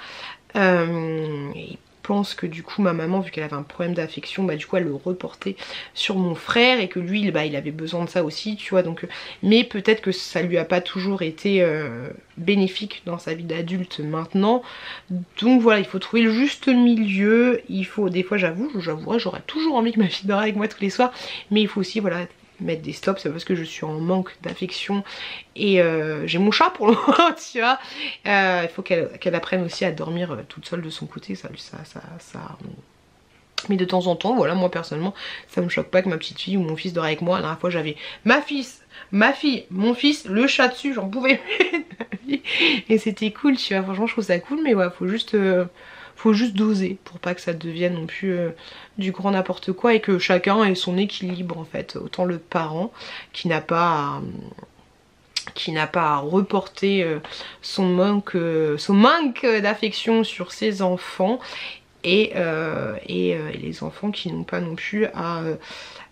euh, et il pense que du coup ma maman, vu qu'elle avait un problème d'affection, bah du coup elle le reportait sur mon frère, et que lui bah, il avait besoin de ça aussi, tu vois, donc mais peut-être que ça lui a pas toujours été euh, bénéfique dans sa vie d'adulte maintenant, donc voilà, il faut trouver le juste milieu. Il faut, des fois j'avoue, j'avouerai, j'aurais toujours envie que ma fille dort avec moi tous les soirs, mais il faut aussi voilà mettre des stops, c'est parce que je suis en manque d'affection, et euh, j'ai mon chat pour le moment, tu vois, il euh, faut qu'elle qu'elle apprenne aussi à dormir toute seule de son côté, ça, ça, ça, ça, Mais de temps en temps, voilà, moi personnellement, ça me choque pas que ma petite fille ou mon fils dort avec moi. La dernière fois, j'avais ma fils, ma fille, mon fils, le chat dessus, j'en pouvais plus. Et c'était cool, tu vois. Franchement, je trouve ça cool, mais ouais, faut juste, euh, faut juste doser pour pas que ça devienne non plus euh, du grand n'importe quoi et que chacun ait son équilibre en fait. Autant le parent qui n'a pas à, qui n'a pas à reporter euh, son manque, euh, son manque d'affection sur ses enfants. Et, euh, et, euh, et les enfants qui n'ont pas non plus à,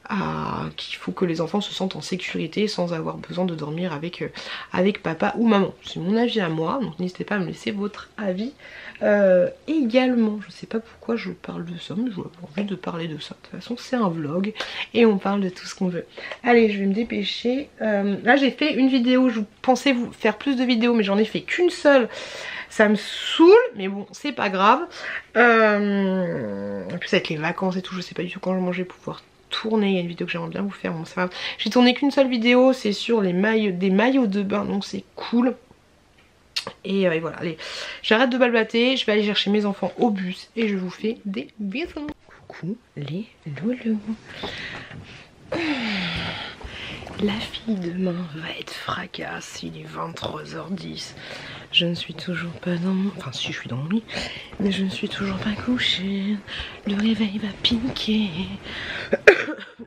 à qu'il faut que les enfants se sentent en sécurité sans avoir besoin de dormir avec, euh, avec papa ou maman. C'est mon avis à moi, donc n'hésitez pas à me laisser votre avis euh, également. Je sais pas pourquoi je parle de ça, mais je vois envie de parler de ça. De toute façon, c'est un vlog et on parle de tout ce qu'on veut. Allez, je vais me dépêcher. Euh, là, j'ai fait une vidéo. Je pensais vous faire plus de vidéos, mais j'en ai fait qu'une seule. Ça me saoule, mais bon, c'est pas grave. Euh... En plus, avec les vacances et tout, je sais pas du tout quand je vais pouvoir tourner. Il y a une vidéo que j'aimerais bien vous faire. Bon, ça va. J'ai tourné qu'une seule vidéo, c'est sur les maillots, des maillots de bain, donc c'est cool. Et, euh, et voilà, allez, j'arrête de balbater. Je vais aller chercher mes enfants au bus et je vous fais des bisous. Coucou les loulous. La fille demain va être fracasse, il est vingt-trois heures dix. Je ne suis toujours pas dans mon... Enfin si, je suis dans mon lit, mais je ne suis toujours pas couchée. Le réveil va piquer.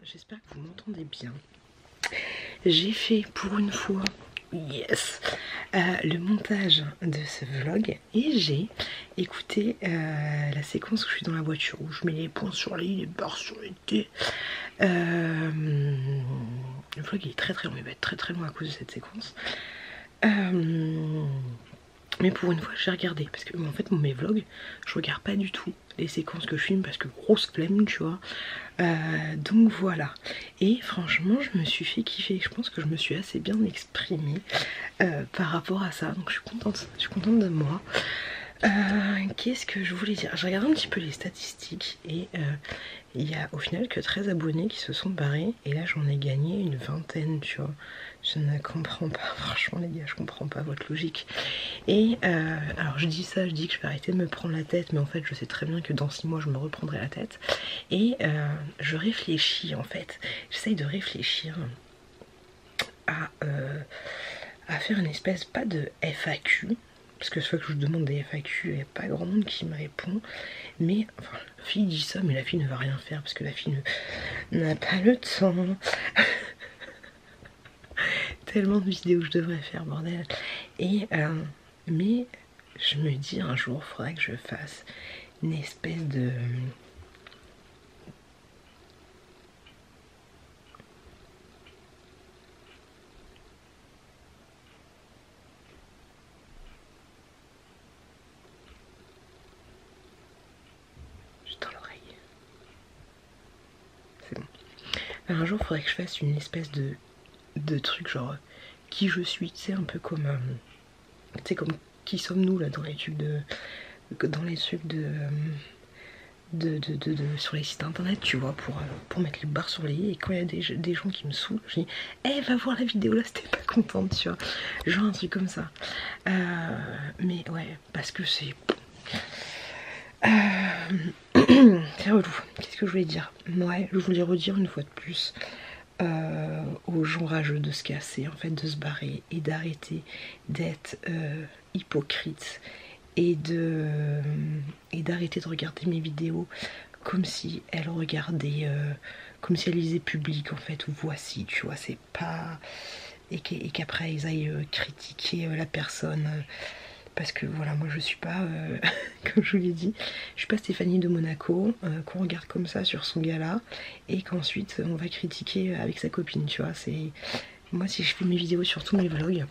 J'espère que vous m'entendez bien. J'ai fait pour une fois, yes, euh, le montage de ce vlog. Et j'ai écouté euh, la séquence où je suis dans la voiture, où je mets les points sur les i, les barres sur les t. Euh... Le vlog il est très très long, il va être très très long à cause de cette séquence. Euh, mais pour une fois j'ai regardé, parce que en fait mes vlogs, je regarde pas du tout les séquences que je filme parce que grosse flemme, tu vois. Euh, donc voilà. Et franchement je me suis fait kiffer, je pense que je me suis assez bien exprimée euh, par rapport à ça. Donc je suis contente, je suis contente de moi. Euh, Qu'est-ce que je voulais dire? Je regarde un petit peu les statistiques et euh, il y a au final que treize abonnés qui se sont barrés et là j'en ai gagné une vingtaine, tu vois. Je ne comprends pas, franchement les gars, je comprends pas votre logique. Et euh, alors je dis ça, je dis que je vais arrêter de me prendre la tête, mais en fait je sais très bien que dans six mois je me reprendrai la tête. Et euh, je réfléchis en fait, j'essaye de réfléchir à, euh, à faire une espèce, pas de F A Q, parce que chaque fois que je demande des F A Q, il n'y a pas grand monde qui me répond. Mais, enfin, la fille dit ça, mais la fille ne va rien faire, parce que la fille n'a pas le temps. Tellement de vidéos que je devrais faire, bordel. Et, euh, mais, je me dis un jour, il faudrait que je fasse une espèce de... Un jour, il faudrait que je fasse une espèce de, de truc genre qui je suis, tu sais, un peu comme, tu sais, comme qui sommes-nous là dans les tubes de, dans les tubes de, de, de, de, de sur les sites internet, tu vois, pour, pour mettre les barres sur les i. Et quand il y a des, des gens qui me saoulent, je dis, eh, va voir la vidéo là, c'était pas contente, tu vois, genre un truc comme ça. Euh, mais ouais, parce que c'est, euh... c'est relou. Qu'est-ce que je voulais dire? Ouais, je voulais redire une fois de plus euh, aux gens rageux de se casser, en fait, de se barrer et d'arrêter d'être euh, hypocrite et de et d'arrêter de regarder mes vidéos comme si elles regardaient, euh, comme si elles lisaient Public, en fait, ou Voici, tu vois, c'est pas... Et qu'après, ils aillent critiquer la personne... Parce que voilà, moi je suis pas, euh, comme je vous l'ai dit, je suis pas Stéphanie de Monaco, euh, qu'on regarde comme ça sur son gala, et qu'ensuite on va critiquer avec sa copine, tu vois. C'est moi, si je fais mes vidéos sur tous mes vlogs,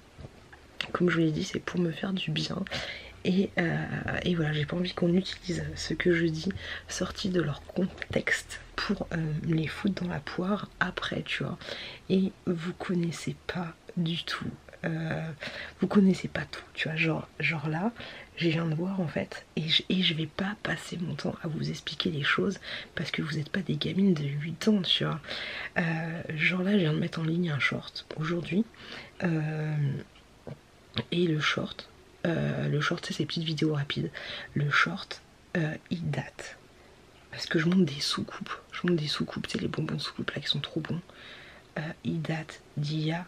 comme je vous l'ai dit, c'est pour me faire du bien. Et, euh, et voilà, j'ai pas envie qu'on utilise ce que je dis sorti de leur contexte pour euh, les foutre dans la poire après, tu vois. Et vous connaissez pas du tout. Euh, vous connaissez pas tout, tu vois, genre, genre là je viens de voir en fait, et je, et je vais pas passer mon temps à vous expliquer les choses parce que vous n'êtes pas des gamines de huit ans, tu vois. Euh, genre là je viens de mettre en ligne un short aujourd'hui, euh, et le short, euh, le short c'est ces petites vidéos rapides, le short euh, il date parce que je monte des soucoupes. Je monte des soucoupes, c'est les bonbons soucoupes là qui sont trop bons. Euh, ils datent d'il y a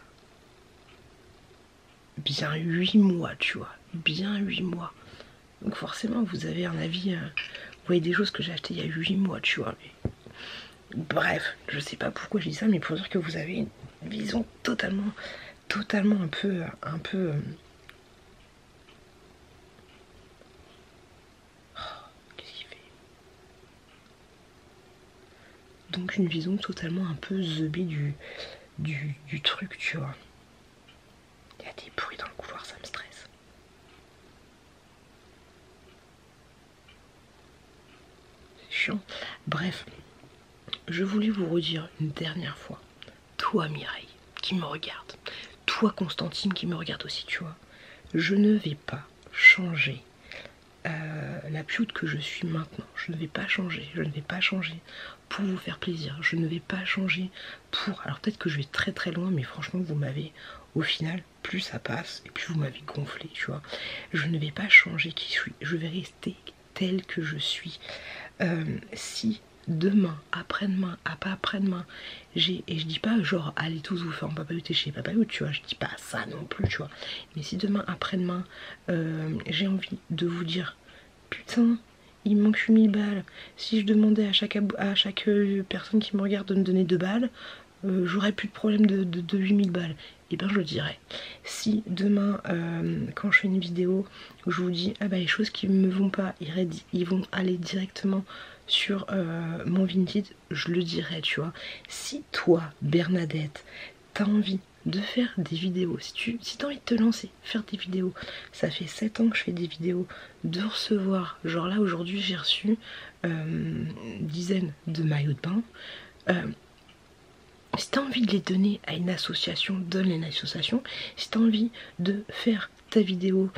bien huit mois, tu vois. Bien huit mois. Donc forcément, vous avez un avis. Euh, vous voyez des choses que j'ai achetées il y a huit mois, tu vois. Mais... bref, je sais pas pourquoi je dis ça, mais pour dire que vous avez une vision totalement, totalement un peu, un peu... Donc une vision totalement un peu zebée du, du, du truc, tu vois. Il y a des bruits dans le couloir, ça me stresse. C'est chiant. Bref, je voulais vous redire une dernière fois. Toi Mireille, qui me regarde. Toi Constantine, qui me regarde aussi, tu vois. Je ne vais pas changer euh, la pioute que je suis maintenant. Je ne vais pas changer, je ne vais pas changer... pour vous faire plaisir, je ne vais pas changer pour... alors peut-être que je vais très très loin, mais franchement vous m'avez, au final, plus ça passe, et puis vous m'avez gonflé, tu vois. Je ne vais pas changer qui je suis, je vais rester telle que je suis. Euh, si demain, après-demain, après-après-demain, j'ai... et je dis pas genre, allez tous vous faire un papayouté chez papayou, tu vois, je dis pas ça non plus, tu vois. Mais si demain, après-demain, euh, j'ai envie de vous dire, putain... il me manque huit mille balles. Si je demandais à chaque, à chaque personne qui me regarde de me donner deux balles, euh, j'aurais plus de problème de, de, de huit mille balles. Et bien je le dirais. Si demain, euh, quand je fais une vidéo, je vous dis, ah bah les choses qui me vont pas, ils vont aller directement sur euh, mon Vinted, je le dirais, tu vois. Si toi, Bernadette, t'as envie de faire des vidéos, si tu si t'as envie de te lancer, faire des vidéos, ça fait sept ans que je fais des vidéos, de recevoir, genre là aujourd'hui j'ai reçu euh, une dizaine de maillots de bain, euh, si t'as envie de les donner à une association, donne-les à une association, si t'as envie de faire ta vidéo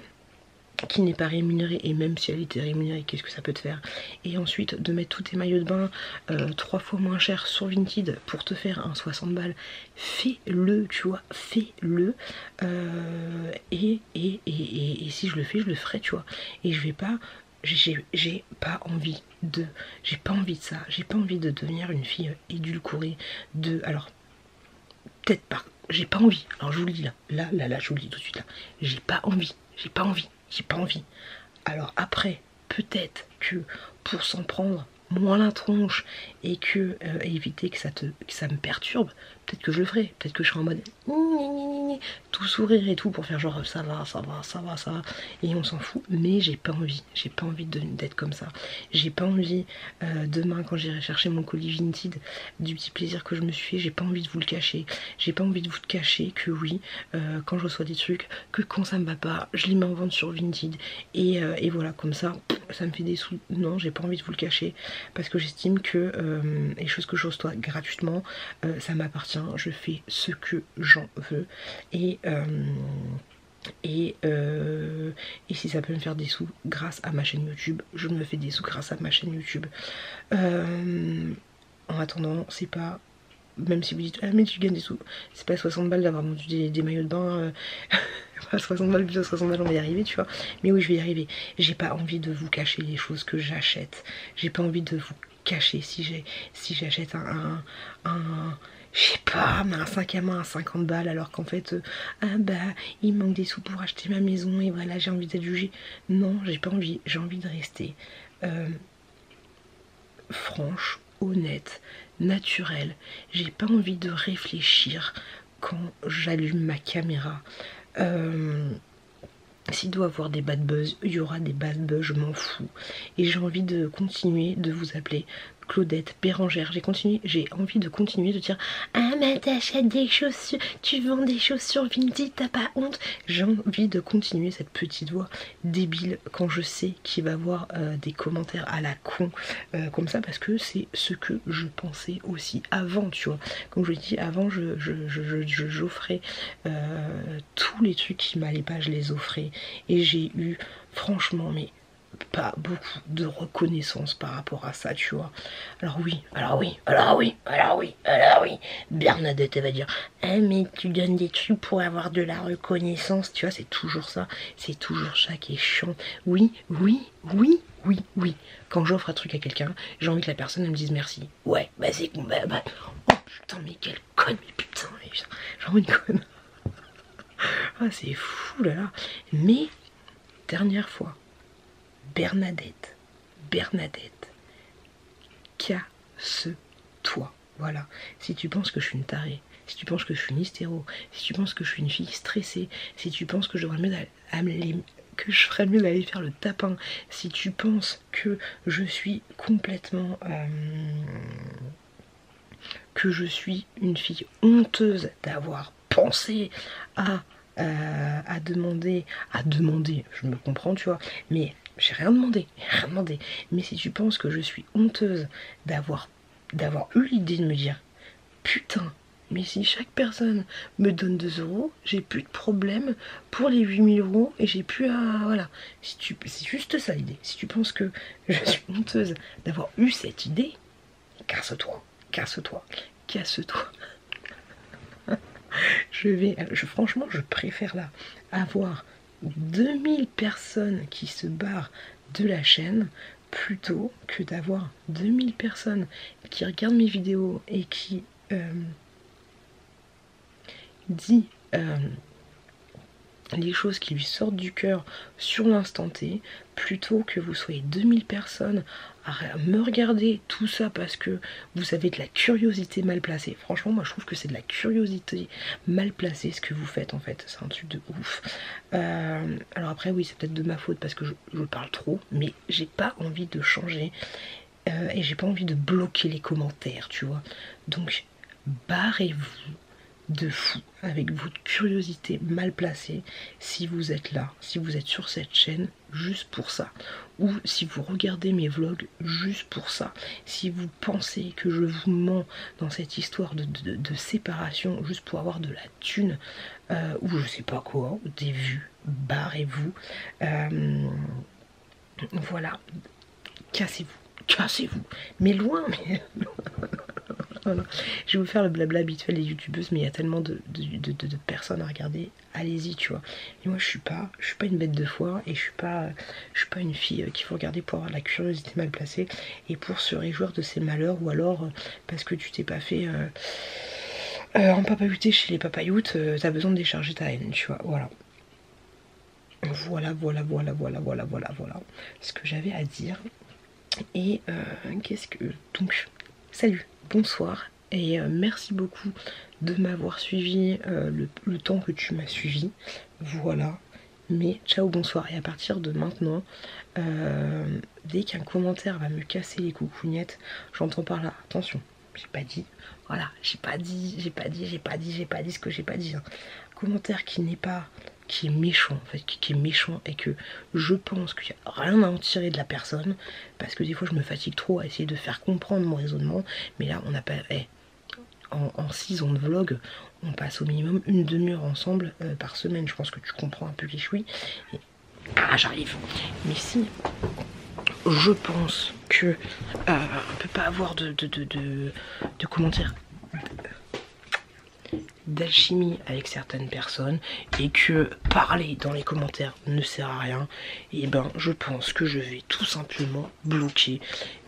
qui n'est pas rémunérée, et même si elle était rémunérée, qu'est-ce que ça peut te faire, et ensuite de mettre tous tes maillots de bain euh, trois fois moins cher sur Vinted pour te faire un soixante balles, fais-le, tu vois, fais-le, euh, et, et, et, et, et si je le fais, je le ferai, tu vois, et je vais pas, j'ai pas envie de, j'ai pas envie de ça, j'ai pas envie de devenir une fille édulcorée, de, alors, peut-être pas, j'ai pas envie, alors je vous le dis là, là, là, là, je vous le dis tout de suite là, j'ai pas envie, j'ai pas envie, j'ai pas envie. Alors après, peut-être que pour s'en prendre moins la tronche et que euh, éviter que ça, te, que ça me perturbe, peut-être que je le ferai, peut-être que je serai en mode tout sourire et tout pour faire genre ça va, ça va, ça va, ça va, et on s'en fout, mais j'ai pas envie, j'ai pas envie d'être comme ça, j'ai pas envie euh, demain quand j'irai chercher mon colis Vinted du petit plaisir que je me suis fait, j'ai pas envie de vous le cacher, j'ai pas envie de vous le cacher que oui, euh, quand je reçois des trucs, que quand ça me va pas, je les mets en vente sur Vinted, et, euh, et voilà, comme ça, ça me fait des sous, non, j'ai pas envie de vous le cacher, parce que j'estime que euh, les choses que je reçois gratuitement, euh, ça m'appartient, je fais ce que j'en veux, et euh, et, euh, et si ça peut me faire des sous grâce à ma chaîne YouTube, je me fais des sous grâce à ma chaîne YouTube. Euh, en attendant, c'est pas, même si vous dites ah mais tu gagnes des sous, c'est pas soixante balles d'avoir vendu des, des maillots de bain, euh, pas soixante balles, plus de soixante balles, on va y arriver, tu vois, mais oui, je vais y arriver. J'ai pas envie de vous cacher les choses que j'achète, j'ai pas envie de vous cacher si j'ai si j'achète un, un, un je sais pas, mais un cinq à main à cinquante balles, alors qu'en fait, euh, ah bah, il manque des sous pour acheter ma maison, et voilà, j'ai envie d'être jugée. Non, j'ai pas envie, j'ai envie de rester euh, franche, honnête, naturelle. J'ai pas envie de réfléchir quand j'allume ma caméra. Euh, S'il doit avoir des bad buzz, il y aura des bad buzz, je m'en fous. Et j'ai envie de continuer de vous appeler Claudette, Bérangère, j'ai continué, j'ai envie de continuer de dire ah mais t'achètes des chaussures, tu vends des chaussures Vinted, t'as pas honte. J'ai envie de continuer cette petite voix débile quand je sais qu'il va y avoir euh, des commentaires à la con euh, comme ça, parce que c'est ce que je pensais aussi avant, tu vois. Comme je l'ai dit avant, je, je, je, je, je, j'offrais euh, tous les trucs qui m'allaient pas, je les offrais, et j'ai eu franchement mais pas beaucoup de reconnaissance par rapport à ça, tu vois. Alors oui, alors oui, alors oui, alors oui, alors oui, Bernadette elle va dire eh, mais tu donnes des trucs pour avoir de la reconnaissance, tu vois, c'est toujours ça, c'est toujours ça qui est chiant. Oui, oui, oui, oui, oui, quand j'offre un truc à quelqu'un, j'ai envie que la personne elle me dise merci. Ouais, bah c'est con, bah, bah, oh putain, mais quelle conne, mais putain, mais putain, genre une conne. Ah, c'est fou là là. Mais, dernière fois, Bernadette, Bernadette, casse-toi. Voilà. Si tu penses que je suis une tarée, si tu penses que je suis une hystéro, si tu penses que je suis une fille stressée, si tu penses que je devrais mieux aller, que je ferais mieux d'aller faire le tapin, si tu penses que je suis complètement... Euh, que je suis une fille honteuse d'avoir pensé à... Euh, à demander, à demander, je me comprends, tu vois, mais j'ai rien demandé, rien demandé. Mais si tu penses que je suis honteuse d'avoir d'avoir eu l'idée de me dire putain, mais si chaque personne me donne deux euros, j'ai plus de problème pour les huit mille euros et j'ai plus à... Voilà, si tu, c'est juste ça l'idée. Si tu penses que je suis honteuse d'avoir eu cette idée, casse-toi, casse-toi, casse-toi. Je vais, je, franchement, je préfère là avoir deux mille personnes qui se barrent de la chaîne plutôt que d'avoir deux mille personnes qui regardent mes vidéos et qui euh, dit euh, les choses qui lui sortent du cœur sur l'instant T, plutôt que vous soyez deux mille personnes à me regarder tout ça parce que vous avez de la curiosité mal placée. Franchement, moi je trouve que c'est de la curiosité mal placée ce que vous faites en fait, c'est un truc de ouf. Euh, alors après oui, c'est peut-être de ma faute parce que je, je parle trop, mais j'ai pas envie de changer euh, et j'ai pas envie de bloquer les commentaires, tu vois. Donc barrez-vous de fou avec votre curiosité mal placée si vous êtes là, si vous êtes sur cette chaîne juste pour ça, ou si vous regardez mes vlogs juste pour ça, si vous pensez que je vous mens dans cette histoire de, de, de séparation juste pour avoir de la thune euh, ou je sais pas quoi, des vues, barrez-vous, euh, voilà, cassez-vous, cassez-vous, mais loin, mais loin. Voilà. Je vais vous faire le blabla habituel des youtubeuses, mais il y a tellement de, de, de, de, de personnes à regarder, allez-y, tu vois. Et moi je suis pas, je suis pas une bête de foire et je suis pas, je suis pas une fille qu'il faut regarder pour avoir de la curiosité mal placée et pour se réjouir de ses malheurs, ou alors parce que tu t'es pas fait euh, euh, en papahuté chez les papayoutes, euh, t'as besoin de décharger ta haine, tu vois, voilà. Voilà, voilà, voilà, voilà, voilà, voilà, voilà ce que j'avais à dire. Et euh, qu'est-ce que... Donc, salut, bonsoir et euh, merci beaucoup de m'avoir suivi euh, le, le temps que tu m'as suivi, voilà, mais ciao, bonsoir, et à partir de maintenant, euh, dès qu'un commentaire va me casser les coucougnettes, j'entends par là, attention, j'ai pas dit, voilà, j'ai pas dit, j'ai pas dit, j'ai pas dit, j'ai pas dit ce que j'ai pas dit, hein. Commentaire qui n'est pas, qui est méchant en fait, qui, qui est méchant et que je pense qu'il n'y a rien à en tirer de la personne, parce que des fois je me fatigue trop à essayer de faire comprendre mon raisonnement, mais là on n'a pas... Hey, en, en six ans de vlog, on passe au minimum une demi-heure ensemble euh, par semaine, je pense que tu comprends un peu qui je suis. Et, ah j'arrive, mais si je pense que euh, on peut pas avoir de, de, de, de, de commentaires d'alchimie avec certaines personnes et que parler dans les commentaires ne sert à rien, et ben je pense que je vais tout simplement bloquer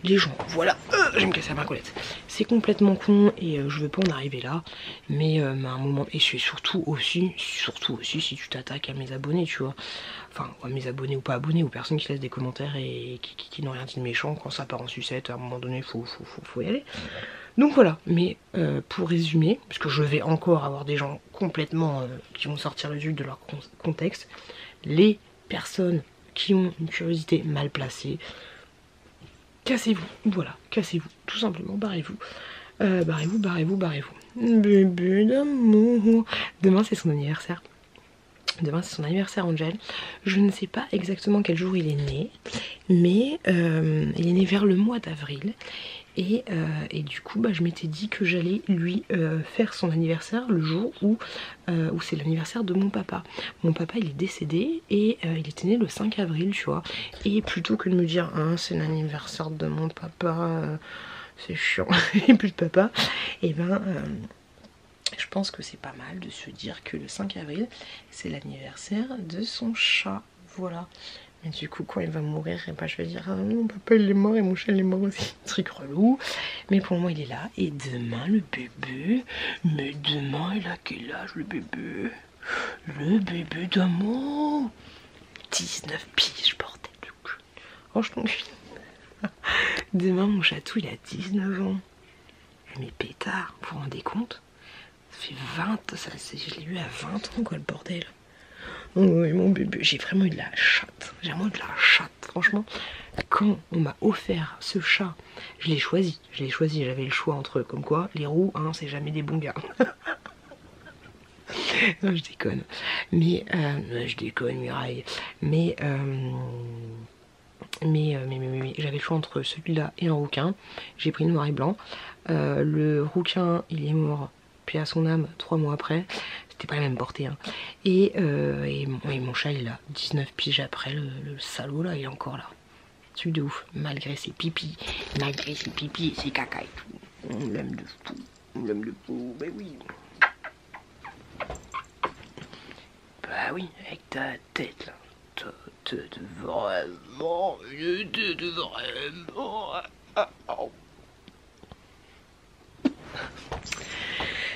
les gens, voilà. Euh, je vais me casser la brincolette, c'est complètement con et euh, je veux pas en arriver là, mais euh, à un moment, et je suis surtout aussi surtout aussi si tu t'attaques à mes abonnés, tu vois, enfin à mes abonnés ou pas abonnés, ou personnes qui laissent des commentaires et qui, qui, qui n'ont rien dit de méchant, quand ça part en sucette à un moment donné faut, faut, faut, faut y aller. Donc voilà, mais euh, pour résumer, parce que je vais encore avoir des gens complètement euh, qui vont sortir le truc de leur contexte, les personnes qui ont une curiosité mal placée, cassez-vous, voilà, cassez-vous, tout simplement, barrez-vous, euh, barrez-vous, barrez-vous, barrez-vous. Bébé d'amour, demain c'est son anniversaire. Demain c'est son anniversaire, Angel. Je ne sais pas exactement quel jour il est né, mais euh, il est né vers le mois d'avril. et, euh, et du coup bah, je m'étais dit que j'allais lui euh, faire son anniversaire le jour où, euh, où c'est l'anniversaire de mon papa. Mon papa il est décédé et euh, il était né le cinq avril, tu vois, et plutôt que de me dire hein, c'est l'anniversaire de mon papa, euh, c'est chiant, j'ai plus de papa, et ben euh, je pense que c'est pas mal de se dire que le cinq avril c'est l'anniversaire de son chat, voilà. Et du coup quand il va mourir, et ben, je vais dire ah non, mon papa il est mort et mon chat il est mort aussi. Truc relou. Mais pour moi il est là. Et demain le bébé. Mais demain il a quel âge le bébé? Le bébé d'amour dix-neuf piges, je portais du cul. Oh je confine. Demain mon chatou il a dix-neuf ans. Mais pétard, vous vous rendez compte? Ça fait vingt, ça, je l'ai eu à vingt ans quoi le bordel. Oui, mon bébé, j'ai vraiment eu de la chatte, j'ai vraiment eu de la chatte, franchement. Quand on m'a offert ce chat, je l'ai choisi, je l'ai choisi, j'avais le choix entre eux, comme quoi, les roux, hein, c'est jamais des bons gars. Non, je déconne, mais, euh, je déconne, Muraille, mais, euh, mais, mais, mais, mais, mais j'avais le choix entre celui-là et un rouquin, j'ai pris le noir et blanc, euh, le rouquin, il est mort, puis à son âme, trois mois après, c'était pas la même portée hein. et, euh, et, mon, et mon chat il a dix-neuf piges après, le, le salaud là il est encore là, truc de ouf, malgré ses pipis, malgré ses pipis et ses caca et tout, on l'aime de fou, on l'aime de fou, bah oui, bah oui, avec ta tête là, ta tête vraiment, une tête vraiment, ah, oh.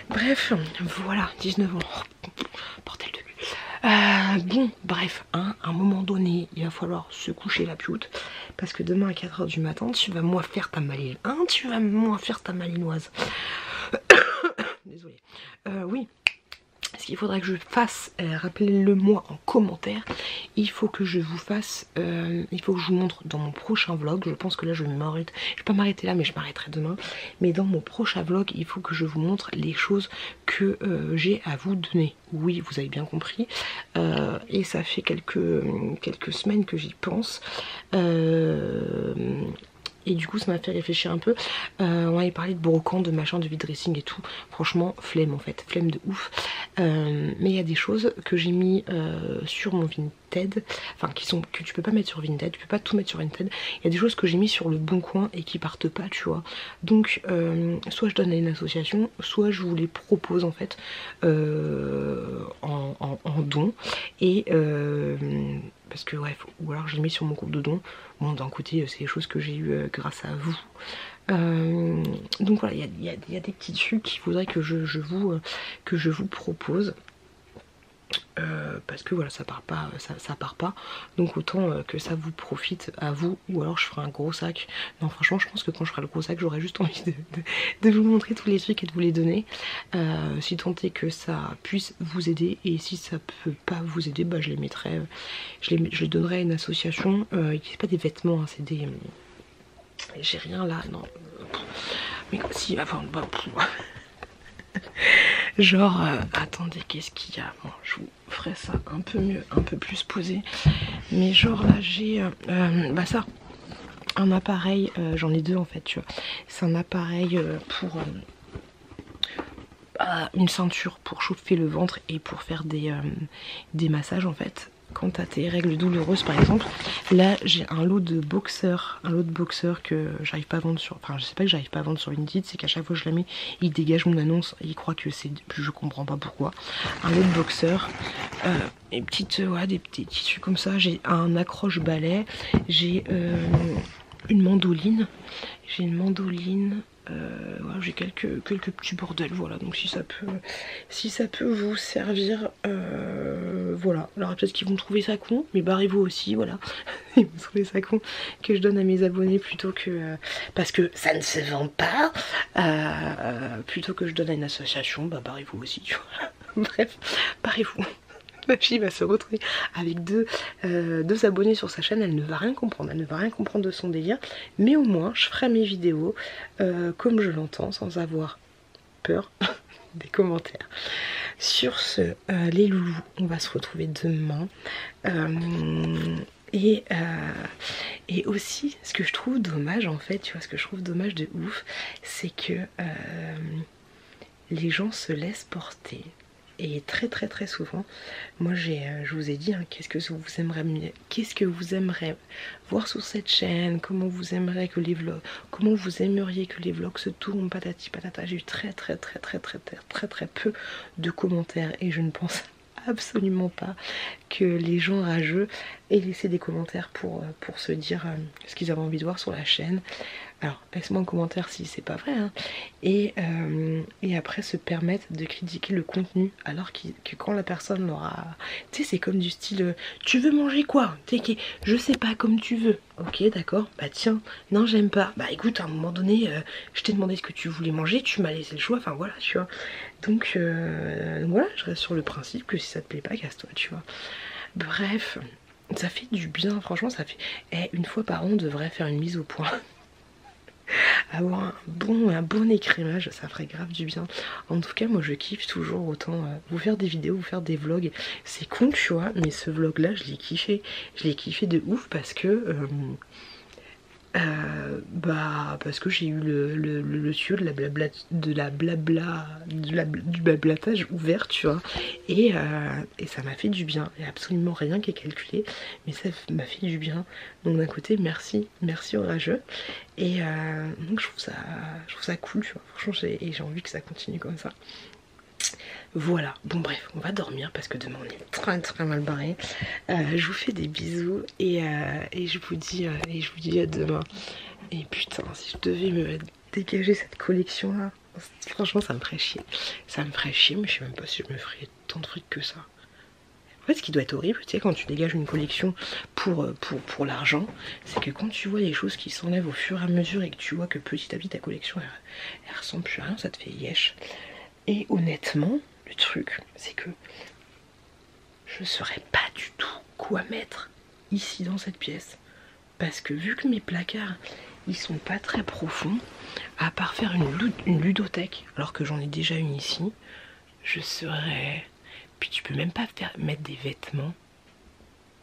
Bref, voilà, dix-neuf ans, oh, bordel de cul. Euh, bon, bref, hein, à un moment donné, il va falloir se coucher la pioute, parce que demain à quatre heures du matin, tu vas moi faire ta malinoise, hein, tu vas moi faire ta malinoise. Désolée. Euh, oui, ce qu'il faudrait que je fasse, euh, rappelez-le moi en commentaire, il faut que je vous fasse, euh, il faut que je vous montre dans mon prochain vlog, je pense que là je m'arrête, je ne vais pas m'arrêter là mais je m'arrêterai demain, mais dans mon prochain vlog il faut que je vous montre les choses que euh, j'ai à vous donner, oui vous avez bien compris, euh, et ça fait quelques, quelques semaines que j'y pense, euh, et du coup ça m'a fait réfléchir un peu, euh, on avait parlé de brocante, de machin, de vide dressing et tout, franchement flemme en fait, flemme de ouf, euh, mais il y a des choses que j'ai mis euh, sur mon Vinted, enfin qui sont, que tu peux pas mettre sur Vinted, tu peux pas tout mettre sur Vinted, il y a des choses que j'ai mis sur le Bon Coin et qui partent pas tu vois, donc euh, soit je donne à une association, soit je vous les propose en fait euh, en, en, en don, et euh, parce que bref, ou alors je l'ai mis sur mon groupe de dons. Bon, d'un côté, c'est des choses que j'ai eues euh, grâce à vous. Euh, donc voilà, il y, y, y a des petits trucs qu'il faudrait que je, je vous, euh, que je vous propose. Euh, parce que voilà, ça part pas, ça, ça part pas. Donc autant euh, que ça vous profite à vous, ou alors je ferai un gros sac. Non, franchement, je pense que quand je ferai le gros sac, j'aurai juste envie de, de, de vous montrer tous les trucs et de vous les donner. Euh, si tant est que ça puisse vous aider, et si ça peut pas vous aider, bah je les mettrai, je les, je les donnerai à une association. Euh, c'est pas des vêtements, hein, c'est des. J'ai rien là, non. Mais si, avant, bah. Genre, euh, attendez, qu'est-ce qu'il y a? Bon, je vous ferai ça un peu mieux, un peu plus posé. Mais genre là, j'ai euh, euh, bah ça, un appareil, euh, j'en ai deux en fait, tu vois. C'est un appareil euh, pour euh, bah, une ceinture pour chauffer le ventre et pour faire des, euh, des massages en fait. Quand t'as tes règles douloureuses par exemple, là j'ai un lot de boxeurs, un lot de boxeurs que j'arrive pas à vendre sur, enfin je sais pas que j'arrive pas à vendre sur Vinted, c'est qu'à chaque fois que je la mets, il dégage mon annonce, il croit que c'est, je comprends pas pourquoi, un lot de boxeurs, euh, et petites, ouais, des petits tissus comme ça, j'ai un accroche balai, j'ai euh, une mandoline, j'ai une mandoline. Euh, ouais, j'ai quelques, quelques petits bordels, voilà, donc si ça peut, si ça peut vous servir, euh, voilà, alors peut-être qu'ils vont trouver ça con, mais barrez-vous aussi, voilà, ils vont trouver ça con que je donne à mes abonnés plutôt que, euh, parce que ça ne se vend pas, euh, plutôt que je donne à une association, bah barrez-vous aussi, tu vois, bref, barrez-vous. Ma fille va se retrouver avec deux, euh, deux abonnés sur sa chaîne, elle ne va rien comprendre, elle ne va rien comprendre de son délire, mais au moins je ferai mes vidéos euh, comme je l'entends, sans avoir peur des commentaires. Sur ce, euh, les loulous, on va se retrouver demain. Euh, Et, euh, et aussi ce que je trouve dommage en fait, tu vois, ce que je trouve dommage de ouf, c'est que euh, les gens se laissent porter. Et très très très souvent, moi j'ai, euh, je vous ai dit, hein, qu'est-ce que vous aimeriez, qu'est-ce que vous aimeriez voir sur cette chaîne, comment vous aimeriez que les vlogs, comment vous aimeriez que les vlogs se tournent, patati patata. J'ai eu très très très très très très très très peu de commentaires et je ne pense absolument pas que les gens rageux aient laissé des commentaires pour, pour se dire euh, ce qu'ils avaient envie de voir sur la chaîne. Alors laisse-moi un commentaire si c'est pas vrai, hein. et, euh, et après se permettre de critiquer le contenu alors que, que quand la personne l'aura, tu sais, c'est comme du style tu veux manger quoi, je sais pas, comme tu veux, ok d'accord, bah tiens, non j'aime pas, bah écoute, à un moment donné euh, je t'ai demandé ce que tu voulais manger, tu m'as laissé le choix, enfin voilà, tu vois. Donc, euh, donc voilà, je reste sur le principe que si ça te plaît pas, casse-toi, tu vois. Bref, ça fait du bien, franchement ça fait, eh, une fois par an on devrait faire une mise au point. Avoir un bon, un bon écrémage, ça ferait grave du bien. En tout cas moi je kiffe toujours autant euh, vous faire des vidéos, vous faire des vlogs. C'est con tu vois, mais ce vlog là je l'ai kiffé. Je l'ai kiffé de ouf parce que euh, euh, bah parce que j'ai eu le, le, le, le tuyau de la blabla de la blabla de la, du blablatage ouvert tu vois. Et, euh, et ça m'a fait du bien. Il n'y a absolument rien qui est calculé, mais ça m'a fait du bien. Donc d'un côté merci, merci orageux. Et euh, donc je trouve ça, je trouve ça cool, tu vois. Franchement, j'ai envie que ça continue comme ça. Voilà, bon bref, on va dormir parce que demain on est très très mal barré. Euh, je vous fais des bisous et, euh, et je vous dis euh, et je vous dis à demain. Et putain, si je devais me dégager cette collection là, franchement ça me ferait chier. Ça me ferait chier, mais je sais même pas si je me ferais tant de trucs que ça. En fait, ce qui doit être horrible, tu sais, quand tu dégages une collection pour, pour, pour l'argent, c'est que quand tu vois les choses qui s'enlèvent au fur et à mesure et que tu vois que petit à petit ta collection, elle, elle ressemble plus à rien, ça te fait yesh. Et honnêtement, le truc, c'est que je ne saurais pas du tout quoi mettre ici dans cette pièce. Parce que vu que mes placards, ils sont pas très profonds, à part faire une, une ludothèque, alors que j'en ai déjà une ici, je serais... Puis tu peux même pas faire, mettre des vêtements.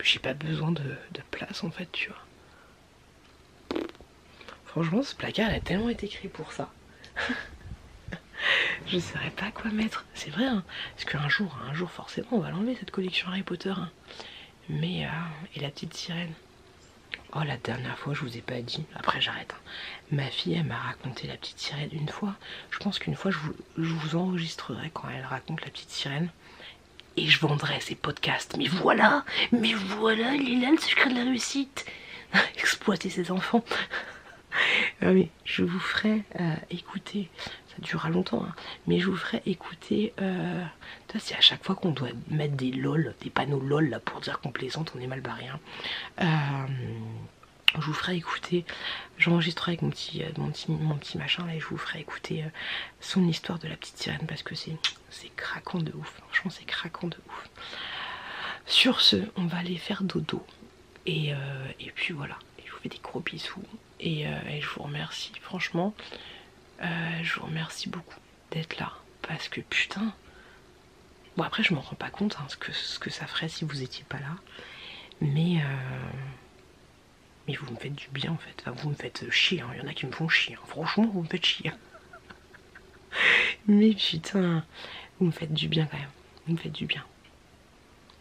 J'ai pas besoin de, de place en fait, tu vois. Franchement, ce placard, il a tellement été créé pour ça. Je saurais pas quoi mettre. C'est vrai, hein. Parce qu'un jour, un jour, forcément, on va l'enlever cette collection Harry Potter. Hein. Mais, euh, et la petite sirène. Oh, la dernière fois, je vous ai pas dit. Après, j'arrête. Hein. Ma fille, elle m'a raconté la petite sirène une fois. Je pense qu'une fois, je vous, je vous enregistrerai quand elle raconte la petite sirène. Et je vendrai ces podcasts. Mais voilà, mais voilà, il est là le secret de la réussite. Exploiter ses enfants. Mais je vous ferai euh, écouter, ça durera longtemps, hein, mais je vous ferai écouter. Euh... C'est à chaque fois qu'on doit mettre des lol, des panneaux lol là, pour dire qu'on plaisante, on est mal barré. Hein. Euh, je vous ferai écouter, j'enregistrerai avec mon petit, euh, mon, petit, mon petit machin là, et je vous ferai écouter euh, son histoire de la petite sirène parce que c'est. C'est craquant de ouf, franchement c'est craquant de ouf. Sur ce, on va aller faire dodo. Et, euh, et puis voilà, et je vous fais des gros bisous. Et, euh, et je vous remercie, franchement, euh, je vous remercie beaucoup d'être là. Parce que putain, bon après je m'en rends pas compte, hein, ce, que, ce que ça ferait si vous étiez pas là. Mais, euh, mais vous me faites du bien en fait, enfin, vous me faites chier, hein. Il y en a qui me font chier. Hein. Franchement, vous me faites chier. Mais putain, vous me faites du bien quand même, vous me faites du bien.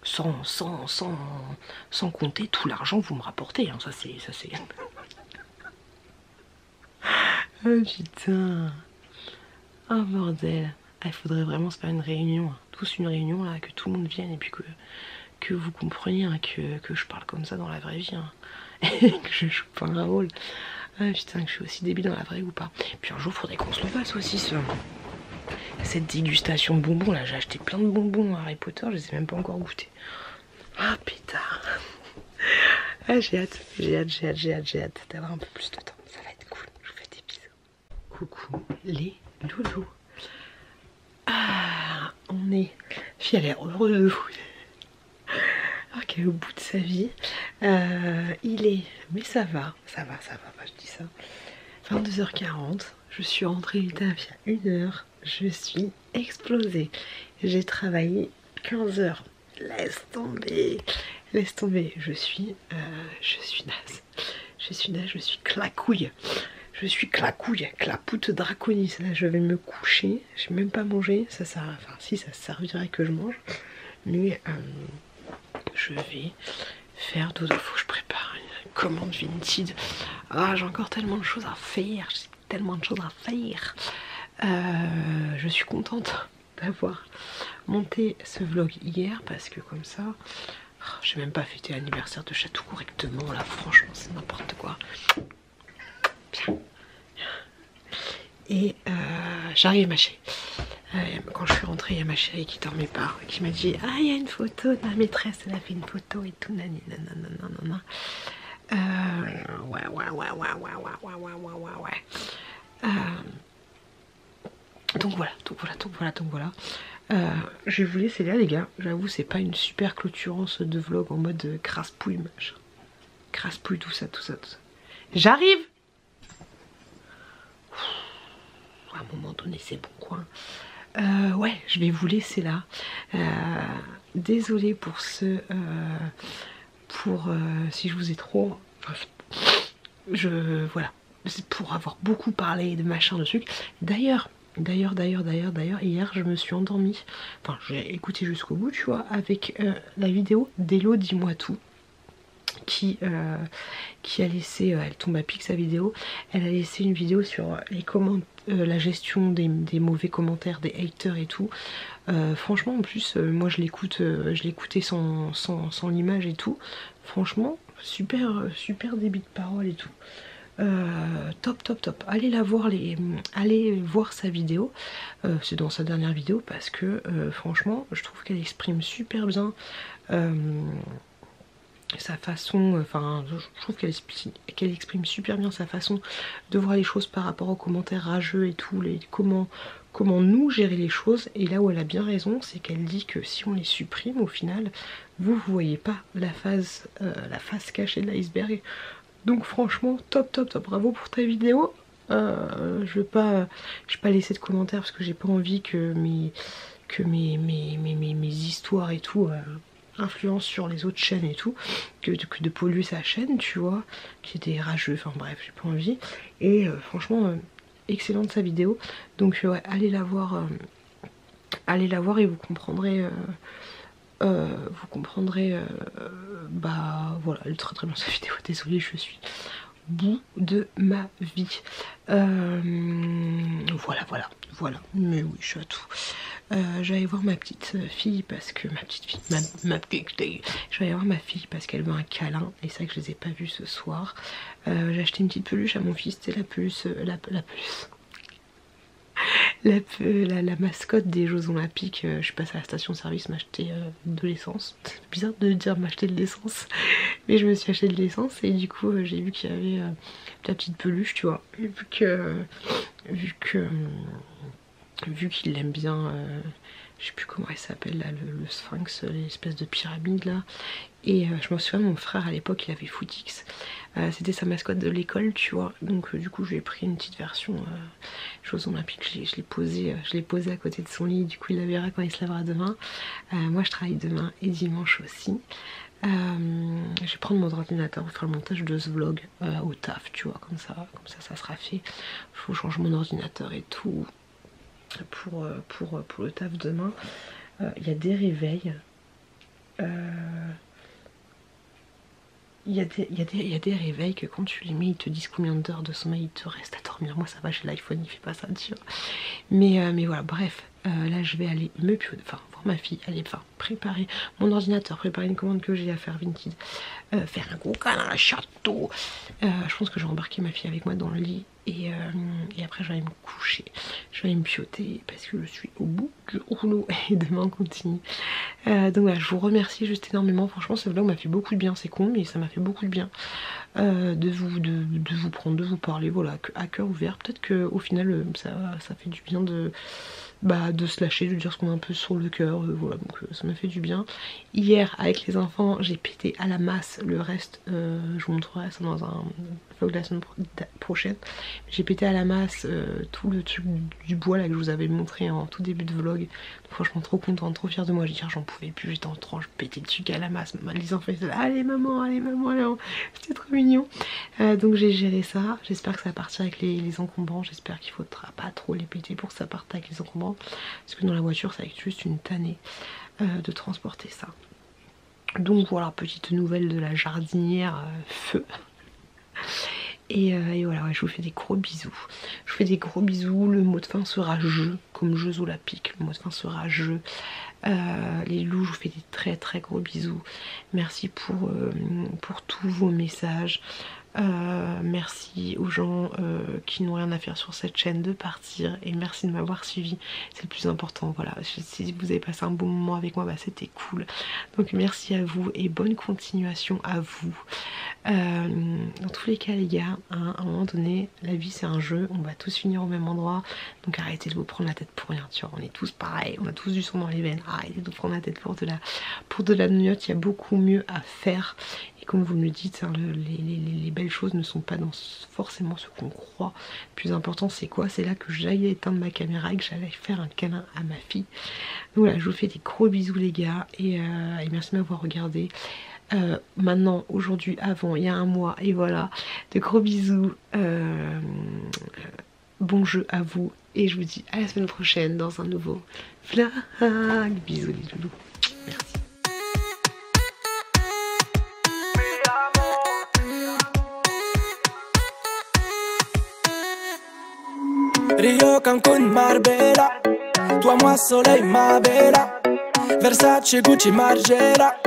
Sans, sans, sans, sans compter tout l'argent que vous me rapportez, hein. Ça c'est, ça c'est... Oh putain, oh bordel, ah, il faudrait vraiment se faire une réunion, hein. Tous une réunion là, que tout le monde vienne et puis que, que vous compreniez, hein, que, que je parle comme ça dans la vraie vie, hein. Et que je joue pas un rôle. Ah putain, que je suis aussi débile dans la vraie ou pas. Puis un jour, il faudrait qu'on se le fasse aussi, ce... cette dégustation de bonbons. Là, j'ai acheté plein de bonbons à Harry Potter, je les ai même pas encore goûtés. Ah putain. Ah, j'ai hâte, j'ai hâte, j'ai hâte, j'ai hâte, j'ai hâte d'avoir un peu plus de temps. Ça va être cool, je vous fais des bisous. Coucou les loulous. Ah, on est... Fille, elle a l'air heureuse de fou. Alors qu'elle est au bout de sa vie. Euh, il est... Mais ça va, ça va, ça va, je dis ça. vingt-deux heures quarante, je suis rentrée il y a une heure, je suis explosée. J'ai travaillé quinze heures. Laisse tomber, Laisse tomber, je suis, euh, je suis naze, je suis naze, je suis claquouille, je suis claquouille, clapoute draconis. Là, je vais me coucher, j'ai même pas mangé, ça sert, enfin si, ça servirait que je mange, mais euh, je vais faire dodo. Faut que je prépare une commande Vinted. Ah, j'ai encore tellement de choses à faire, j'ai tellement de choses à faire. Euh, je suis contente d'avoir monté ce vlog hier parce que comme ça, oh, j'ai même pas fêté l'anniversaire de Château correctement là, franchement c'est n'importe quoi. Bien. Et euh, j'arrive ma chérie. Euh, quand je suis rentrée, il y a ma chérie qui dormait pas, qui m'a dit ah il y a une photo de ma maîtresse, elle a fait une photo et tout nani nanana. Euh, ouais ouais ouais ouais ouais ouais ouais ouais ouais ouais. Euh, Donc voilà, donc voilà, donc voilà, donc voilà. Euh, je vais vous laisser là les gars. J'avoue c'est pas une super clôturance de vlog en mode crasse-pouille machin. Crasse-pouille tout ça, tout ça, tout ça. J'arrive. À un moment donné c'est bon quoi. Euh, ouais, je vais vous laisser là. Euh, désolée pour ce... Euh, pour... Euh, si je vous ai trop... Bref, je... Voilà. C'est pour avoir beaucoup parlé de machin, de trucs. D'ailleurs... D'ailleurs, d'ailleurs, d'ailleurs, d'ailleurs, hier je me suis endormie, enfin j'ai écouté jusqu'au bout tu vois, avec euh, la vidéo d'Elo Dis-moi tout, qui, euh, qui a laissé, euh, elle tombe à pic sa vidéo, elle a laissé une vidéo sur les comment, euh, la gestion des, des mauvais commentaires, des haters et tout. Euh, franchement en plus, euh, moi je l'écoute, euh, je l'écoutais sans, sans, sans l'image et tout, franchement super, super débit de parole et tout. Euh, top top top, allez la voir, les, allez voir sa vidéo, euh, c'est dans sa dernière vidéo parce que euh, franchement je trouve qu'elle exprime super bien euh, sa façon, enfin euh, je trouve qu'elle qu'elle exprime super bien sa façon de voir les choses par rapport aux commentaires rageux et tout, les, comment, comment nous gérer les choses. Et là où elle a bien raison c'est qu'elle dit que si on les supprime au final vous voyez pas la face, euh, la face cachée de l'iceberg. Donc franchement top top top, bravo pour ta vidéo. Euh, je vais pas, je vais pas laisser de commentaires parce que j'ai pas envie que mes, que mes, mes, mes, mes, mes histoires et tout euh, influencent sur les autres chaînes et tout, que, que de polluer sa chaîne tu vois, qui était rageux. Enfin bref, j'ai pas envie. Et euh, franchement euh, excellente sa vidéo. Donc ouais, allez la voir, euh, allez la voir et vous comprendrez. Euh, Euh, vous comprendrez, euh, bah voilà, elle est très très bien cette vidéo. Désolée, je suis bout de ma vie. Euh, voilà, voilà, voilà. Mais oui, je suis à tout. Euh, j'allais voir ma petite fille parce que ma petite fille, ma, ma petite fille. J'allais voir ma fille parce qu'elle veut un câlin et c'est vrai que je les ai pas vus ce soir. Euh, j'ai acheté une petite peluche à mon fils, c'était la peluche, la, la peluche. La, la, la mascotte des Jeux Olympiques, euh, je suis passée à la station service m'acheter euh, de l'essence. C'est bizarre de dire m'acheter de l'essence, mais je me suis acheté de l'essence et du coup euh, j'ai vu qu'il y avait euh, la petite peluche, tu vois. Et vu que, euh, vu que, euh, vu qu'il l'aime bien, euh, je sais plus comment elle s'appelle là, le, le sphinx, l'espèce de pyramide là. Et euh, je me souviens, mon frère à l'époque il avait Footix, euh, c'était sa mascotte de l'école tu vois, donc euh, du coup j'ai pris une petite version euh, Jeux Olympiques, je l'ai posée euh, posé à côté de son lit, du coup il la verra quand il se lavera demain. Euh, moi je travaille demain et dimanche aussi, euh, je vais prendre mon ordinateur pour faire le montage de ce vlog euh, au taf tu vois, comme ça, comme ça ça sera fait, faut que je change mon ordinateur et tout pour, pour, pour le taf demain. Il euh, y a des réveils, euh, Il y, a des, il, y a des, il y a des réveils que quand tu les mets, ils te disent combien d'heures de sommeil il te reste à dormir. Moi ça va, j'ai l'iPhone, il fait pas ça, tu vois. Mais, euh, mais voilà, bref, euh, là je vais aller me pioter, enfin voir ma fille, aller enfin, préparer mon ordinateur, préparer une commande que j'ai à faire Vinted, euh, faire un gros câlin à Château. Euh, je pense que je vais embarquer ma fille avec moi dans le lit et, euh, et après je vais aller me coucher. Je vais aller me pioter parce que je suis au bout du rouleau et demain on continue. Euh, donc voilà, je vous remercie juste énormément. Franchement, ce vlog m'a fait beaucoup de bien, c'est con, mais ça m'a fait beaucoup de bien euh, de, vous, de, de vous prendre, de vous parler, voilà, à cœur ouvert. Peut-être qu'au final, ça, ça fait du bien de, bah, de se lâcher, de dire ce qu'on a un peu sur le cœur. Euh, voilà, donc euh, ça m'a fait du bien. Hier, avec les enfants, j'ai pété à la masse. Le reste, euh, je vous montrerai ça dans un pas eu la semaine prochaine. J'ai pété à la masse euh, tout le truc du bois là que je vous avais montré en tout début de vlog. Donc, franchement trop contente, trop fière de moi. J'ai dit j'en pouvais plus, j'étais en tranche, je pétais dessus à la masse. Les enfants étaient là, allez maman, allez maman, allez, c'était trop mignon. Euh, donc j'ai géré ça, j'espère que ça va partir avec les, les encombrants, j'espère qu'il faudra pas trop les péter pour que ça parte avec les encombrants. Parce que dans la voiture ça va être juste une tannée euh, de transporter ça. Donc voilà, petite nouvelle de la jardinière euh, feu. Et, euh, et voilà, ouais, je vous fais des gros bisous. Je vous fais des gros bisous. Le mot de fin sera jeu, comme Jeux Olympiques. Le mot de fin sera jeu. Euh, les loups, je vous fais des très très gros bisous. Merci pour, euh, pour tous vos messages. Euh, merci aux gens euh, qui n'ont rien à faire sur cette chaîne de partir, et merci de m'avoir suivi, c'est le plus important. Voilà, si vous avez passé un bon moment avec moi, bah, c'était cool, donc merci à vous et bonne continuation à vous. Euh, dans tous les cas les gars, hein, à un moment donné la vie c'est un jeu, on va tous finir au même endroit, donc arrêtez de vous prendre la tête pour rien, tu vois, on est tous pareils, on a tous du sang dans les veines, arrêtez de vous prendre la tête pour de la pour de la gnognotte, il y a beaucoup mieux à faire. Comme vous me le dites, hein, le, les, les, les belles choses ne sont pas dans ce, forcément ce qu'on croit. Le plus important c'est quoi? C'est là que j'allais éteindre ma caméra et que j'allais faire un câlin à ma fille. Donc voilà, je vous fais des gros bisous les gars, et, euh, et merci de m'avoir regardé. Euh, maintenant, aujourd'hui, avant, il y a un mois, et voilà. De gros bisous, euh, bon jeu à vous, et je vous dis à la semaine prochaine dans un nouveau vlog. Bisous les loulous, merci. Rio, Cancun, Marbella, toi moi soleil ma bella, Versace, Gucci, Margiela,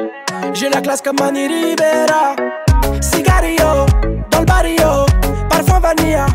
j'ai la classe comme Mani Rivera. Cigario, dans le barrio, parfum vanilla.